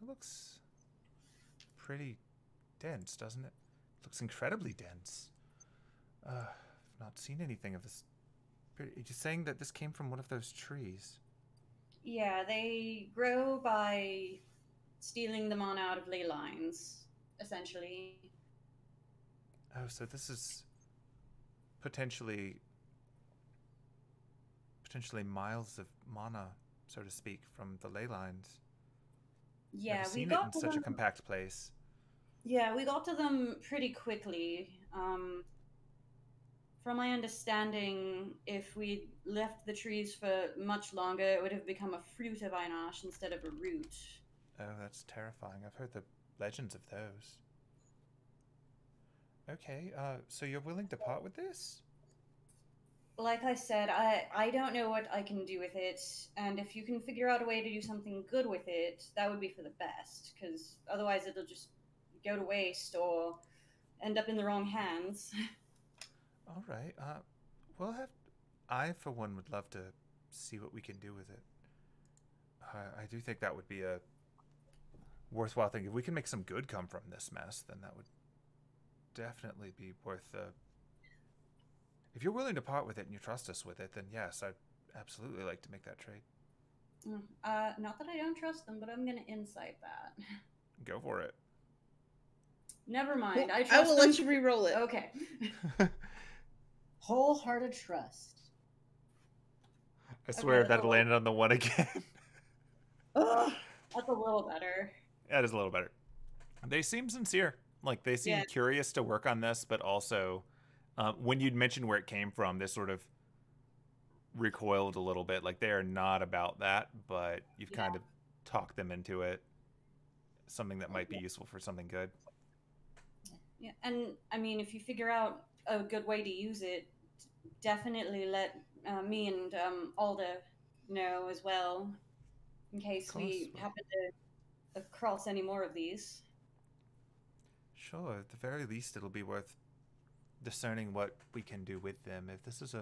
it looks pretty dense, doesn't it? It looks incredibly dense. I've not seen anything of this. You're saying that this came from one of those trees? Yeah, they grow by stealing the mana out of ley lines, essentially. Oh, so this is potentially miles of mana, so to speak, from the ley lines. Yeah, we got to them in such a compact place. Yeah, we got to them pretty quickly. From my understanding, if we left the trees for much longer, it would have become a fruit of Ainnash instead of a root. Oh, that's terrifying. I've heard the legends of those. Okay, so you're willing to part with this? Like I said, I don't know what I can do with it, and if you can figure out a way to do something good with it, that would be for the best, because otherwise it'll just go to waste or end up in the wrong hands. All right. I, for one, would love to see what we can do with it. I do think that would be a worthwhile thing. If we can make some good come from this mess, then that would definitely be worth the... If you're willing to part with it and you trust us with it, then yes, I'd absolutely like to make that trade. Not that I don't trust them, but I'm going to insight that. Go for it. Never mind. Well, I will let you re-roll it. Okay. Wholehearted trust. I swear that landed on the one again. Ugh, that's a little better. That is a little better. They seem sincere. Like, they seem curious to work on this, but also, when you'd mentioned where it came from, this sort of recoiled a little bit. Like, they are not about that, but you've kind of talked them into it. Something that might be useful for something good. Yeah, and, I mean, if you figure out a good way to use it, definitely let me and Alda know as well, in case we happen to cross any more of these. Sure, at the very least, it'll be worth discerning what we can do with them. If this is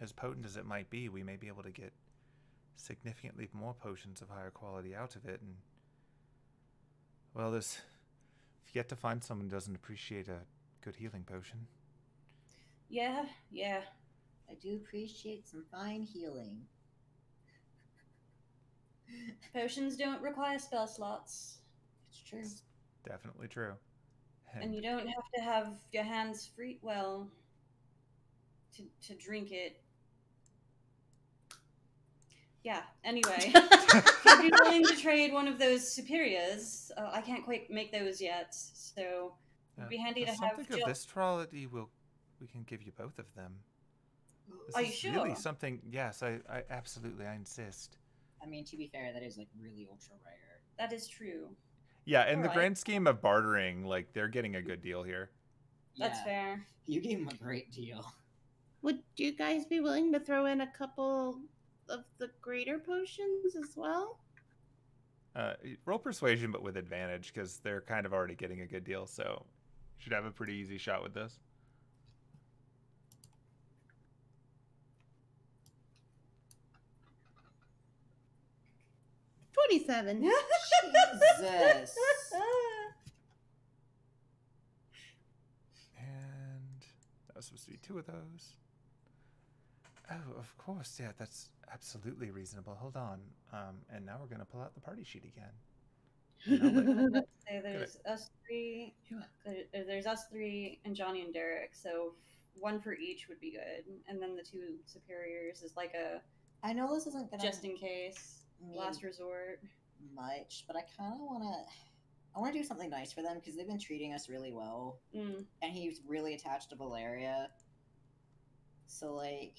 as potent as it might be, we may be able to get significantly more potions of higher quality out of it. And, well, this, if you get to find someone who doesn't appreciate a good healing potion. Yeah, yeah. I do appreciate some fine healing. Potions don't require spell slots. It's true. It's definitely true. And you don't have to have your hands free, well, to drink it. Yeah, anyway. If you'd be willing to trade one of those superiors, I can't quite make those yet, so it'd be handy to have... Something of this quality, we can give you both of them. This Are you sure? Really something, yes, I absolutely, I insist. I mean, to be fair, that is, like, really ultra rare. That is true. Yeah, in the grand scheme of bartering, like, they're getting a good deal here. Yeah. That's fair. You gave them a great deal. Would you guys be willing to throw in a couple of the greater potions as well? Roll persuasion, but with advantage, because they're kind of already getting a good deal, so you should have a pretty easy shot with this. Jesus. And that was supposed to be two of those. Oh, of course. Yeah, that's absolutely reasonable. Hold on. And now we're going to pull out the party sheet again. So there's us three. There's us three and Johnny and Derek. So one for each would be good. And then the two superiors is like a... I know this isn't going to... Just in case. Last resort much, but I kind of want to do something nice for them because they've been treating us really well. And he's really attached to Valeria, so like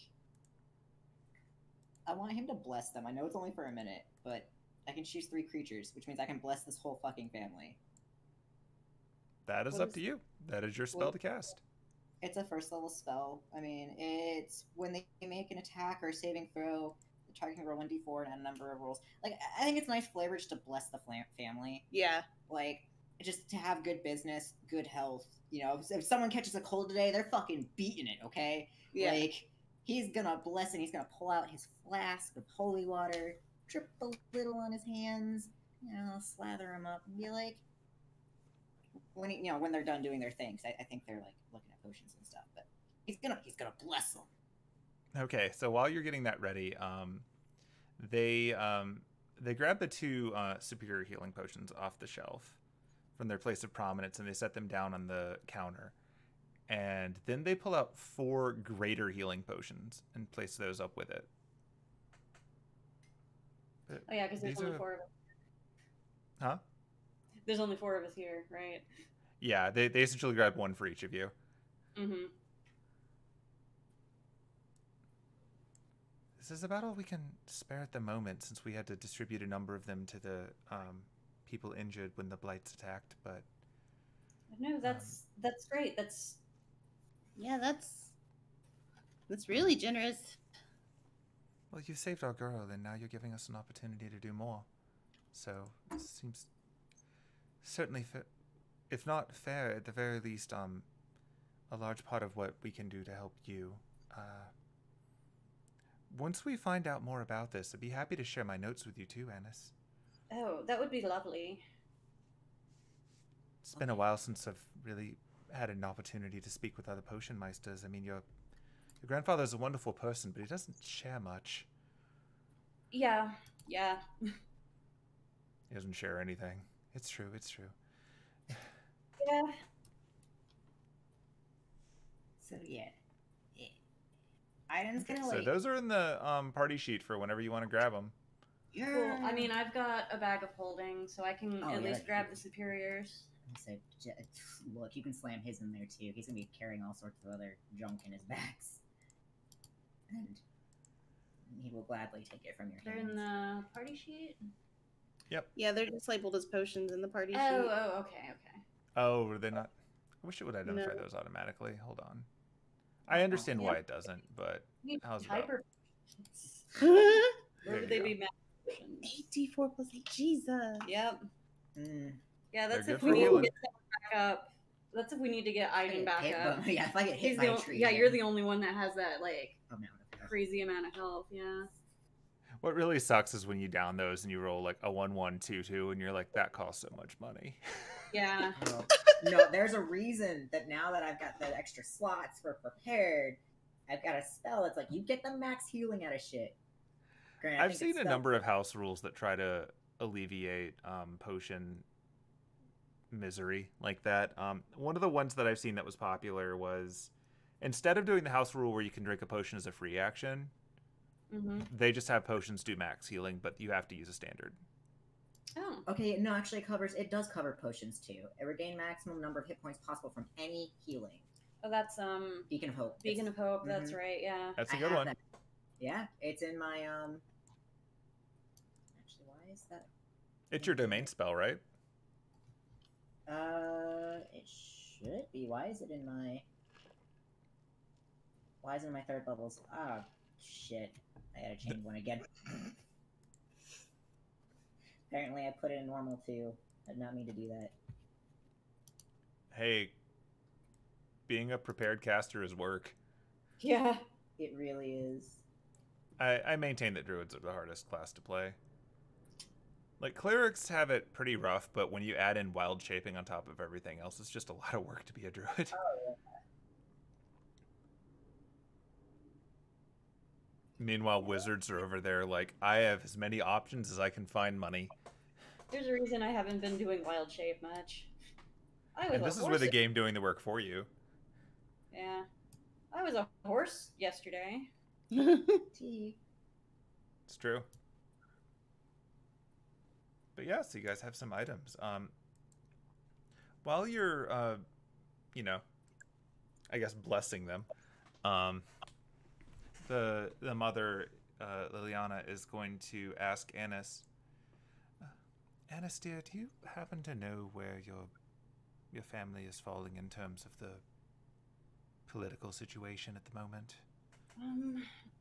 I want him to bless them. I know it's only for a minute, but I can choose three creatures, which means I can bless this whole fucking family. That is up to you. That is your spell to cast. It's a first level spell. I mean, it's when they make an attack or a saving throw, targeting roll 1d4 and a number of rolls. Like, I think it's nice flavor just to bless the family. Yeah. Like, just to have good business, good health. You know, if someone catches a cold today, they're fucking beating it, okay? Yeah. Like, he's gonna bless and he's gonna pull out his flask of holy water, drip a little on his hands, you know, slather him up and be like, when he, you know, when they're done doing their things. I think they're, like, looking at potions and stuff, but he's gonna bless them. Okay, so while you're getting that ready, they grab the two superior healing potions off the shelf from their place of prominence, and they set them down on the counter. And then they pull out four greater healing potions and place those up with it. But oh yeah, because there's only four of us. Huh? There's only four of us here, right? Yeah, they essentially grab one for each of you. Mm-hmm. This is about all we can spare at the moment, since we had to distribute a number of them to the people injured when the blights attacked. But no, that's great. That's really generous. Well, you saved our girl, and now you're giving us an opportunity to do more. So it seems certainly, if not fair, at the very least, a large part of what we can do to help you. Once we find out more about this, I'd be happy to share my notes with you too, Ainnash. Oh, that would be lovely. It's been a while since I've really had an opportunity to speak with other potion meisters. I mean, your grandfather's a wonderful person, but he doesn't share much. Yeah, yeah. He doesn't share anything. It's true, it's true. Yeah. So, yeah. Aiden's gonna wait. So those are in the party sheet for whenever you want to grab them. Yeah. Cool. I mean, I've got a bag of holding, so I can at least grab the superiors. So, look, you can slam his in there, too. He's going to be carrying all sorts of other junk in his bags. And he will gladly take it from your hands. They're in the party sheet? Yep. Yeah, they're just labeled as potions in the party sheet. Oh, okay, okay. Oh, were they not? I wish it would identify those automatically. Hold on. I understand why it doesn't, but how's that? Where would they be mad? 8d4 plus 8, Jesus. Yep. Mm. Yeah, that's if we need to get back up. That's if we need to get Aidin back up. Yeah, if I get hit by a tree. Yeah, you're the only one that has that, like, crazy amount of health, yeah. What really sucks is when you down those and you roll, like, a 1-1-2-2, and you're like, that costs so much money. Yeah. No, there's a reason that now that I've got the extra slots for prepared, I've got a spell that's like, you get the max healing out of shit. Grant, I've seen a number of house rules that try to alleviate potion misery like that. One of the ones that I've seen that was popular was, instead of doing the house rule where you can drink a potion as a free action, they just have potions do max healing, but you have to use a standard. Oh. Okay, no, actually it does cover potions too. It regain maximum number of hit points possible from any healing. Oh, that's Beacon of Hope. Beacon of Hope, that's right, yeah. That's a good one. That. Yeah, it's in my actually, why is that? It's your domain spell, right? It should be. Why is it in my? Why is it in my third levels? Oh, shit! I gotta change one again. Apparently, I put it in normal too. I did not mean to do that. Hey, being a prepared caster is work. Yeah, it really is. I maintain that druids are the hardest class to play. Like, clerics have it pretty rough, but when you add in wild shaping on top of everything else, it's just a lot of work to be a druid. Oh, yeah. Meanwhile, wizards are over there like, I have as many options as I can find money. There's a reason I haven't been doing wild shape much. I was. And this is with a game doing the work for you. Yeah. I was a horse yesterday. It's true. But yeah, so you guys have some items. While you're, you know, I guess blessing them, the mother, Liliana, is going to ask Ainnash, Ainnash dear, do you happen to know where your family is falling in terms of the political situation at the moment?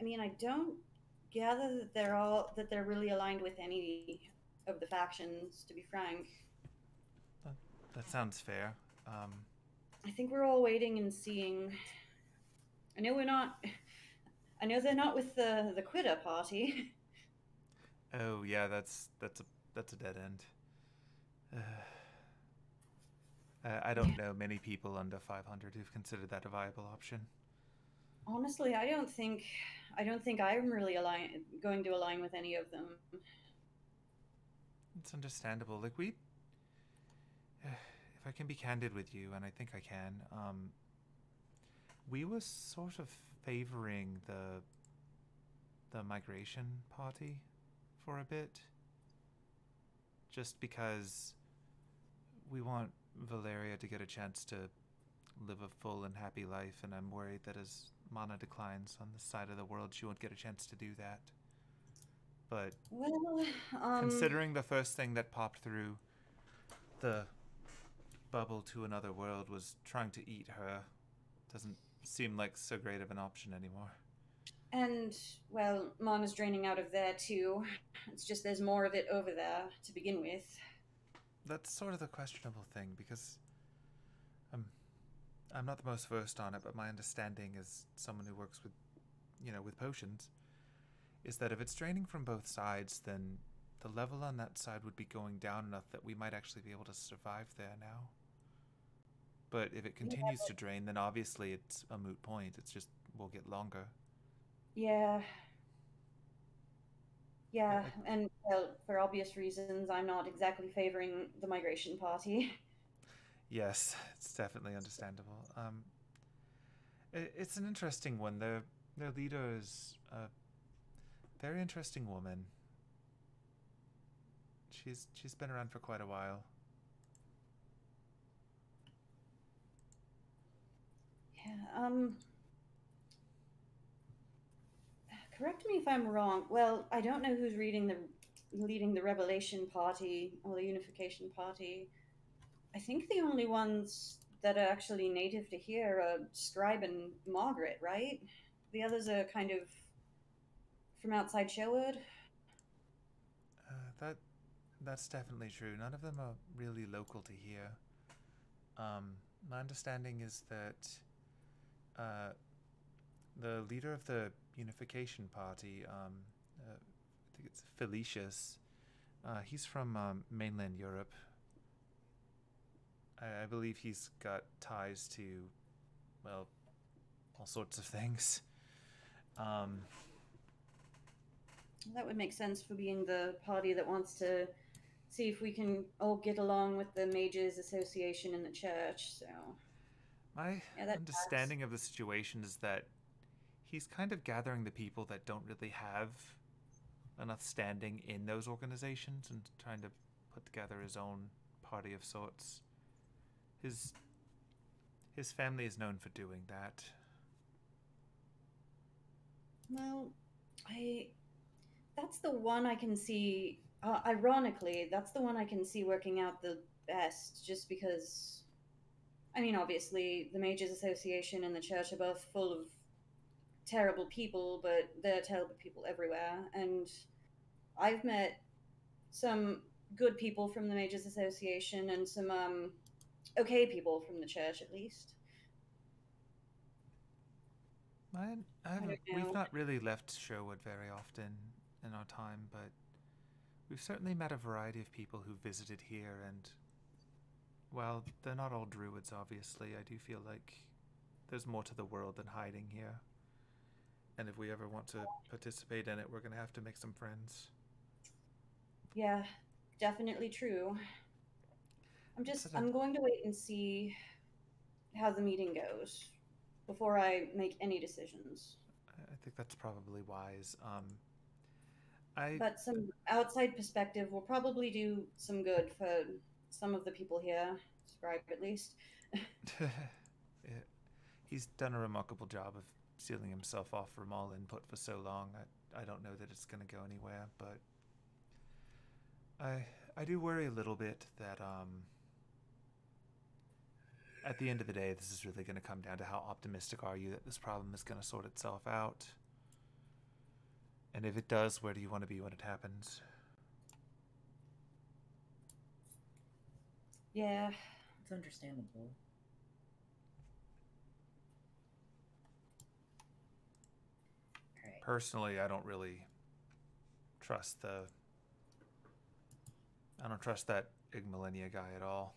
I mean, I don't gather that they're really aligned with any of the factions, to be frank. That sounds fair. I think we're all waiting and seeing. I know they're not with the Quitter party. Oh yeah, that's a dead end. I don't know many people under 500 who've considered that a viable option. Honestly, I don't think I'm really going to align with any of them. It's understandable. Like, we, if I can be candid with you, and I think I can, we were sort of favoring the migration party for a bit, just because we want Valeria to get a chance to live a full and happy life, and I'm worried that as Mana declines on this side of the world, she won't get a chance to do that. But well, considering the first thing that popped through the bubble to another world was trying to eat her, doesn't seem like so great of an option anymore. And, well, Mana's draining out of there too. It's just there's more of it over there to begin with. That's sort of the questionable thing, because I'm not the most versed on it, but my understanding as someone who works with, you know, with potions, is that if it's draining from both sides, then the level on that side would be going down enough that we might actually be able to survive there now. But if it continues to drain, then obviously it's a moot point. It's just, we'll get longer. Yeah. Yeah, and well, for obvious reasons, I'm not exactly favoring the migration party. Yes, it's definitely understandable. It's an interesting one. They're Their leader is a very interesting woman. She's been around for quite a while. Yeah, correct me if I'm wrong. Well, I don't know who's leading the Revelation Party or the Unification Party. I think the only ones that are actually native to here are Scribe and Margaret, right? The others are kind of from outside Sherwood. That's definitely true. None of them are really local to here. My understanding is that the leader of the Unification Party, I think it's Felicius, he's from mainland Europe. I believe he's got ties to, well, all sorts of things. That would make sense for being the party that wants to see if we can all get along with the Mages Association and the Church, so... My understanding of the situation is that he's kind of gathering the people that don't really have enough standing in those organizations and trying to put together his own party of sorts. His family is known for doing that. Well, that's the one I can see... ironically, that's the one I can see working out the best, just because... I mean, obviously, the Mages Association and the Church are both full of terrible people, but there are terrible people everywhere, and I've met some good people from the Mages Association and some, okay people from the Church, at least. We've not really left Sherwood very often in our time, but... We've certainly met a variety of people who visited here, and while they're not all druids, obviously, I do feel like there's more to the world than hiding here. And if we ever want to participate in it, we're going to have to make some friends. Yeah, definitely true. I'm going to wait and see how the meeting goes before I make any decisions. I think that's probably wise. But some outside perspective will probably do some good for some of the people here, Scribe at least. Yeah. He's done a remarkable job of sealing himself off from all input for so long. I don't know that it's going to go anywhere, but I do worry a little bit that at the end of the day, this is really going to come down to how optimistic are you that this problem is going to sort itself out. And if it does, where do you want to be when it happens? Yeah, it's understandable. Right. Personally, I don't really trust I don't trust that Igmilenia guy at all.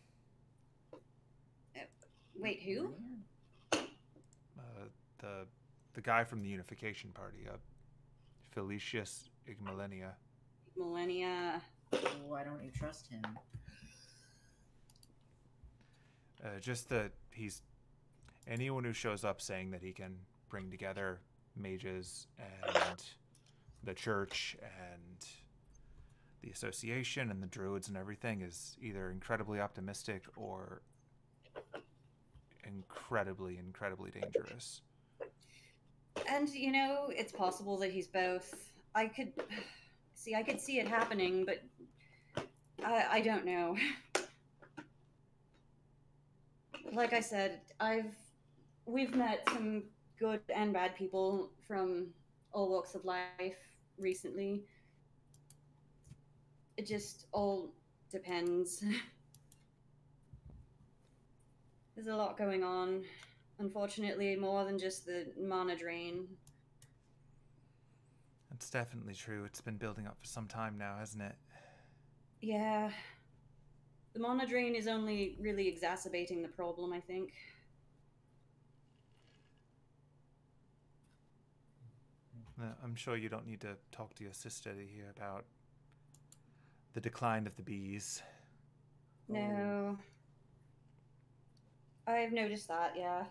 Wait, who? The guy from the Unification Party, Felicius Igmilenia. Igmilenia. Why don't you trust him? Just that he's... Anyone who shows up saying that he can bring together mages and the Church and the Association and the Druids and everything is either incredibly optimistic or incredibly, incredibly dangerous. And, you know, it's possible that he's both. I could see it happening, but I don't know. Like I said, we've met some good and bad people from all walks of life recently. It just all depends. There's a lot going on. Unfortunately, more than just the mana drain. That's definitely true. It's been building up for some time now, hasn't it? Yeah. The mana drain is only really exacerbating the problem, I think. I'm sure you don't need to talk to your sister to hear about the decline of the bees. No. Oh. I've noticed that, yeah.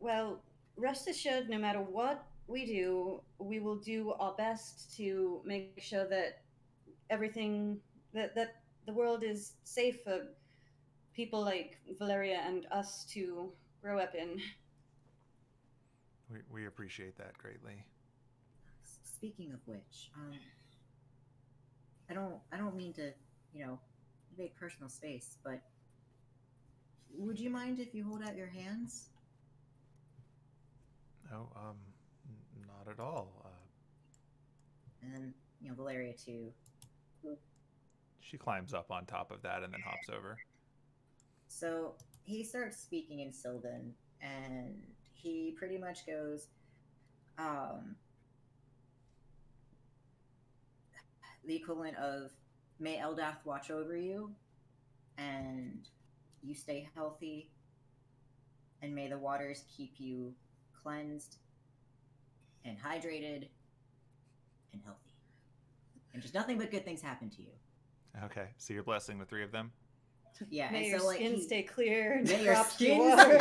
Well, rest assured, no matter what we do, we will do our best to make sure that everything, that the world is safe for people like Valeria and us to grow up in. We appreciate that greatly. Speaking of which, I don't mean to, you know, invade personal space, but would you mind if you hold out your hands? No, not at all. And then, you know, Valeria too. She climbs up on top of that and then hops over. So he starts speaking in Sylvan, and he pretty much goes, the equivalent of, may Eldath watch over you, and you stay healthy, and may the waters keep you cleansed, and hydrated, and healthy. And just nothing but good things happen to you. Okay, so you're blessing the three of them? Yeah, may your skin stay clear and your crops watered.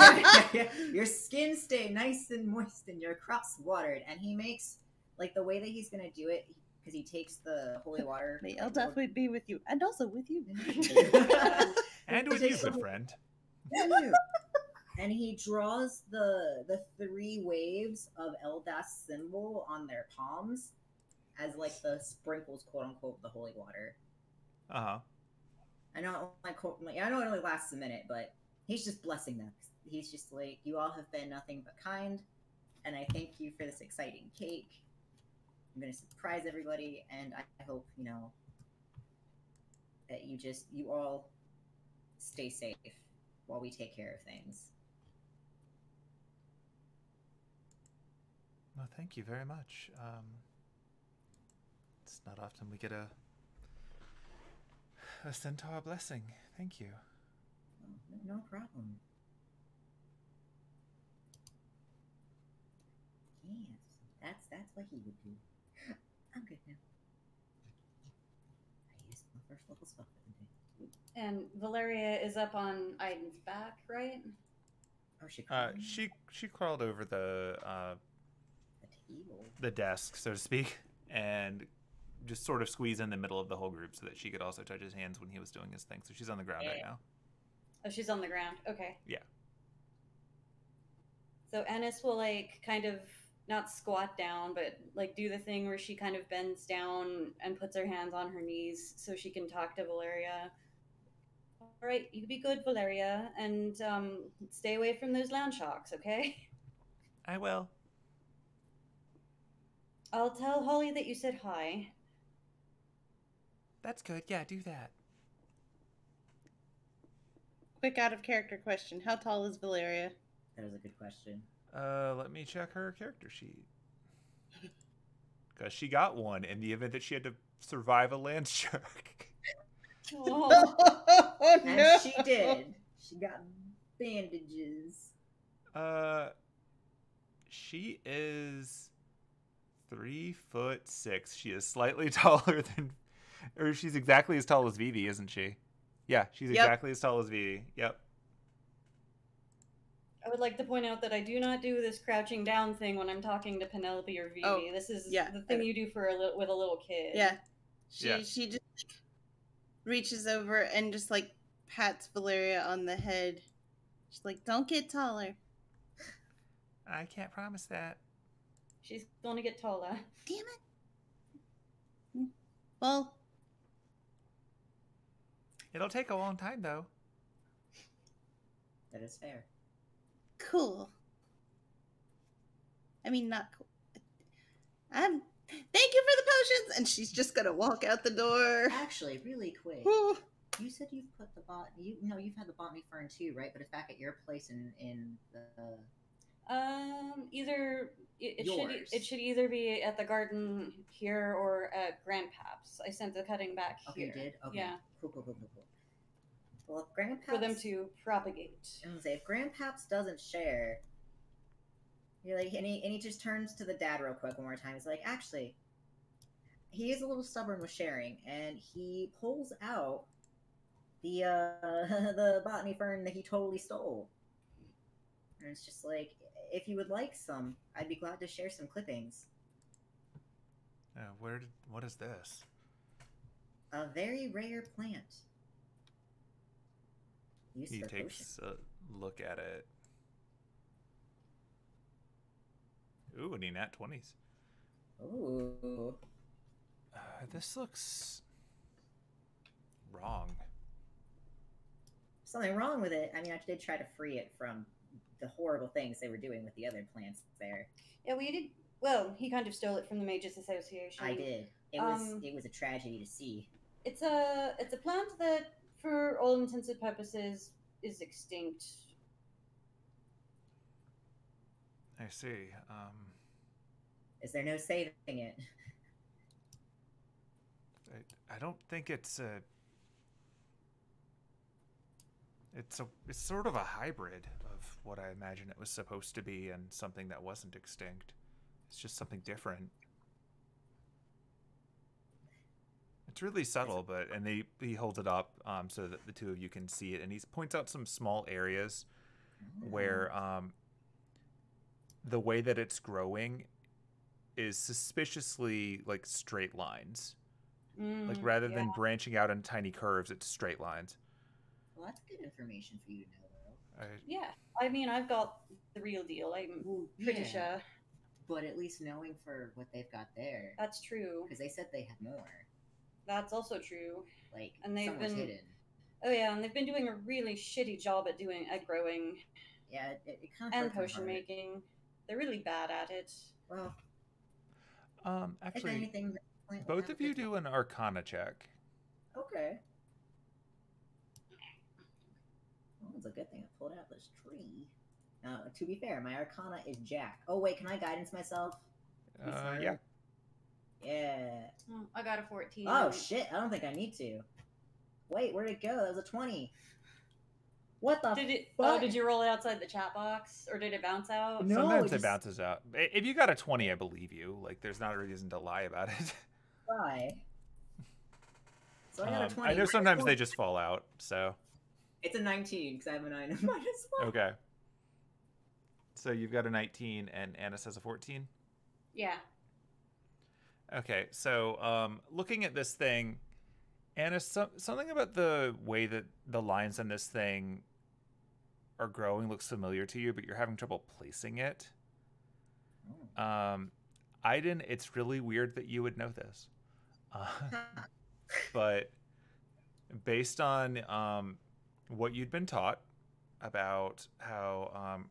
Your skin stay nice and moist and your crops watered. And he makes, like, the way that he's going to do it, because he takes the holy water. May Eldath would be with you. And also with you. And with you, good friend. And he draws the three waves of Eldath's symbol on their palms as, like, the sprinkles, quote-unquote, of the holy water. Uh-huh. I know, I know it only lasts a minute, but he's just blessing them. He's just like, you all have been nothing but kind, and I thank you for this exciting cake. I'm going to surprise everybody, and I hope, you know, that you all stay safe while we take care of things. Well, thank you very much. It's not often we get a centaur blessing. Thank you. No problem. Yes, that's what he would do. I'm good now. I used my first level spell for the day. And Valeria is up on Aiden's back, right? Oh, she crawled over the desk, so to speak, and just sort of squeeze in the middle of the whole group so that she could also touch his hands when he was doing his thing. So she's on the ground right now. Oh, she's on the ground. Okay. Yeah. So Ainnash will, like, kind of not squat down, but, like, do the thing where she kind of bends down and puts her hands on her knees so she can talk to Valeria. All right, you be good, Valeria, and stay away from those lounge sharks, okay? I will. I'll tell Holly that you said hi. That's good. Yeah, do that. Quick out-of-character question. How tall is Valeria? That was a good question. Let me check her character sheet. Because she got one in the event that she had to survive a land shark. Oh. Oh, no. And she did. She got bandages. She is 3'6". She is slightly taller than... Or she's exactly as tall as Vivi, isn't she? Yeah, she's exactly as tall as Vivi. Yep. I would like to point out that I do not do this crouching down thing when I'm talking to Penelope or Vivi. Oh, this is the thing you do for with a little kid. Yeah. She just reaches over and just, like, pats Valeria on the head. She's like, don't get taller. I can't promise that. She's going to get taller. Damn it. Well, it'll take a long time, though. That is fair. Cool. I mean, not cool. Thank you for the potions! And she's just gonna walk out the door. Actually, really quick. Ooh. You said you've put the you've had the botany fern too, right? But it's back at your place in the... either... It should either be at the garden here or at Grandpap's. I sent the cutting back here. You did? Okay. Yeah. Cool. Well, if Grandpap's... For them to propagate. I'm gonna say, if Grandpap's doesn't share, you're like, and he just turns to the dad real quick one more time. He's like, actually, he is a little stubborn with sharing, and he pulls out the botany fern that he totally stole. And it's just like, if you would like some, I'd be glad to share some clippings. What is this? A very rare plant. Used he takes potion. A look at it. Ooh, and he nat 20s. Ooh. This looks wrong. Something wrong with it. I mean, I did try to free it from the horrible things they were doing with the other plants there. Yeah, well, you did. Well, he kind of stole it from the Mages Association. I did. It was a tragedy to see. It's a plant that, for all intents and purposes, is extinct. I see. Is there no saving it? I don't think it's a. It's sort of a hybrid of what I imagine it was supposed to be and something that wasn't extinct. It's just something different. It's really subtle, but and he holds it up so that the two of you can see it, and he points out some small areas where the way that it's growing is suspiciously like straight lines. Like rather than branching out in tiny curves, it's straight lines. Well, that's good information for you to know, though. Yeah, I mean, I've got the real deal. I'm pretty sure. But at least knowing for what they've got there. That's true. Because they said they had more. That's also true. Like, and they've been hidden. Oh yeah, and they've been doing a really shitty job at doing growing. Yeah, it kind of and potion making. They're really bad at it. Well, actually, anything, both of you do an Arcana check. Okay. Well, it's a good thing I pulled out this tree. Now, to be fair, my Arcana is Jack. Oh, wait, can I guidance myself? Yeah. Yeah. Oh, I got a 14. Oh, shit. I don't think I need to. Wait, where'd it go? That was a 20. What the fuck? Oh, did you roll it outside the chat box? Or did it bounce out? No, Sometimes it bounces out. If you got a 20, I believe you. Like, there's not a reason to lie about it. Why? So I got a 20. I know sometimes they just fall out, so... It's a 19, because I have a 9 and minus 1. Okay. So you've got a 19, and Anis has a 14? Yeah. Okay, so looking at this thing, Anis, something about the way that the lines on this thing are growing looks familiar to you, but you're having trouble placing it. Oh. Aidin, it's really weird that you would know this. But based on... what you'd been taught about how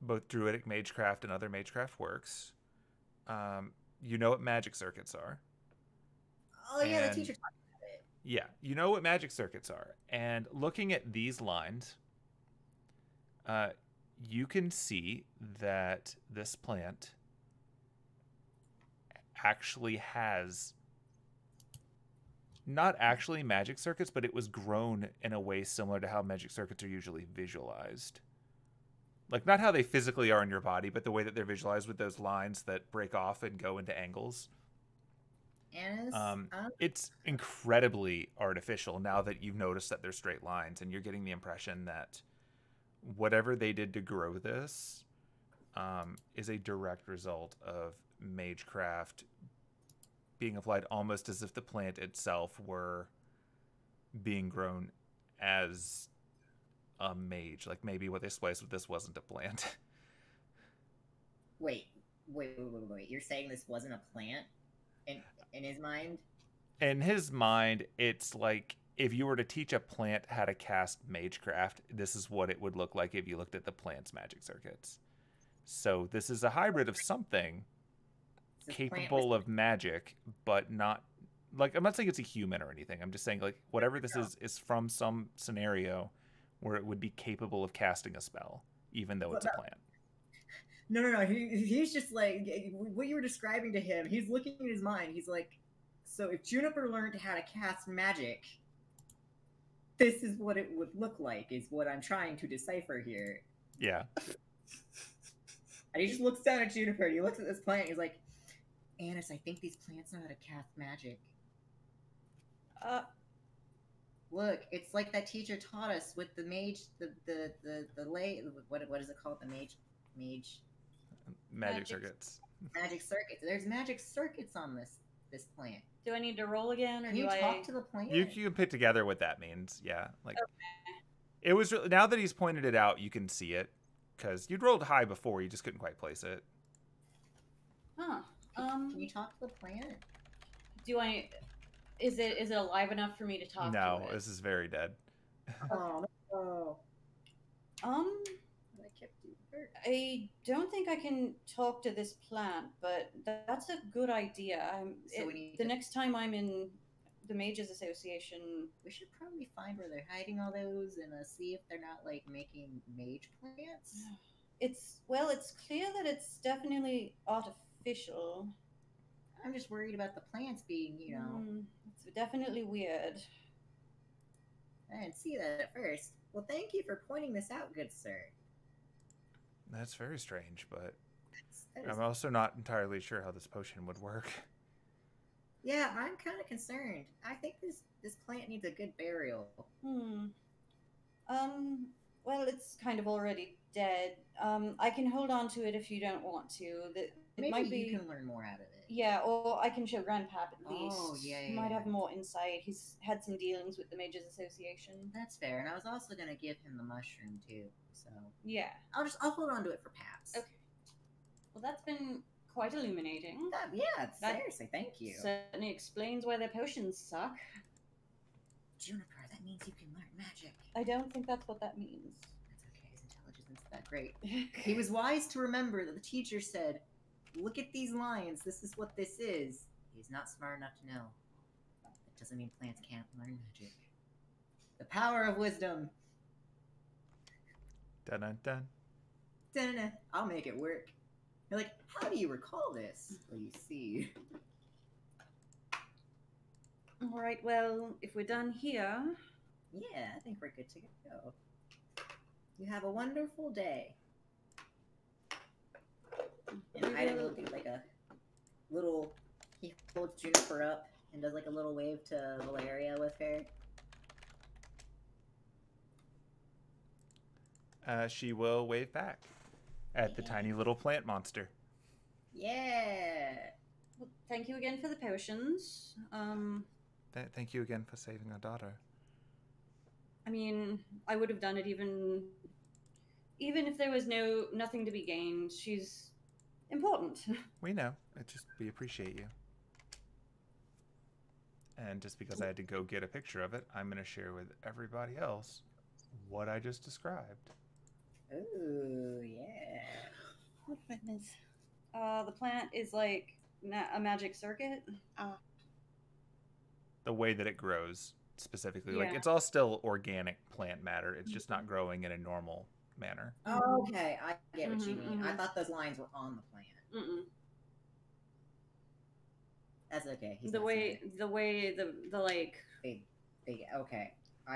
both druidic magecraft and other magecraft works, you know what magic circuits are. Oh, and yeah, the teacher taught me about it. Yeah, you know what magic circuits are. And looking at these lines, you can see that this plant actually has... not actually magic circuits, but it was grown in a way similar to how magic circuits are usually visualized. Like, not how they physically are in your body, but the way that they're visualized with those lines that break off and go into angles. Yes. It's incredibly artificial now that you've noticed that they're straight lines, and you're getting the impression that whatever they did to grow this is a direct result of magecraft being applied, almost as if the plant itself were being grown as a mage. Like, maybe what they spliced with this wasn't a plant. Wait. You're saying this wasn't a plant in his mind? In his mind, it's like if you were to teach a plant how to cast magecraft, this is what it would look like if you looked at the plant's magic circuits. So this is a hybrid of something... capable of magic, but not like, I'm not saying it's a human or anything. I'm just saying, like, whatever this is from some scenario where it would be capable of casting a spell, even though it's a plant. No. He's just like what you were describing to him. He's looking in his mind. He's like, so if Juniper learned how to cast magic, this is what it would look like, is what I'm trying to decipher here. Yeah. And he just looks down at Juniper. He looks at this plant. And he's like, Anis, I think these plants know how to cast magic. Look, it's like that teacher taught us with the mage, what is it called? The mage? Magic circuits. Magic circuits. There's magic circuits on this plant. Do I need to roll again, or can do you talk to the plant? You can put together what that means. Yeah, like okay. It was. Now that he's pointed it out, you can see it because you'd rolled high before. You just couldn't quite place it. Huh. Can you talk to the plant? Do I? Is it alive enough for me to talk to it? No, this is very dead. Oh, no. I don't think I can talk to this plant, but that's a good idea. The next time I'm in the Mages Association, we should probably find where they're hiding all those and see if they're not like making mage plants. It's clear that it's definitely artificial. I'm just worried about the plants being, you know... it's definitely weird. I didn't see that at first. Well, thank you for pointing this out, good sir. That's very strange, but I'm also not entirely sure how this potion would work. Yeah, I'm kind of concerned. I think this plant needs a good burial. Well, it's kind of already dead. I can hold on to it if you don't want to. Maybe you can learn more out of it. Yeah, or I can show Grandpap at least. Oh, yeah. He might have more insight. He's had some dealings with the Mages Association. That's fair. And I was also going to give him the mushroom, too. So yeah. I'll hold on to it for Paps. Okay. Well, that's been quite illuminating. Seriously, thank you. Certainly explains why their potions suck. Juniper, that means you can learn magic. I don't think that's what that means. That's okay. His intelligence isn't that great. He was wise to remember that the teacher said, look at these lines. This is what this is. He's not smart enough to know. That doesn't mean plants can't learn magic. The power of wisdom. Dun-dun-dun. Dun-dun-dun. I'll make it work. You're like, how do you recall this? Well, you see. All right, well, if we're done here... Yeah, I think we're good to go. You have a wonderful day. And Aiden will do like a little... He holds Juniper up and does like a little wave to Valeria with her. She will wave back at the tiny little plant monster. Yeah. Well, thank you again for the potions. Thank you again for saving our daughter. I mean, I would have done it even if there was nothing to be gained. She's important. We know. We appreciate you. And just because I had to go get a picture of it, I'm going to share with everybody else what I just described. Oh, yeah. What did I miss? The plant is like a magic circuit. The way that it grows, specifically. Yeah. Like, it's all still organic plant matter. It's just not growing in a normal manner. Oh, okay. I get what you mean. I thought those lines were on the plant. That's okay. The way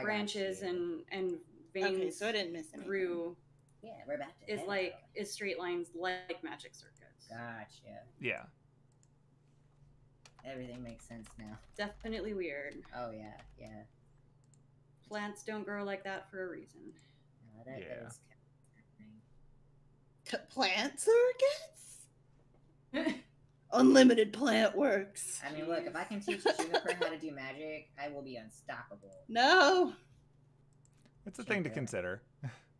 branches and veins so I didn't miss anything. Yeah, we're back to is straight lines like magic circuits. Gotcha. Yeah. Everything makes sense now. Definitely weird. Oh yeah, yeah. Plants don't grow like that for a reason. No, that is kind of happening. Plant circuits? Unlimited plant works. I mean, look, if I can teach Juniper how to do magic, I will be unstoppable. No. It's a thing to consider.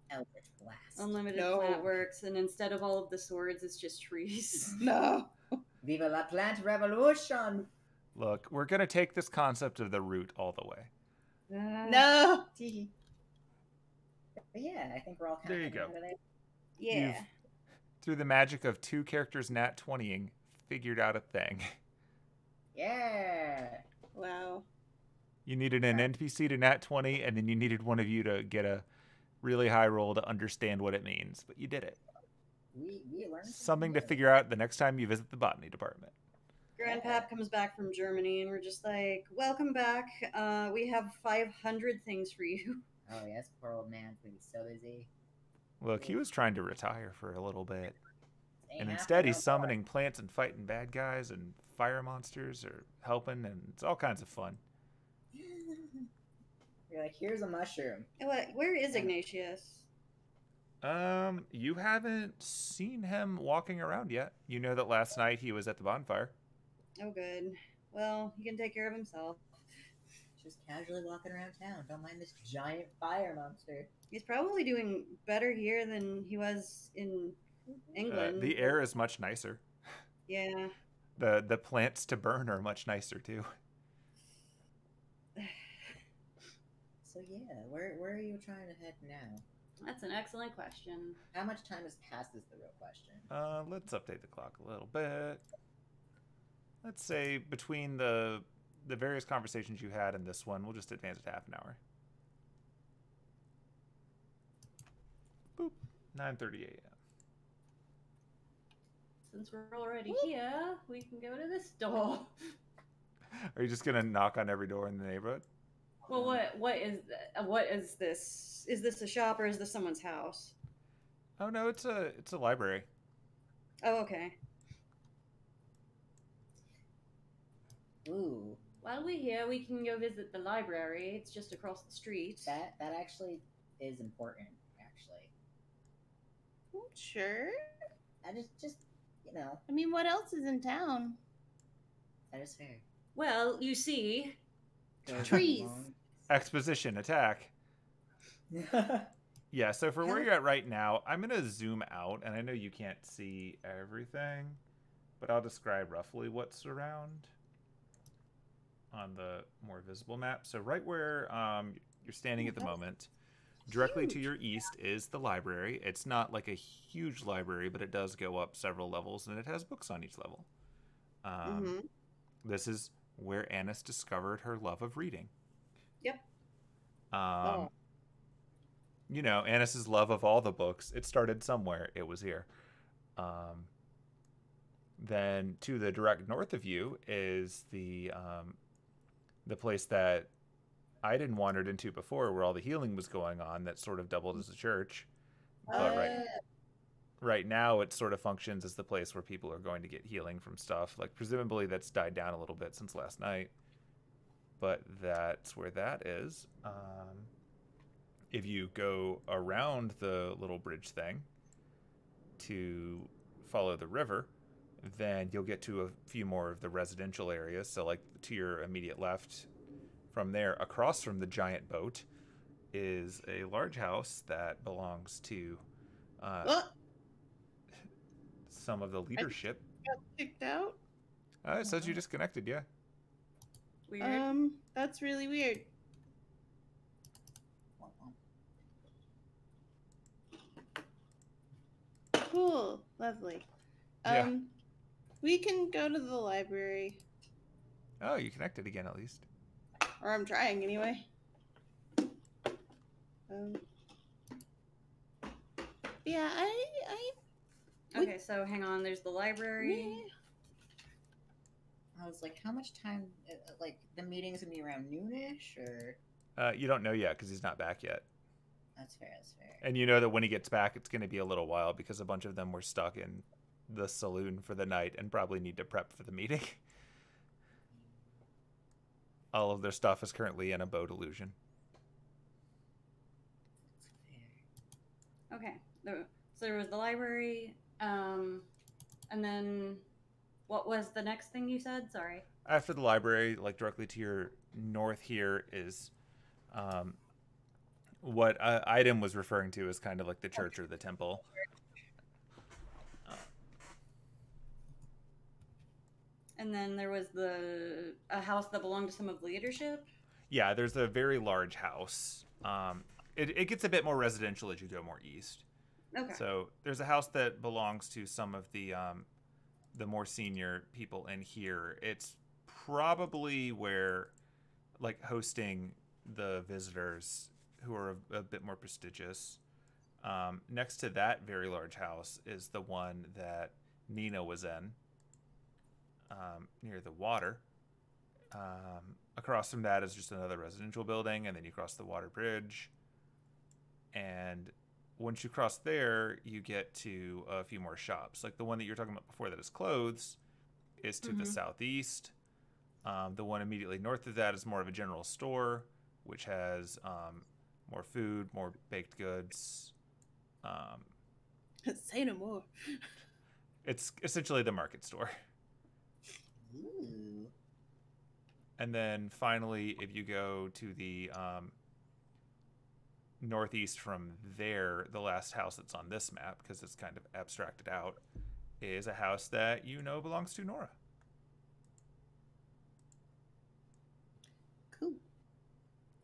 Eldritch Blast. Unlimited plant works, and instead of all of the swords, it's just trees. No. Viva la plant revolution. Look, we're going to take this concept of the root all the way. No. But yeah, I think we're all kind of out of it. Yeah. You've, through the magic of two characters nat 20ing, figured out a thing. Yeah. Wow. You needed an NPC to nat 20, and then you needed one of you to get a really high roll to understand what it means. But you did it. We learned something to figure out the next time you visit the botany department. Grandpap comes back from Germany, and we're just like, welcome back. We have 500 things for you. Oh, yes. Poor old man. He's so busy. Look, he was trying to retire for a little bit. And instead, he's summoning plants and fighting bad guys and fire monsters or helping, and it's all kinds of fun. You're like, here's a mushroom. Where is Ignatius? You haven't seen him walking around yet. You know that last night he was at the bonfire. Oh, good. Well, he can take care of himself. Just casually walking around town. Don't mind this giant fire monster. He's probably doing better here than he was in England. The air is much nicer. Yeah. The plants to burn are much nicer, too. So, yeah, where are you trying to head now? That's an excellent question. How much time has passed is the real question. Let's update the clock a little bit. Let's say between the various conversations you had and this one, we'll just advance it half an hour. Boop. 9:30 a.m. Since we're already here, we can go to this door. Are you just gonna knock on every door in the neighborhood? Well, what is this? Is this a shop or is this someone's house? Oh no, it's a library. Oh, okay. Ooh. While we're here, we can go visit the library. It's just across the street. That actually is important, actually. Well, sure. I just you know. I mean, what else is in town? That is fair. Well, you see. Trees. Exposition attack. Yeah, so for where you're at right now, I'm going to zoom out, and I know you can't see everything, but I'll describe roughly what's around on the more visible map. So right where you're standing at the moment, directly to your east is the library. It's not like a huge library, but it does go up several levels, and it has books on each level. This is where Ainnash discovered her love of reading. Yep. You know, Ainnash' love of all the books. It started somewhere. It was here. Then to the direct north of you is the place that Aidin wandered into before, where all the healing was going on. That sort of doubled as a church. But right now, it sort of functions as the place where people are going to get healing from stuff. Like, presumably, that's died down a little bit since last night. But that's where that is. If you go around the little bridge thing to follow the river, then you'll get to a few more of the residential areas. So, like, to your immediate left from there, across from the giant boat, is a large house that belongs to... some of the leadership. I got kicked out. It says you disconnected. Yeah. Weird. That's really weird. Cool. Lovely. We can go to the library. Oh, you connected again, at least. Or I'm trying anyway. Yeah, okay, so hang on. There's the library. I was like, how much time? Like, the meeting's gonna be around noonish, or? You don't know yet because he's not back yet. That's fair. That's fair. And you know that when he gets back, it's gonna be a little while because a bunch of them were stuck in the saloon for the night and probably need to prep for the meeting. All of their stuff is currently in a boat illusion. That's fair. Okay. So there was the library. And then what was the next thing you said? Sorry. After the library, like directly to your north here is what Aidin was referring to as kind of like the church or the temple. And then there was a house that belonged to some of the leadership. Yeah, there's a very large house. It gets a bit more residential as you go more east. Okay. So there's a house that belongs to some of the more senior people in here. It's probably where, like, hosting the visitors who are a bit more prestigious. Next to that very large house is the one that Nina was in, near the water. Across from that is just another residential building, and then you cross the water bridge, and... Once you cross there, you get to a few more shops. Like the one that you were talking about before that is clothes is to the southeast. The one immediately north of that is more of a general store. which has more food, more baked goods. Say no more. It's essentially the market store. Ooh. And then finally, if you go to the northeast from there, the last house that's on this map, because it's kind of abstracted out, is a house that you know belongs to Nora. Cool.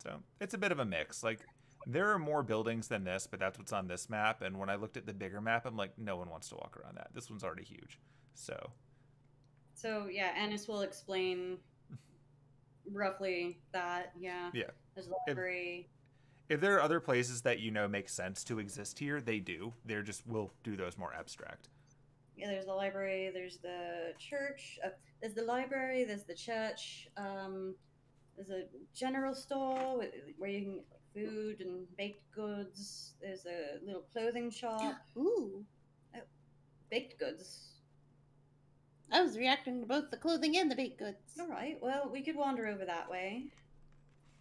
So it's a bit of a mix. Like, there are more buildings than this, but that's what's on this map. And when I looked at the bigger map, I'm like, no one wants to walk around that. This one's already huge. So yeah, Anis will explain roughly that. Yeah. Yeah. There's a library. If there are other places that, you know, make sense to exist here, they do. They're just, we'll do those more abstract. Yeah, there's the library, there's the church, there's the library, there's the church, there's a general store where you can get like food and baked goods, there's a little clothing shop. Ooh. Oh, baked goods. I was reacting to both the clothing and the baked goods. All right, well, we could wander over that way.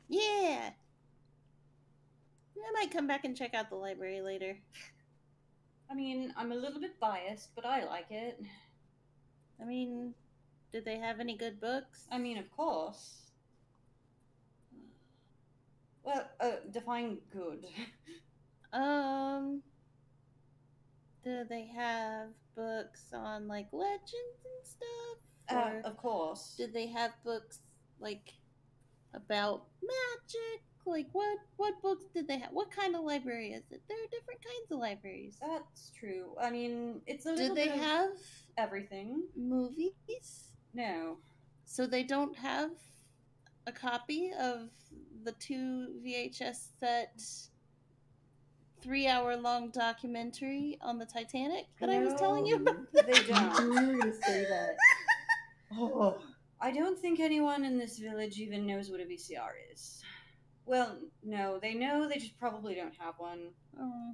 Yeah. I might come back and check out the library later. I mean, I'm a little bit biased, but I like it. I mean, did they have any good books? I mean, of course. Well, define good. Do they have books on, like, legends and stuff? Of course. Did they have books, like, about magic? Like, what books did they have? What kind of library is it? There are different kinds of libraries. That's true. I mean, it's a little bit of everything. Movies? No. So they don't have a copy of the 2 VHS set 3-hour-long documentary on the Titanic that I was telling you about? They don't. I knew you were going to say that. Oh. I don't think anyone in this village even knows what a VCR is. Well, no, they know, they just probably don't have one. Oh.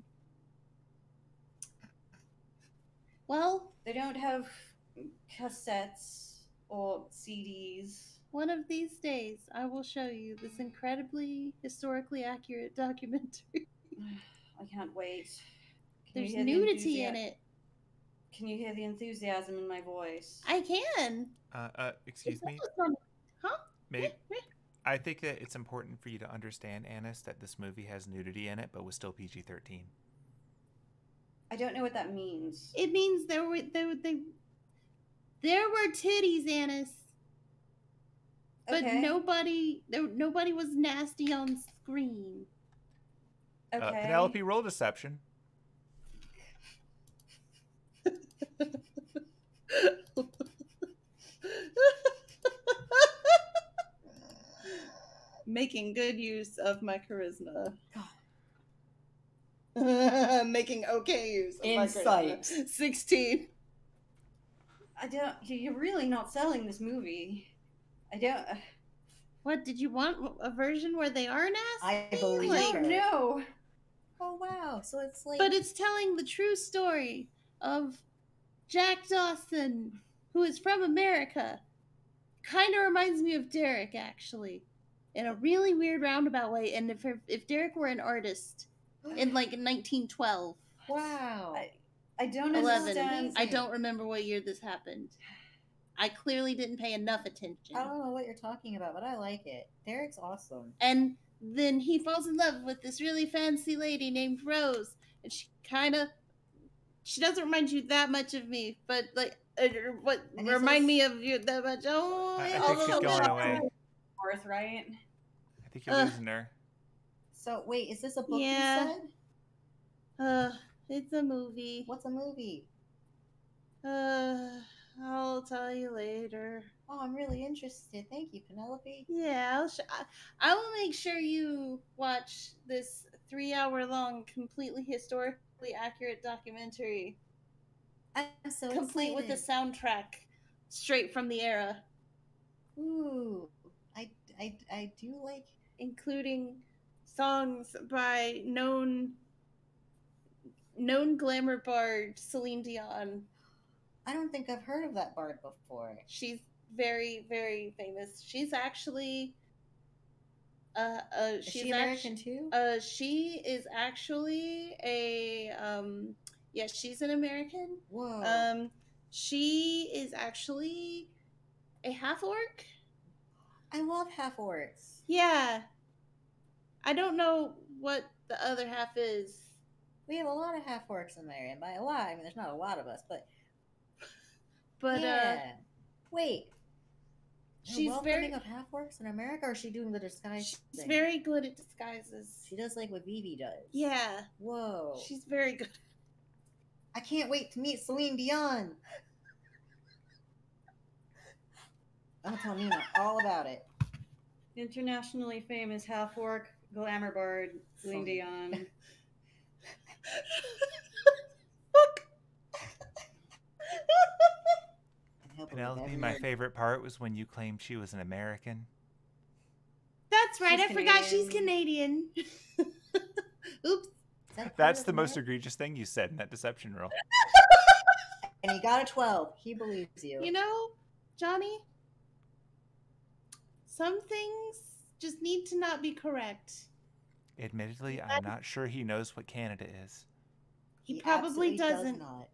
Well, they don't have cassettes or CDs. One of these days, I will show you this incredibly historically accurate documentary. I can't wait. There's nudity in it. Can you hear the enthusiasm in my voice? I can. Excuse me? Huh? Maybe. I think that it's important for you to understand, Anis, that this movie has nudity in it, but was still PG-13. I don't know what that means. It means there were titties, Anis, but okay. nobody was nasty on screen. Okay. Penelope, roll deception. Making good use of my charisma. God. Making okay use of my charisma. 16. I don't. You're really not selling this movie. I don't. What did you want? A version where they are nasty? I believe her. No. Oh wow. So it's like. But it's telling the true story of Jack Dawson, who is from America. Kind of reminds me of Derek, actually. In a really weird roundabout way, and if Derek were an artist in like 1912, wow, I don't understand. I don't remember what year this happened. I clearly didn't pay enough attention. I don't know what you're talking about, but I like it. Derek's awesome. And then he falls in love with this really fancy lady named Rose, and she doesn't remind you that much of me, but like remind me of you that much. Oh, I think she's going away. North, right? I think you're losing her. So wait, is this a book you said? It's a movie. What's a movie? I'll tell you later. Oh, I'm really interested. Thank you, Penelope. Yeah, I will make sure you watch this 3-hour-long, completely historically accurate documentary. I'm so complete excited. With the soundtrack straight from the era. Ooh. I do like including songs by known glamour bard Celine Dion. I don't think I've heard of that bard before. She's very, very famous. She's actually She's American too? She is actually a, yeah, she's an American. Whoa. She is actually a half orc. I love half orcs. Yeah. I don't know what the other half is. We have a lot of half orcs in there, and by a lot, I mean there's not a lot of us, but. But yeah. Wait. She's very of half orcs in America, or is she doing the disguise? She's thing? Very good at disguises. She does like what Vivi does. Yeah. Whoa. She's very good. I can't wait to meet Celine Dion. I'll tell Nina all about it. Internationally famous half orc glamour bard Celine Dion. Penelope, my favorite part was when you claimed she was an American. That's right. She's Canadian. Forgot she's Canadian. Oops. That's the most egregious thing you said in that deception role. And he got a 12. He believes you. You know, Johnny, some things just need to not be correct. Admittedly, I'm not sure he knows what Canada is. He probably doesn't. Does not.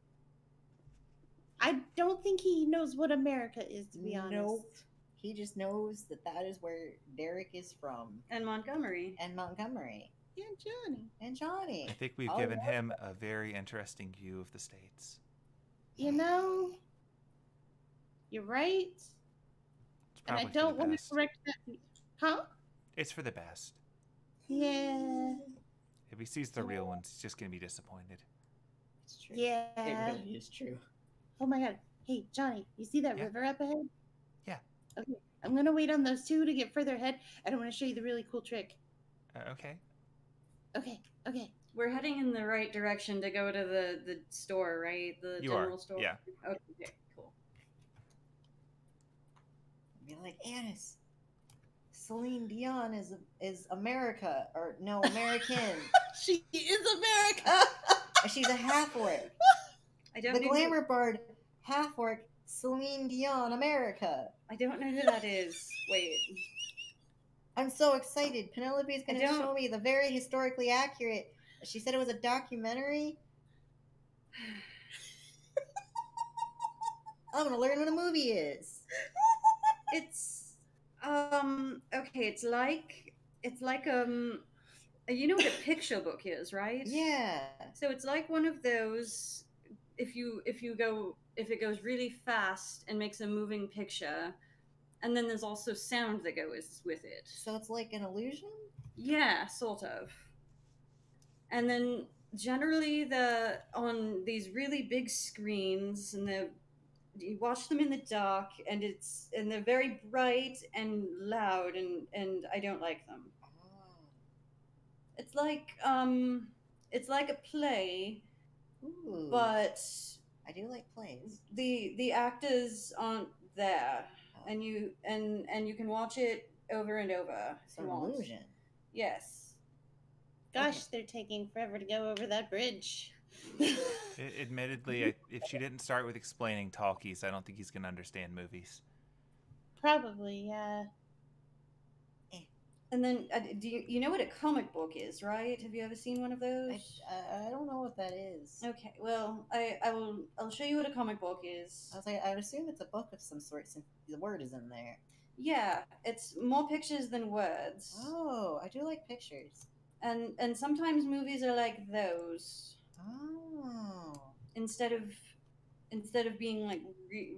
I don't think he knows what America is, to be honest. Nope. He just knows that that is where Derek is from. And Montgomery. And Montgomery. And Johnny. And Johnny. I think we've given him a very interesting view of the States. You know, you're right. And I don't want to correct that. Huh? It's for the best. Yeah. If he sees the real ones, he's just going to be disappointed. It's true. Yeah. It really is true. Oh my god. Hey, Johnny, you see that river up ahead? Yeah. Okay. I'm going to wait on those two to get further ahead. And I want to show you the really cool trick. Okay. Okay, okay. We're heading in the right direction to go to the store, right? The general store? Yeah. Okay, cool. You're like, Annis, Celine Dion is America. Or, no, American. She is America. And she's a half-orc. The glamour bard, half-orc, Celine Dion, America. I don't know who that is. Wait. I'm so excited. Penelope's going to show me the very historically accurate. She said it was a documentary. I'm going to learn what a movie is. It's, okay, it's like you know what a picture book is, right? Yeah. So it's like one of those, if it goes really fast and makes a moving picture. And then there's also sound that goes with it. So it's like an illusion? Yeah, sort of. And then generally on these really big screens, and you watch them in the dark, and they're very bright and loud, and I don't like them. Oh. It's like a play. Ooh. But I do like plays. The actors aren't there. And you can watch it over and over. It's an illusion. Yes. Gosh, okay. They're taking forever to go over that bridge. Admittedly, if she didn't start with explaining talkies, I don't think he's going to understand movies. Probably, yeah. And then, do you know what a comic book is, right? Have you ever seen one of those? I don't know what that is. Okay, well, I'll show you what a comic book is. I was like, I would assume it's a book of some sort since the word is in there. Yeah, it's more pictures than words. Oh, I do like pictures. And sometimes movies are like those. Oh. Instead of being like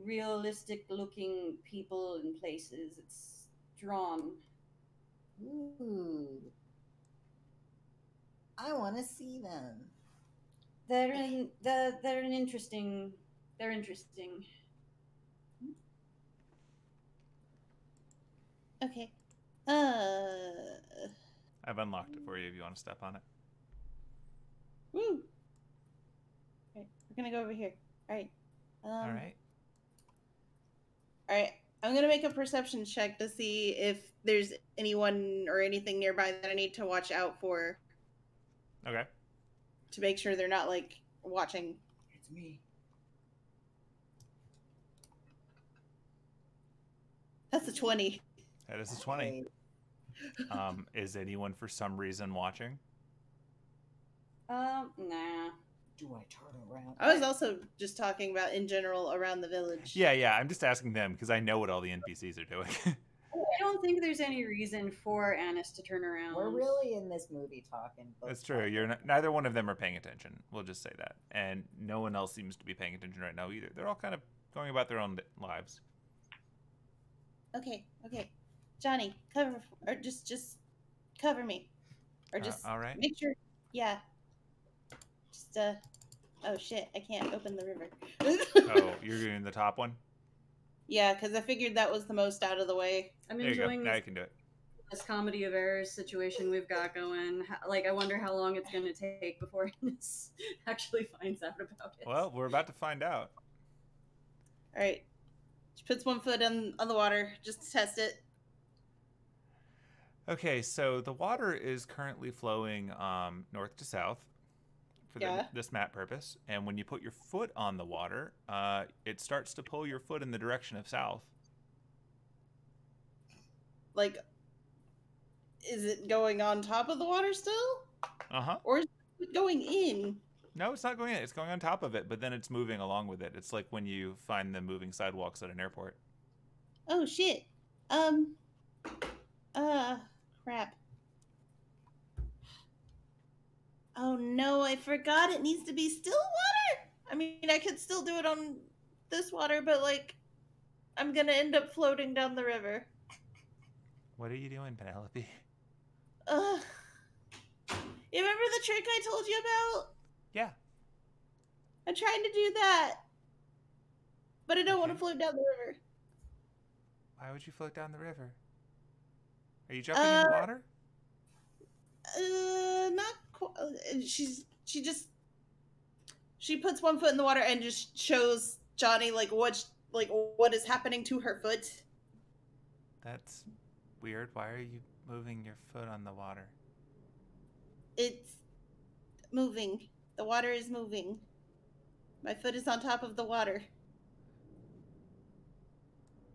realistic looking people and places, it's drawn. Ooh. I want to see them. They're interesting. Okay. I've unlocked it for you if you want to step on it. Woo. Alright, we're gonna go over here. Alright. Alright. Alright. I'm going to make a perception check to see if there's anyone or anything nearby that I need to watch out for. Okay. To make sure they're not, like, watching. It's me. That's a 20. That is a 20. Is anyone for some reason watching? Nah. Do I turn around? I was also just talking about in general around the village. Yeah, yeah. I'm just asking them because I know what all the NPCs are doing. I don't think there's any reason for Anis to turn around. We're really in this movie talking. That's true. You're not, neither one of them are paying attention. We'll just say that. And no one else seems to be paying attention right now either. They're all kind of going about their own lives. Okay, okay. Johnny, cover, or just cover me. Or just all right. Make sure, yeah. Just, oh shit, I can't open the river. Oh, you're doing the top one? Yeah, because I figured that was the most out of the way. I'm enjoying this, this comedy of errors situation we've got going. Like, I wonder how long it's going to take before Anis actually finds out about it. Well, we're about to find out. All right. She puts one foot on the water just to test it. Okay, so the water is currently flowing north to south for this map purpose. And when you put your foot on the water, it starts to pull your foot in the direction of south. Like, is it going on top of the water still? Uh-huh. Or is it going in? No, it's not going in. It's going on top of it, but then it's moving along with it. It's like when you find the moving sidewalks at an airport. Oh, shit. Crap. Oh no, I forgot it needs to be still water. I mean, I could still do it on this water, but like, I'm gonna end up floating down the river. What are you doing, Penelope? You remember the trick I told you about? Yeah. I'm trying to do that, but I don't want to float down the river. Why would you float down the river? Are you jumping in the water? Not quite. She puts one foot in the water and just shows Johnny like what is happening to her foot. That's weird. Why are you moving your foot on the water? It's moving. The water is moving. My foot is on top of the water.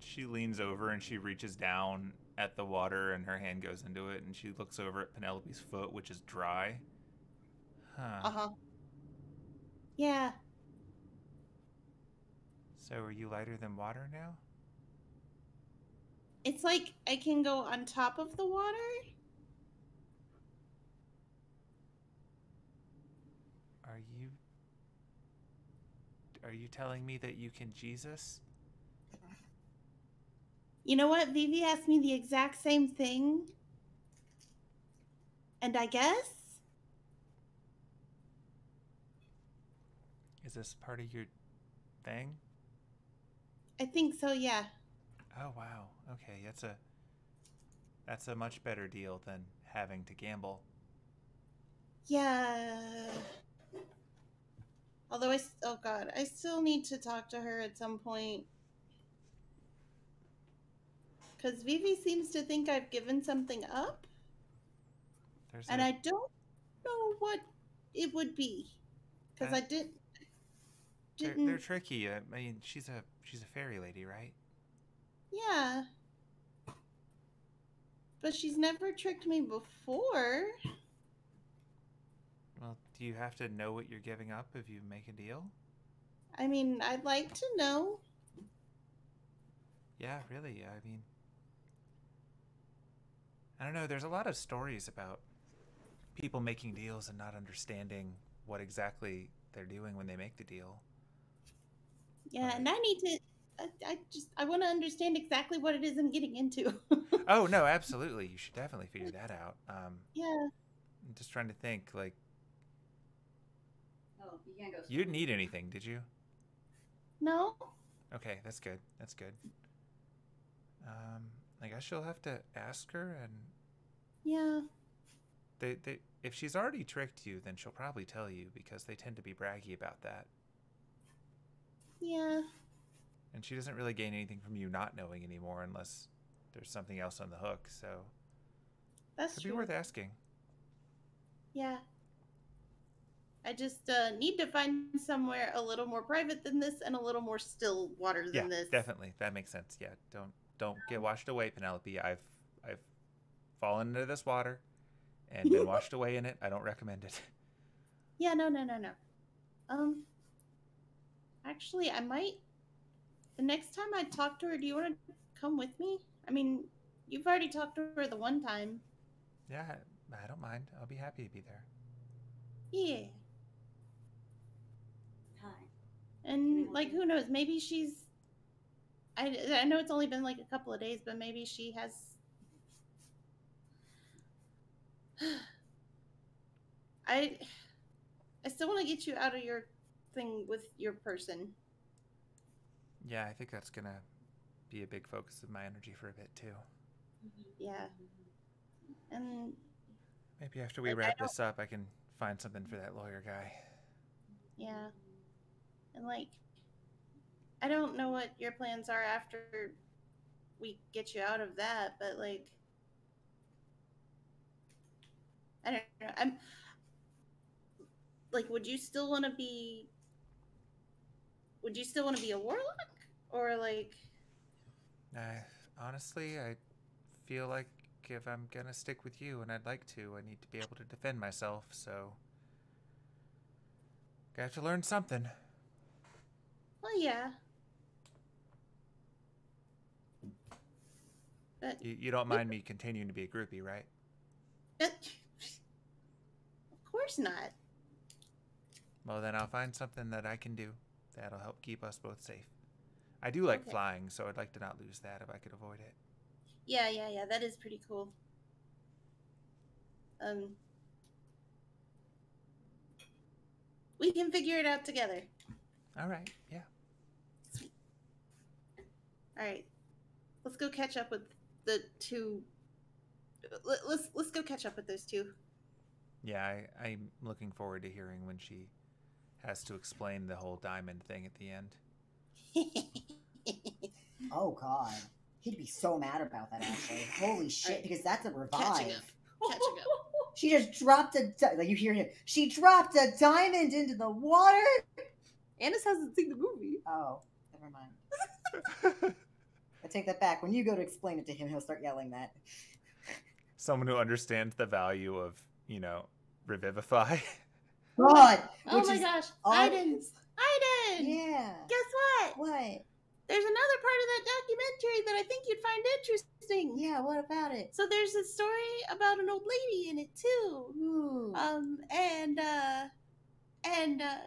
She leans over and she reaches down at the water and her hand goes into it and she looks over at Penelope's foot, which is dry. Huh. Uh-huh. Yeah. So are you lighter than water now? It's like I can go on top of the water. Are you telling me that you can Jesus? You know what? Vivi asked me the exact same thing. And I guess? Is this part of your thing? I think so, yeah. Oh, wow. Okay, that's a much better deal than having to gamble. Yeah. Although I still need to talk to her at some point. Because Vivi seems to think I've given something up. And I don't know what it would be. Because I didn't... They're tricky. I mean, she's a fairy lady, right? Yeah. But she's never tricked me before. Well, do you have to know what you're giving up if you make a deal? I mean, I'd like to know. Yeah, really. I mean... I don't know, there's a lot of stories about people making deals and not understanding what exactly they're doing when they make the deal. Yeah, and I need to, I want to understand exactly what it is I'm getting into. Oh, no, absolutely. You should definitely figure that out. Yeah. I'm just trying to think, like, oh, you can't go. You didn't eat anything, did you? No. Okay, that's good. That's good. I guess she'll have to ask her and... Yeah. If she's already tricked you, then she'll probably tell you because they tend to be braggy about that. Yeah. And she doesn't really gain anything from you not knowing anymore unless there's something else on the hook, so... That's true. It'd be worth asking. Yeah. I just need to find somewhere a little more private than this and a little more still water than this. Yeah, definitely. That makes sense. Yeah, don't get washed away, Penelope. I've fallen into this water and been washed away in it. I don't recommend it. Yeah, no. Actually, I might... The next time I talk to her, do you want to come with me? I mean, you've already talked to her the one time. Yeah, I don't mind. I'll be happy to be there. Yeah. Hi. And, like, who knows? Maybe she's... I know it's only been, like, a couple of days, but maybe she has... I still want to get you out of your thing with your person. Yeah, I think that's going to be a big focus of my energy for a bit, too. Yeah. And maybe after we wrap this up, I can find something for that lawyer guy. Yeah. And, like, I don't know what your plans are after we get you out of that, but, like, I don't know. I'm... Like, would you still want to be a warlock? Or, like... honestly, I feel like if I'm gonna stick with you, and I'd like to, I need to be able to defend myself, so... I have to learn something. Well, yeah. But... You don't mind me continuing to be a groupie, right? Of course not. Well, then I'll find something that I can do that'll help keep us both safe. I do like flying, so I'd like to not lose that if I could avoid it. Yeah. That is pretty cool. We can figure it out together. All right. Yeah. Sweet. All right. Let's go catch up with the two. Let's go catch up with those two. Yeah, I'm looking forward to hearing when she has to explain the whole diamond thing at the end. Oh, God. He'd be so mad about that, actually. Holy shit, right. Because that's a revive. Catching up. She just dropped a... Like, you hear him. She dropped a diamond into the water! Anis hasn't seen the movie. Oh, never mind. I take that back. When you go to explain it to him, he'll start yelling that. Someone who understands the value of... You know, revivify. God! Oh my gosh. Aidin! Yeah. Guess what? What? There's another part of that documentary that I think you'd find interesting. Yeah, what about it? So there's a story about an old lady in it too. Ooh.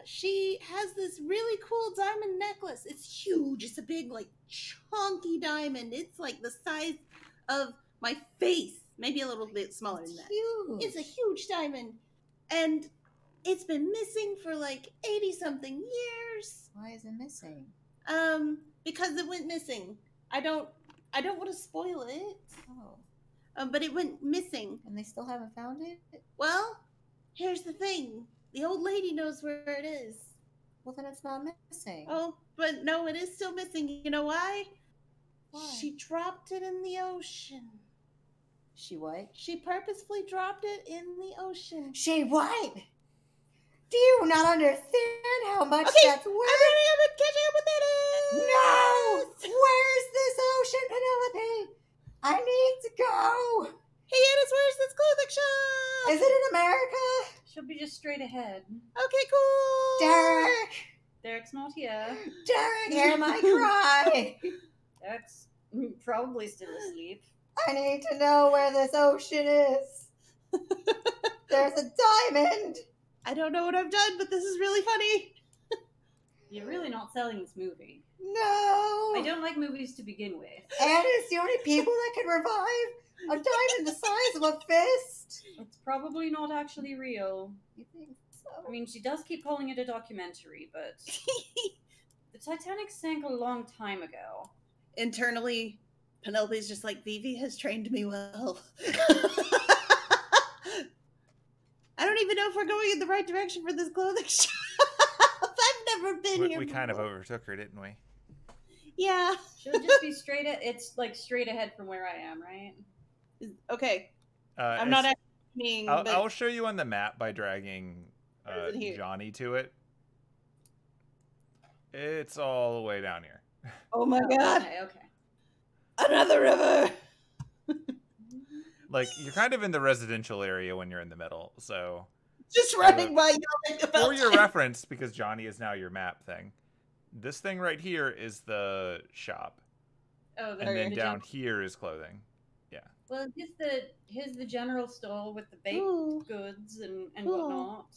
She has this really cool diamond necklace. It's huge. It's a big, like, chunky diamond. It's like the size of my face. Maybe a little bit smaller than that. Huge. It's a huge diamond. And it's been missing for like 80-something years. Why is it missing? Because it went missing. I don't want to spoil it. Oh. But it went missing. And they still haven't found it? Well, here's the thing. The old lady knows where it is. Well, then it's not missing. Oh, but no, it is still missing. You know why? Why? She dropped it in the ocean. She what? She purposefully dropped it in the ocean. She what? Do you not understand how much that's worth? I'm catching up with it. No! Where's this ocean, Penelope? I need to go. Hey, Anis, where's this clothing shop? Is it in America? She'll be just straight ahead. Okay, cool. Derek's not here. Derek, hear my cry. Derek's probably still asleep. I need to know where this ocean is. There's a diamond. I don't know what I've done, but this is really funny. You're really not selling this movie. No. I don't like movies to begin with. And it's the only people that can revive a diamond the size of a fist. It's probably not actually real. You think so? I mean, she does keep calling it a documentary, but the Titanic sank a long time ago. Internally... Penelope's just like, Vivi has trained me well. I don't even know if we're going in the right direction for this clothing shop. I've never been here before. We kind of overtook her, didn't we? Yeah. She'll just be straight at, it's like straight ahead from where I am, right? Okay. I'm not actually meaning, but I'll show you on the map by dragging Johnny to it. It's all the way down here. Oh my God. Okay. Another river. Like, you're kind of in the residential area when you're in the middle, so... Just running by yelling about for your reference, because Johnny is now your map thing. This thing right here is the shop. Oh, and then down here is clothing. Yeah. Well, here's the general store with the baked goods and whatnot.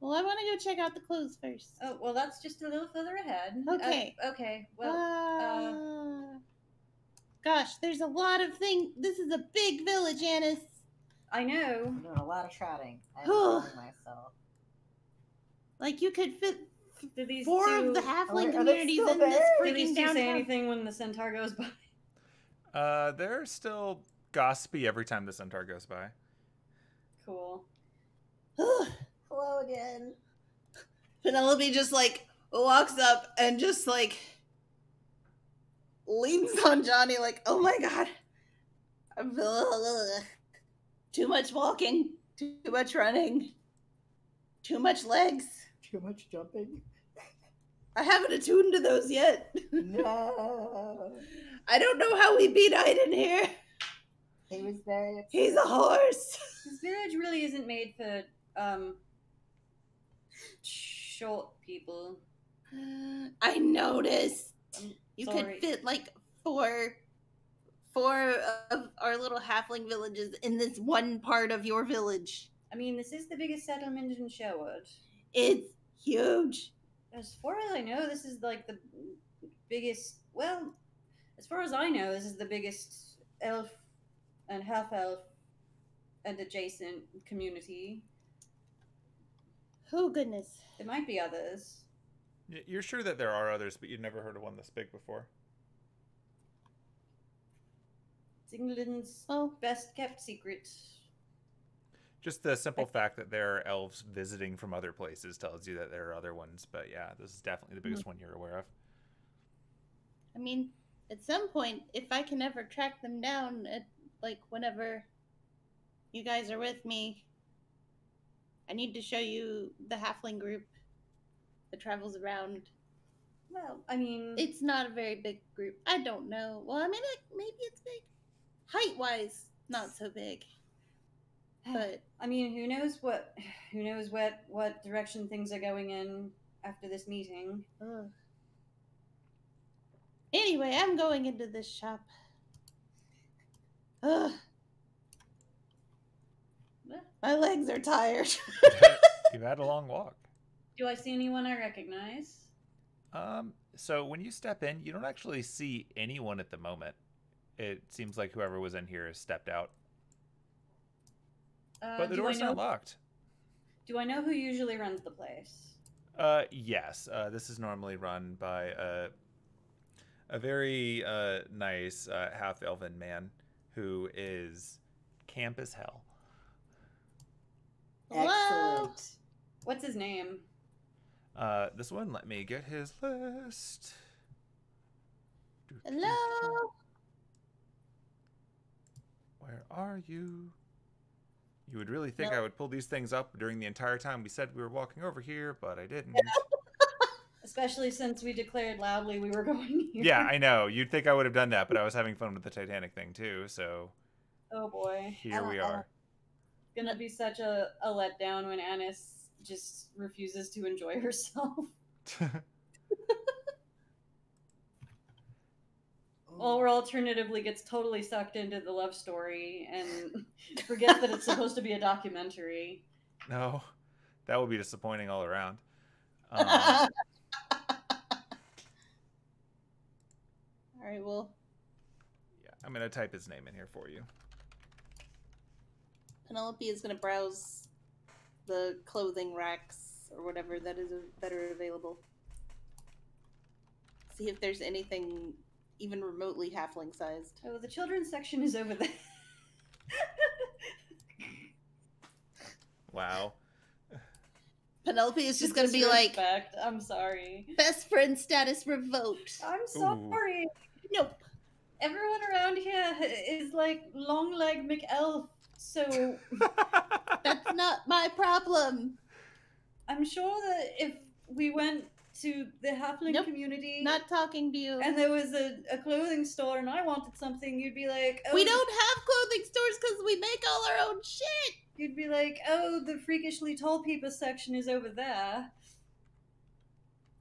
Well, I want to go check out the clothes first. Oh, well, that's just a little further ahead. Okay. Okay. Well, gosh, there's a lot of things. This is a big village, Ainnash. I know. I'm doing a lot of trotting. I'm loving myself. Like, you could fit four of the halfling communities in this freaking downtown. Do these two say anything when the centaur goes by? They're still gossipy every time the centaur goes by. Cool. Hello again. Penelope just, like, walks up and just, like, leans on Johnny like, oh my god. Too much walking, too much running, too much legs. Too much jumping. I haven't attuned to those yet. No. I don't know how we beat Aidin here. He was very upset. He's a horse. This village really isn't made for short people. I noticed. You could fit like four of our little halfling villages in this one part of your village. I mean, this is the biggest settlement in Sherwood. It's huge. As far as I know, this is like the biggest, well, as far as I know, this is the biggest elf and half-elf and adjacent community. Oh, goodness. There might be others. You're sure that there are others, but you've never heard of one this big before? It's England's best kept secret. Just the simple fact that there are elves visiting from other places tells you that there are other ones. But yeah, this is definitely the biggest one you're aware of. I mean, at some point, if I can ever track them down, like whenever you guys are with me, I need to show you the halfling group that travels around. Well, I mean... It's not a very big group. I don't know. Well, I mean, maybe it's big. Height-wise, not so big. But I mean, who knows what direction things are going in after this meeting. Ugh. Anyway, I'm going into this shop. Ugh. My legs are tired. You've had a long walk. Do I see anyone I recognize? So when you step in, you don't actually see anyone at the moment. It seems like whoever was in here has stepped out. But the door's not locked. Do I know who usually runs the place? Yes. This is normally run by a very nice half-elven man who is camp as hell. Excellent. What's his name? This one. Let me get his list. Hello? Where are you? You would really think I would pull these things up during the entire time we said we were walking over here, but I didn't. Especially since we declared loudly we were going here. Yeah, I know. You'd think I would have done that, but I was having fun with the Titanic thing, too, so... Oh, boy. Here we are. It's going to be such a letdown when Ainnash just refuses to enjoy herself. Or alternatively gets totally sucked into the love story and forgets that it's supposed to be a documentary. No, that would be disappointing all around. All right, well. Yeah, I'm going to type his name in here for you. Penelope is going to browse the clothing racks or whatever that are available. See if there's anything... even remotely halfling-sized. Oh, the children's section is over there. Wow. Penelope is just going to be like... I'm sorry. Best friend status revoked. I'm sorry. Ooh. Nope. Everyone around here is like long-leg McElf, so... That's not my problem. I'm sure that if we went to the halfling community. Not talking to you. And there was a clothing store and I wanted something, you'd be like, oh, we don't have clothing stores because we make all our own shit. You'd be like, oh, the freakishly tall people section is over there.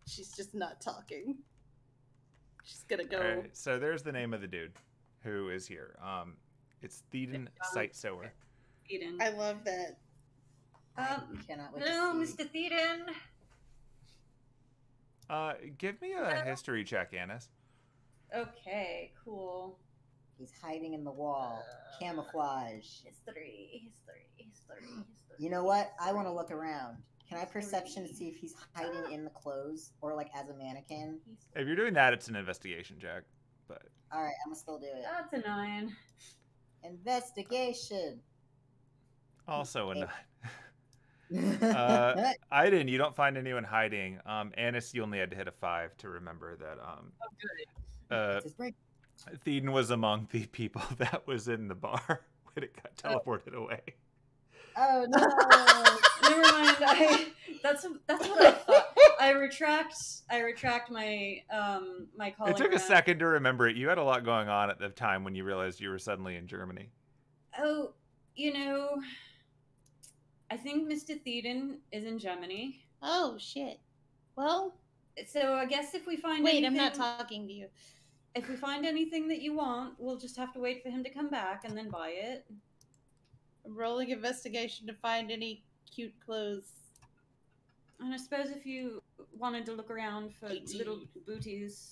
She's just not talking. She's gonna go. Right, so there's the name of the dude who is here. It's Theoden Sightsower. Theoden. I love that. I cannot wait. Hello, Mr. Theoden. Give me a history check, Annis. Okay, cool. He's hiding in the wall. Camouflage. History. You know what? I want to look around. Can I perception to see if he's hiding in the clothes or like as a mannequin? If you're doing that, it's an investigation check. But all right, I'm gonna still do it. That's a 9. Investigation. Also a 9. Aidin, you don't find anyone hiding. Annis, you only had to hit a 5 to remember that. Oh, good. Theoden was among the people that was in the bar when it got teleported away. Oh no! Never mind. That's what I thought. I retract my calling. It took a second to remember it. You had a lot going on at the time when you realized you were suddenly in Germany. Oh, you know, I think Mr. Theoden is in Germany. Oh shit! Well, so I guess if we find anything... I'm not talking to you. If we find anything that you want, we'll just have to wait for him to come back and then buy it. I'm rolling investigation to find any cute clothes. And I suppose if you wanted to look around for little booties.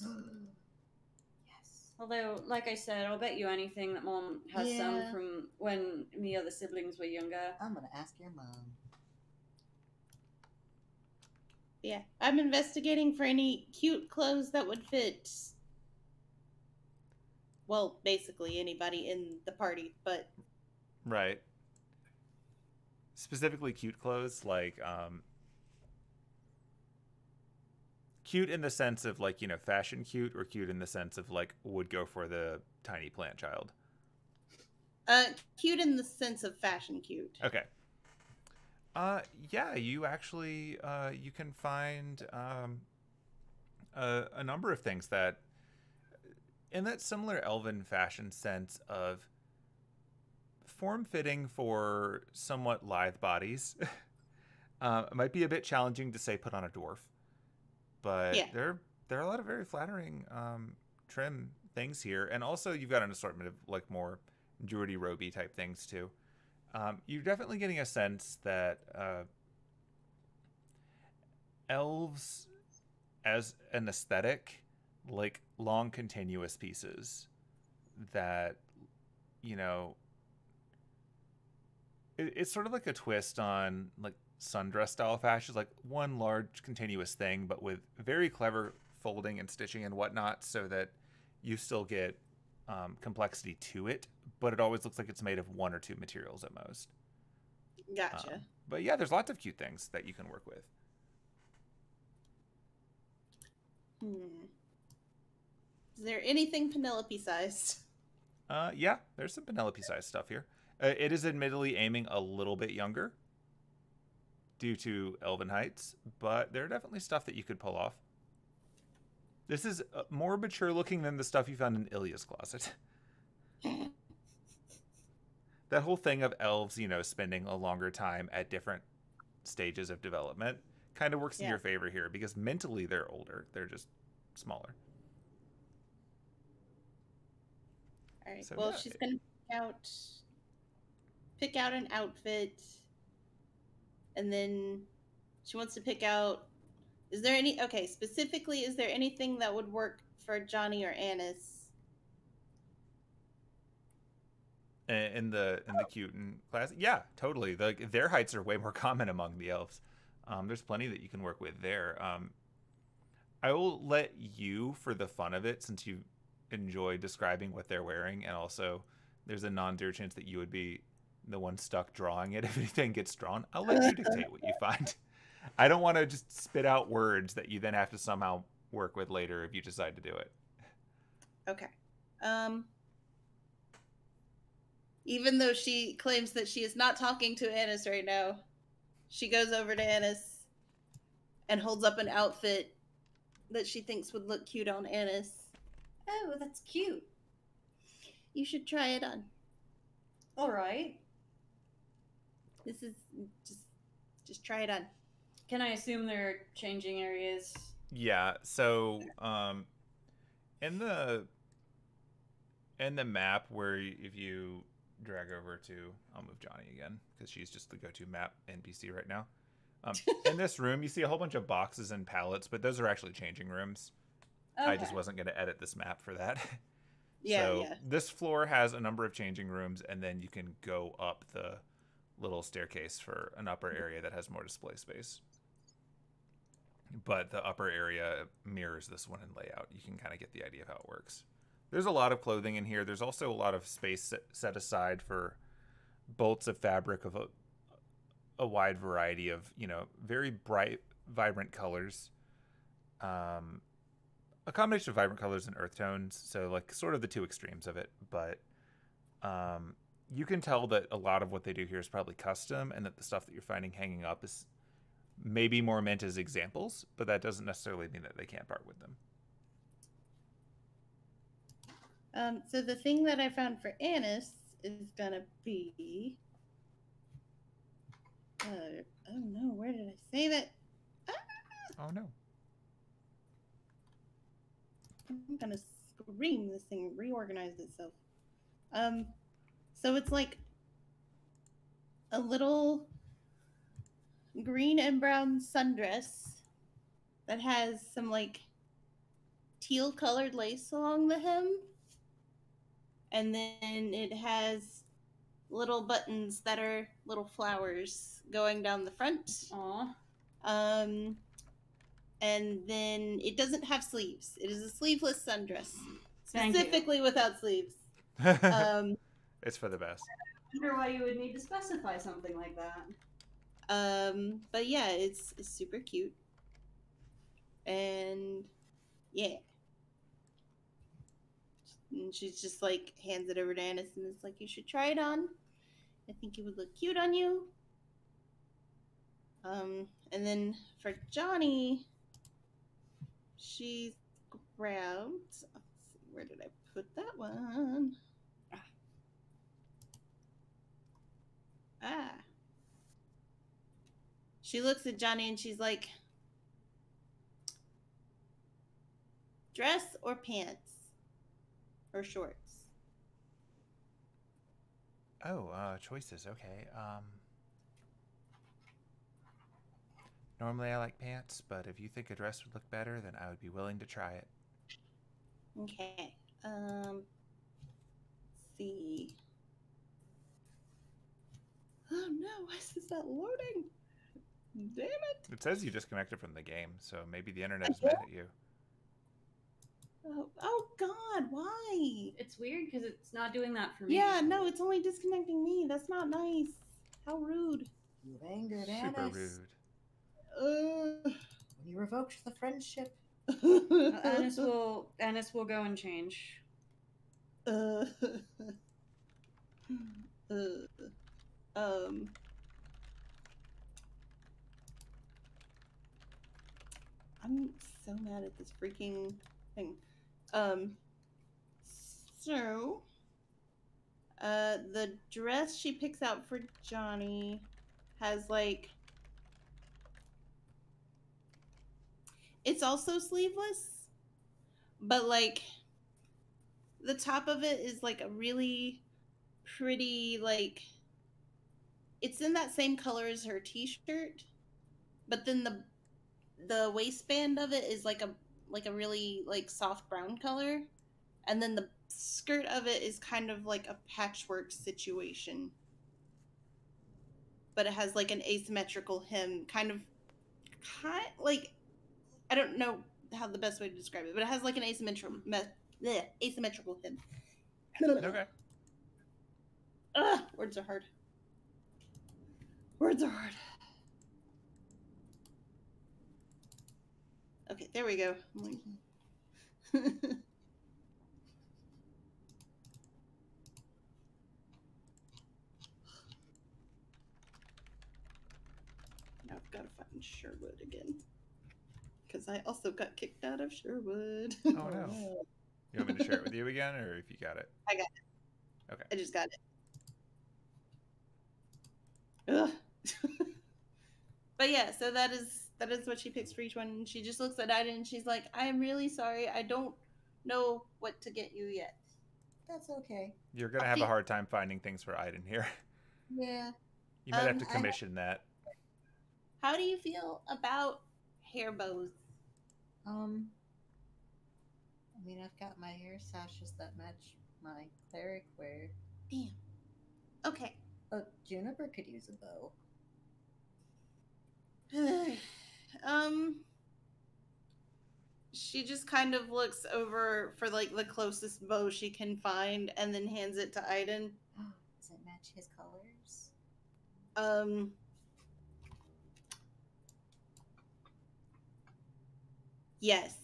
Yes. Although, like I said, I'll bet you anything that Mom has some from when me other siblings were younger. I'm going to ask your mom. Yeah. I'm investigating for any cute clothes that would fit, well, basically anybody in the party, but... Right. Specifically cute clothes, like, cute in the sense of, like, you know, fashion cute, or cute in the sense of, like, would go for the tiny plant child? Cute in the sense of fashion cute. Okay. Yeah, you actually, you can find, a number of things that, in that similar elven fashion sense of form-fitting for somewhat lithe bodies. It might be a bit challenging to say put on a dwarf, but there are a lot of very flattering trim things here. And also you've got an assortment of like more Druidy roby type things too. You're definitely getting a sense that elves as an aesthetic like long continuous pieces that, you know, it's sort of like a twist on like sundress style fashions, like one large continuous thing, but with very clever folding and stitching and whatnot so that you still get complexity to it, but it always looks like it's made of one or two materials at most. Gotcha. But yeah, there's lots of cute things that you can work with. Is there anything Penelope-sized? Yeah, there's some Penelope-sized stuff here. It is admittedly aiming a little bit younger due to elven heights, but there are definitely stuff that you could pull off. This is more mature looking than the stuff you found in Ilya's closet. That whole thing of elves, you know, spending a longer time at different stages of development kind of works in your favor here because mentally they're older. They're just smaller. All right. So, well, yeah, she's going to pick out an outfit, and then she wants to pick out. Is there any? Okay, specifically, is there anything that would work for Johnny or Annis? In the cute and class, yeah, totally. Their heights are way more common among the elves. There's plenty that you can work with there. I will let you, for the fun of it, since you enjoy describing what they're wearing, and also there's a non-zero chance that you would be the one stuck drawing it if anything gets drawn. I'll let you dictate what you find. I don't want to just spit out words that you then have to somehow work with later if you decide to do it. Okay. Even though she claims that she is not talking to Annis right now, she goes over to Annis and holds up an outfit that she thinks would look cute on Annis. Oh, that's cute. You should try it on. All right. This is just try it on. Can I assume they're changing areas? Yeah. So, in the map where if you drag over to, I'll move Johnny again because she's just the go-to map NPC right now. In this room, you see a whole bunch of boxes and pallets, but those are actually changing rooms. Okay. I just wasn't going to edit this map for that. Yeah. So yeah. This floor has a number of changing rooms, and then you can go up the little staircase for an upper area that has more display space. But the upper area mirrors this one in layout. You can kind of get the idea of how it works. There's a lot of clothing in here. There's also a lot of space set aside for bolts of fabric of a wide variety of, you know, very bright, vibrant colors. A combination of vibrant colors and earth tones, so like sort of the two extremes of it. But you can tell that a lot of what they do here is probably custom, and that the stuff that you're finding hanging up is maybe more meant as examples, but that doesn't necessarily mean that they can't part with them. So the thing that I found for Annis is gonna be... oh no, where did I save it? Ah! Oh no. I'm gonna scream. This thing reorganized itself. So it's like a little green and brown sundress that has some like teal colored lace along the hem, and then it has little buttons that are little flowers going down the front. Aww. And then it doesn't have sleeves. It is a sleeveless sundress, specifically without sleeves. It's for the best. I wonder why you would need to specify something like that. But yeah, it's super cute. And yeah. And she's just like, hands it over to Annis and is like, you should try it on. I think it would look cute on you. And then for Johnny... She's grabbed. Let's see, where did I put that one? Ah. She looks at Johnny and she's like, dress or pants or shorts? Oh, choices. Okay. Normally I like pants, but if you think a dress would look better, then I would be willing to try it. Okay. Let's see. Oh no, why is that loading? Damn it. It says you disconnected from the game, so maybe the internet is mad at you. Oh god, why? It's weird because it's not doing that for me. Yeah, no, it's only disconnecting me. That's not nice. How rude. You've angered Annis. Super rude. When you revoked the friendship. Annis will go and change. I'm so mad at this freaking thing. So the dress she picks out for Johnny has like... It's also sleeveless, but like the top of it is like a really pretty, like it's in that same color as her t-shirt, but then the waistband of it is like a really like soft brown color, and then the skirt of it is kind of like a patchwork situation, but it has like an asymmetrical hem, kind of like... I don't know how the best way to describe it, but it has like an asymmetrical hem. Okay. Ugh, words are hard. Words are hard. Okay, there we go. Now I've got to find Sherwood again. because I also got kicked out of Sherwood. Oh, no. You want me to share it with you again, or if you got it? I got it. Okay. I just got it. Ugh. But yeah, so that is what she picks for each one. And she just looks at Aidin and she's like, I'm really sorry. I don't know what to get you yet. That's okay. You're going to have a hard time finding things for Aidin here. Yeah. You might have to commission that. How do you feel about hair bows? I mean, I've got my hair sashes that match my cleric wear. Damn. Okay. Oh, Juniper could use a bow. She just kind of looks over for like the closest bow she can find and then hands it to Aidin. Does it match his colors? Yes.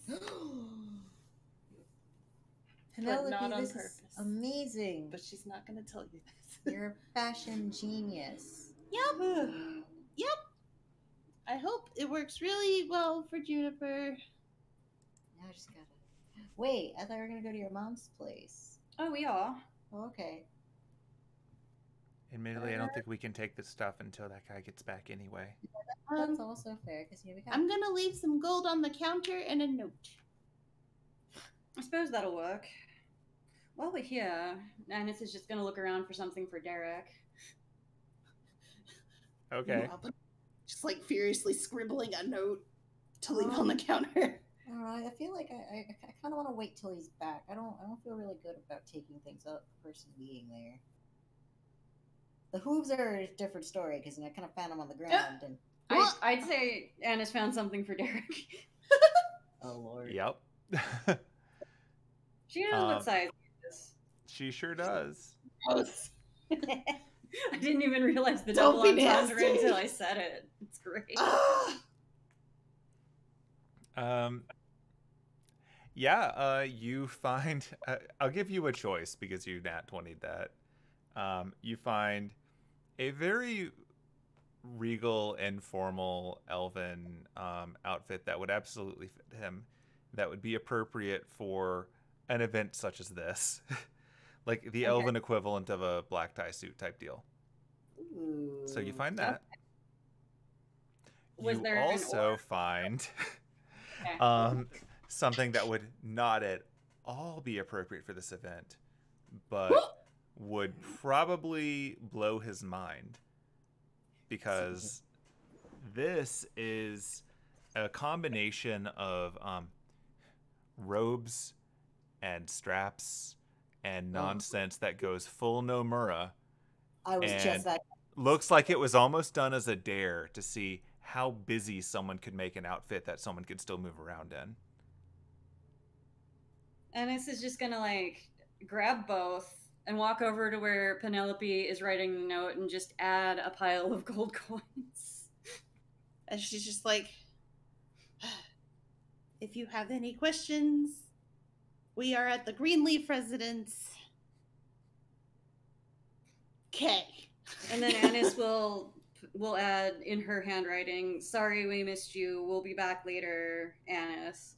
Penelope, not on purpose. Is amazing. But she's not going to tell you this. You're a fashion genius. Yep. Yep. I hope it works really well for Juniper. Now I just gotta... Wait, I thought we were gonna go to your mom's place. Oh, we are. Oh, okay. Admittedly, I don't think we can take this stuff until that guy gets back anyway. Yeah, that's also fair, because you I'm gonna leave some gold on the counter and a note. I suppose that'll work. While we're here, Nannis is just gonna look around for something for Derek. Okay. Just like furiously scribbling a note to leave on the counter. All right, I feel like I kind of want to wait till he's back. I don't feel really good about taking things up. The person being there. The hooves are a different story because I kind of found them on the ground. And I'd say Anna's found something for Derek. Oh Lord. Yep. She knows what size he is. She sure does. I didn't even realize the double entendre until I said it. It's great. Yeah, you find... I'll give you a choice because you nat 20'd that. You find a very regal and formal elven outfit that would absolutely fit him, that would be appropriate for an event such as this. Like the elven equivalent of a black tie suit type deal. Ooh. So you find that. Okay. You also find something that would not at all be appropriate for this event, but would probably blow his mind. Because this is a combination of robes and straps and nonsense that goes full Nomura. I was just that. Looks like it was almost done as a dare to see how busy someone could make an outfit that someone could still move around in. Annis is just gonna like grab both and walk over to where Penelope is writing the note and just add a pile of gold coins. And she's just like, if you have any questions, we are at the Greenleaf residence. Okay. And then Annis will add in her handwriting, sorry we missed you. We'll be back later, Annis.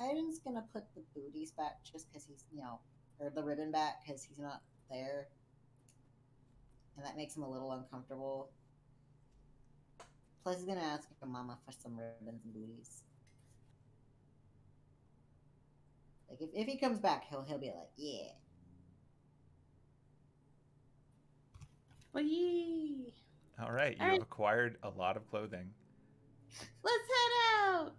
Aiden's going to put the booties back just because he's, you know, or the ribbon back because he's not there. And that makes him a little uncomfortable. Plus he's going to ask your mama for some ribbons and booties. Like if he comes back, he'll be like, yeah. Well, yee. All right, you have acquired a lot of clothing. Let's head out.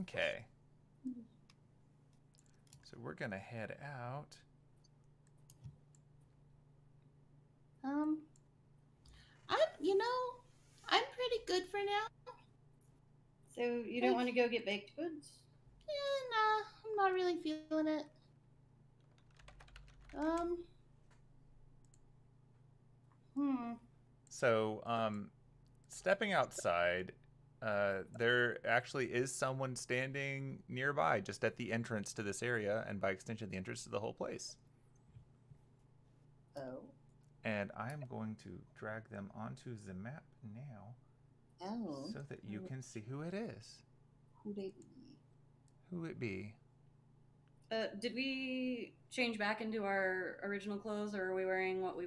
Okay. So we're gonna head out. I'm pretty good for now. So you don't want to go get baked goods? Yeah, nah, I'm not really feeling it. So, stepping outside, there actually is someone standing nearby, just at the entrance to this area, and by extension, the entrance to the whole place. Oh. And I am going to drag them onto the map now. Oh. So that you can see who it is. Who they be? Who it be? Did we change back into our original clothes, or are we wearing what we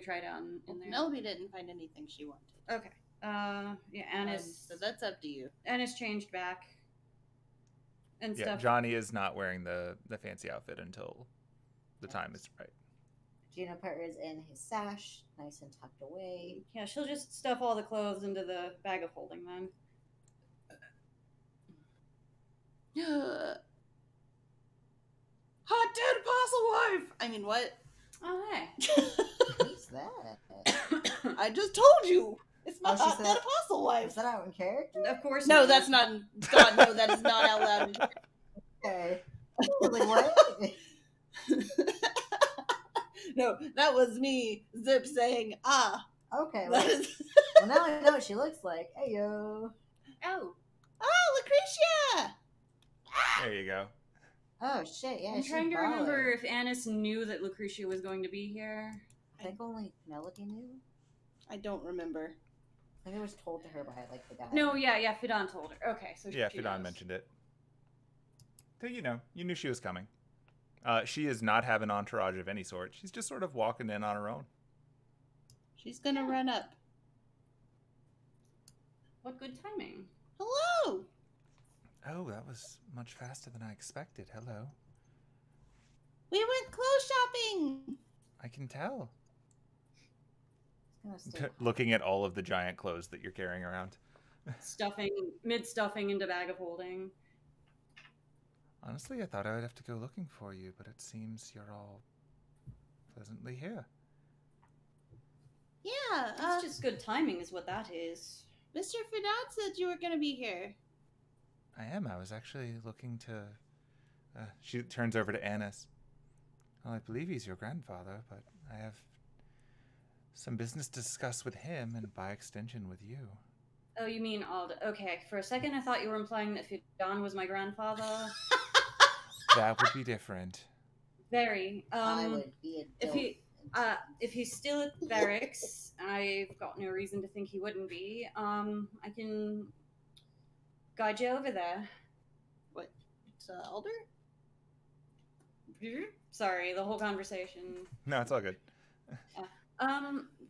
tried on in there? Penelope didn't find anything she wanted. Okay. Yeah, Anna's... so that's up to you. Anna's changed back and stuff. Yeah, Johnny is not wearing the fancy outfit until the time is right. Juniper is in his sash, nice and tucked away. Yeah, she'll just stuff all the clothes into the bag of holding then. Hot dead apostle wife! I mean, what? Oh, hey. Who's that? I just told you! It's my hot dead apostle wife! Is that out in character? Of course not. No, that's not. God, no, that is not out loud in character. Okay. Like, what? No, that was me, Zip, saying, ah. Okay. Well, well, now I know what she looks like. Hey, yo. Oh. Oh, Lucretia! There you go. Oh, shit, yeah. I'm trying to remember if Annis knew that Lucretia was going to be here. I think only Penelope knew. I don't remember. I think it was told to her by, like, the guy. No, yeah, Fidan told her. Okay, so yeah, Fidan mentioned it. So, you know, you knew she was coming. She does not have an entourage of any sort. She's just sort of walking in on her own. She's gonna run up. What good timing. Hello! Oh, that was much faster than I expected. Hello. We went clothes shopping! I can tell. Looking at all of the giant clothes that you're carrying around. Stuffing, mid-stuffing into bag of holding. Honestly, I thought I would have to go looking for you, but it seems you're all pleasantly here. Yeah, it's just good timing is what that is. Mr. Fidan said you were going to be here. I am. I was actually looking to... she turns over to Annis. Well, I believe he's your grandfather, but I have some business to discuss with him and, by extension, with you. Oh, you mean Alda. Okay, for a second I thought you were implying that Fidan was my grandfather. That would be different. Very. I would be a dope. If he's still at barracks, I've got no reason to think he wouldn't be. I can guide you over there. What? It's Elder? Sorry, the whole conversation. No, it's all good.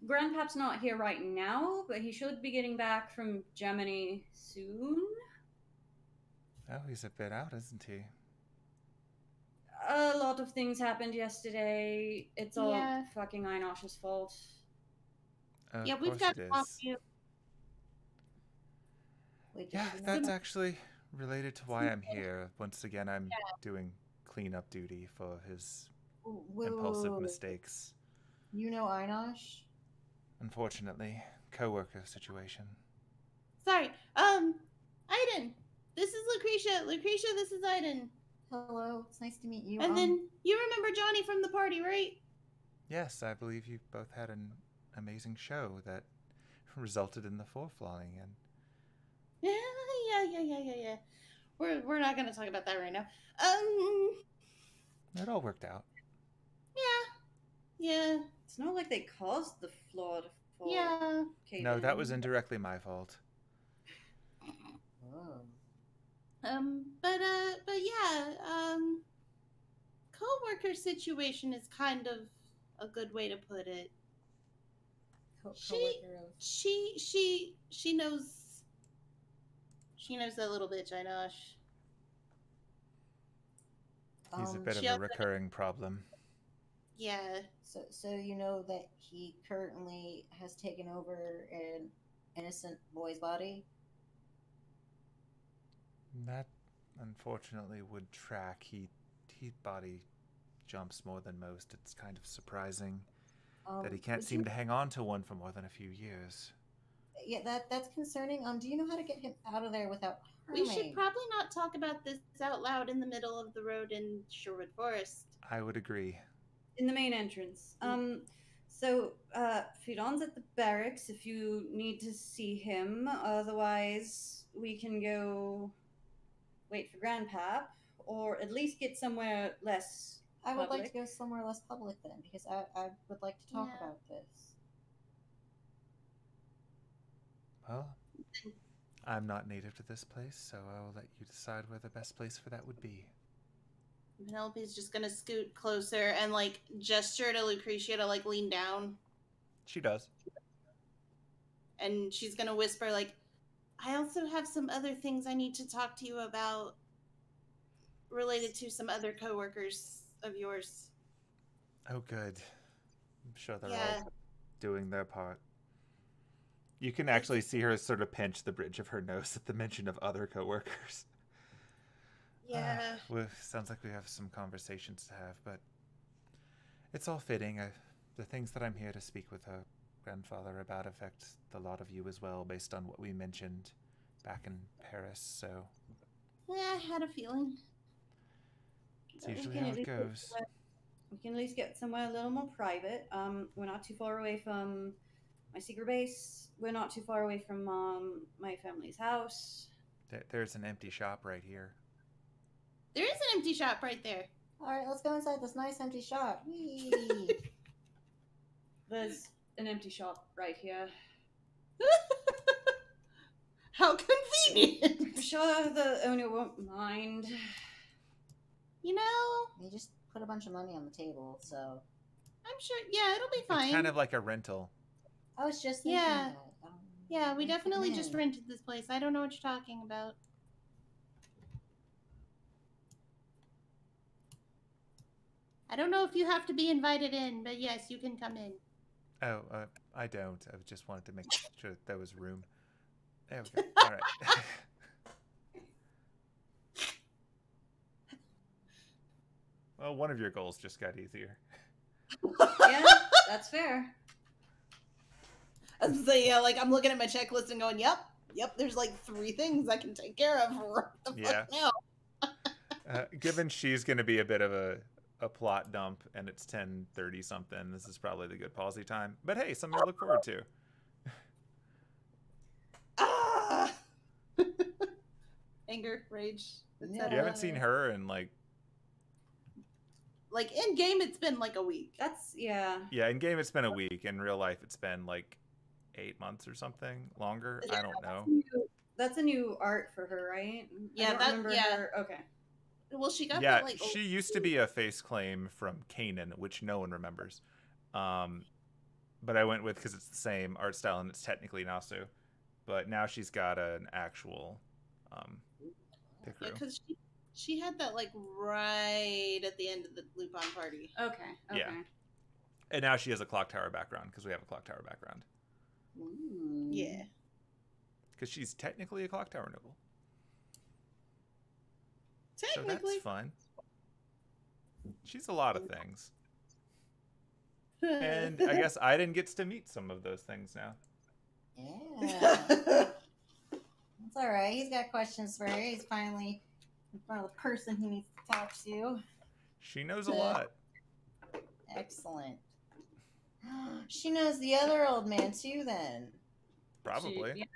Grandpap's not here right now, but he should be getting back from Germany soon. Oh, he's a bit out, isn't he? A lot of things happened yesterday. It's all fucking Einnash's fault. Yeah, we've got to talk to you. Yeah, that's actually related to why I'm here. Once again, I'm doing cleanup duty for his impulsive mistakes. You know Ainnash? Unfortunately, co-worker situation. Sorry, Aidin! This is Lucretia. Lucretia, this is Aidin. Hello, it's nice to meet you. And then, you remember Johnny from the party, right? Yes, I believe you both had an amazing show that resulted in the floor-flaunting and... Yeah. We're not going to talk about that right now. It all worked out. Yeah. It's not like they caused the floor to fall. Yeah. Kanan. No, that was indirectly my fault. Oh. But co-worker situation is kind of a good way to put it. She knows. She knows that little bitch, Ainnash. He's a bit of a recurring problem. Yeah. So you know that he currently has taken over an innocent boy's body? That, unfortunately, would track. He body jumps more than most. It's kind of surprising that he can't seem to hang on to one for more than a few years. Yeah, that's concerning. Do you know how to get him out of there without harming? We should probably not talk about this out loud in the middle of the road in Sherwood Forest. I would agree. In the main entrance. So Fidan's at the barracks if you need to see him. Otherwise, we can go wait for Grandpap, or at least get somewhere less public. I would like to go somewhere less public then, because I would like to talk about this. Well, I'm not native to this place, so I'll let you decide where the best place for that would be. Penelope's just gonna scoot closer and, like, gesture to Lucretia to, like, lean down. She does. And she's gonna whisper, like, I also have some other things I need to talk to you about related to some other coworkers of yours. Oh, good. I'm sure they're all doing their part. You can actually see her sort of pinch the bridge of her nose at the mention of other coworkers. Yeah. Well, sounds like we have some conversations to have, but it's all fitting. The things that I'm here to speak with her grandfather about affect the lot of you as well, based on what we mentioned back in Paris, so... Yeah, I had a feeling. It's usually how it goes. We can at least get somewhere a little more private. We're not too far away from... my secret base. We're not too far away from my family's house. There's an empty shop right here. There is an empty shop right there. All right, let's go inside this nice empty shop. Whee. There's an empty shop right here. How convenient. I'm sure the owner won't mind. You know. You just put a bunch of money on the table, so. I'm sure, yeah, it'll be fine. It's kind of like a rental. I was just thinking that. Yeah, we definitely just rented this place. I don't know what you're talking about. I don't know if you have to be invited in, but yes, you can come in. Oh, I don't. I just wanted to make sure that there was room. There we go. All right. Well, one of your goals just got easier. Yeah, that's fair. So, yeah, like, I'm looking at my checklist and going, yep, there's, like, 3 things I can take care of right the fuck now. Given she's going to be a bit of a plot dump and it's 10:30-something, this is probably the good palsy time. But, hey, something to look forward to. Ah! Anger, rage. Yeah. You haven't seen her in, like... Like, in-game, it's been, like, a week. That's, yeah. Yeah, in-game, it's been a week. In real life, it's been, like... 8 months or something longer. Yeah, I don't know. That's a new art for her, right? Yeah, I don't remember her. Okay. Well, she got that, like, she used to be a face claim from Kanan, which no one remembers. But I went with because it's the same art style and it's technically Nasu. But now she's got an actual pick room. Because she had that like right at the end of the Lupin party. Okay. Yeah. And now she has a clock tower background because we have a clock tower background. Ooh. Yeah. Because she's technically a clock tower noble. Technically. So that's fun. She's a lot of things. And I guess Aidin gets to meet some of those things now. Yeah. That's all right. He's got questions for her. He's finally in front of the person he needs to talk to. She knows a lot. Excellent. She knows the other old man too, then. Probably.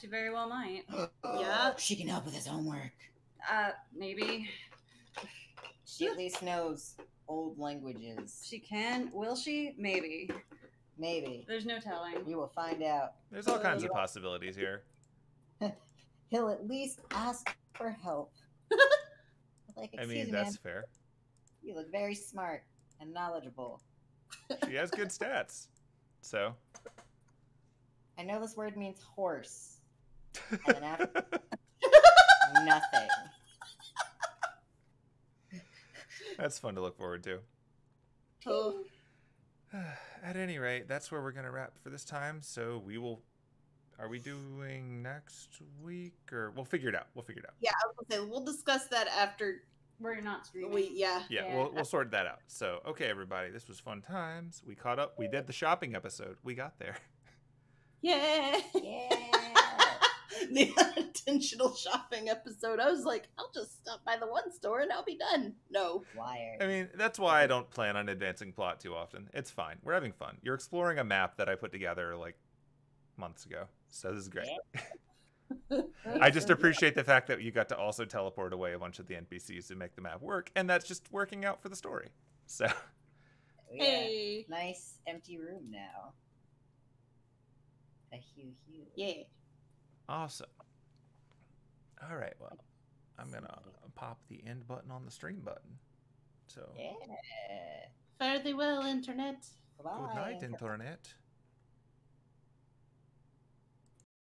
She very well might. Yeah. She can help with his homework. Maybe. She at least knows old languages. She can. Will she? Maybe. Maybe. There's no telling. You will find out. There's all kinds of possibilities here. He'll at least ask for help. Like, I mean, that's fair. You look very smart and knowledgeable. She has good stats, so. I know this word means horse. And then after nothing. That's fun to look forward to. Oh. At any rate, that's where we're going to wrap for this time. So we will, are we doing next week? Or we'll figure it out. We'll figure it out. Yeah, I was going to say, we'll discuss that after. We're not streaming. Yeah, we'll sort that out. So, okay, everybody, this was fun times. We caught up. We did the shopping episode. We got there. Yeah. The unintentional shopping episode. I was like, I'll just stop by the one store and I'll be done. No. Wired. I mean, that's why I don't plan on advancing plot too often. It's fine. We're having fun. You're exploring a map that I put together, like, months ago. So this is great. Yeah. I just appreciate the fact that you got to also teleport away a bunch of the NPCs to make the map work, and that's just working out for the story. So, hey, nice empty room now. A hue. Yeah. Awesome. All right, well, I'm going to pop the end button on the stream button. So yeah. Fare thee well, Internet. Bye. Good night, Internet.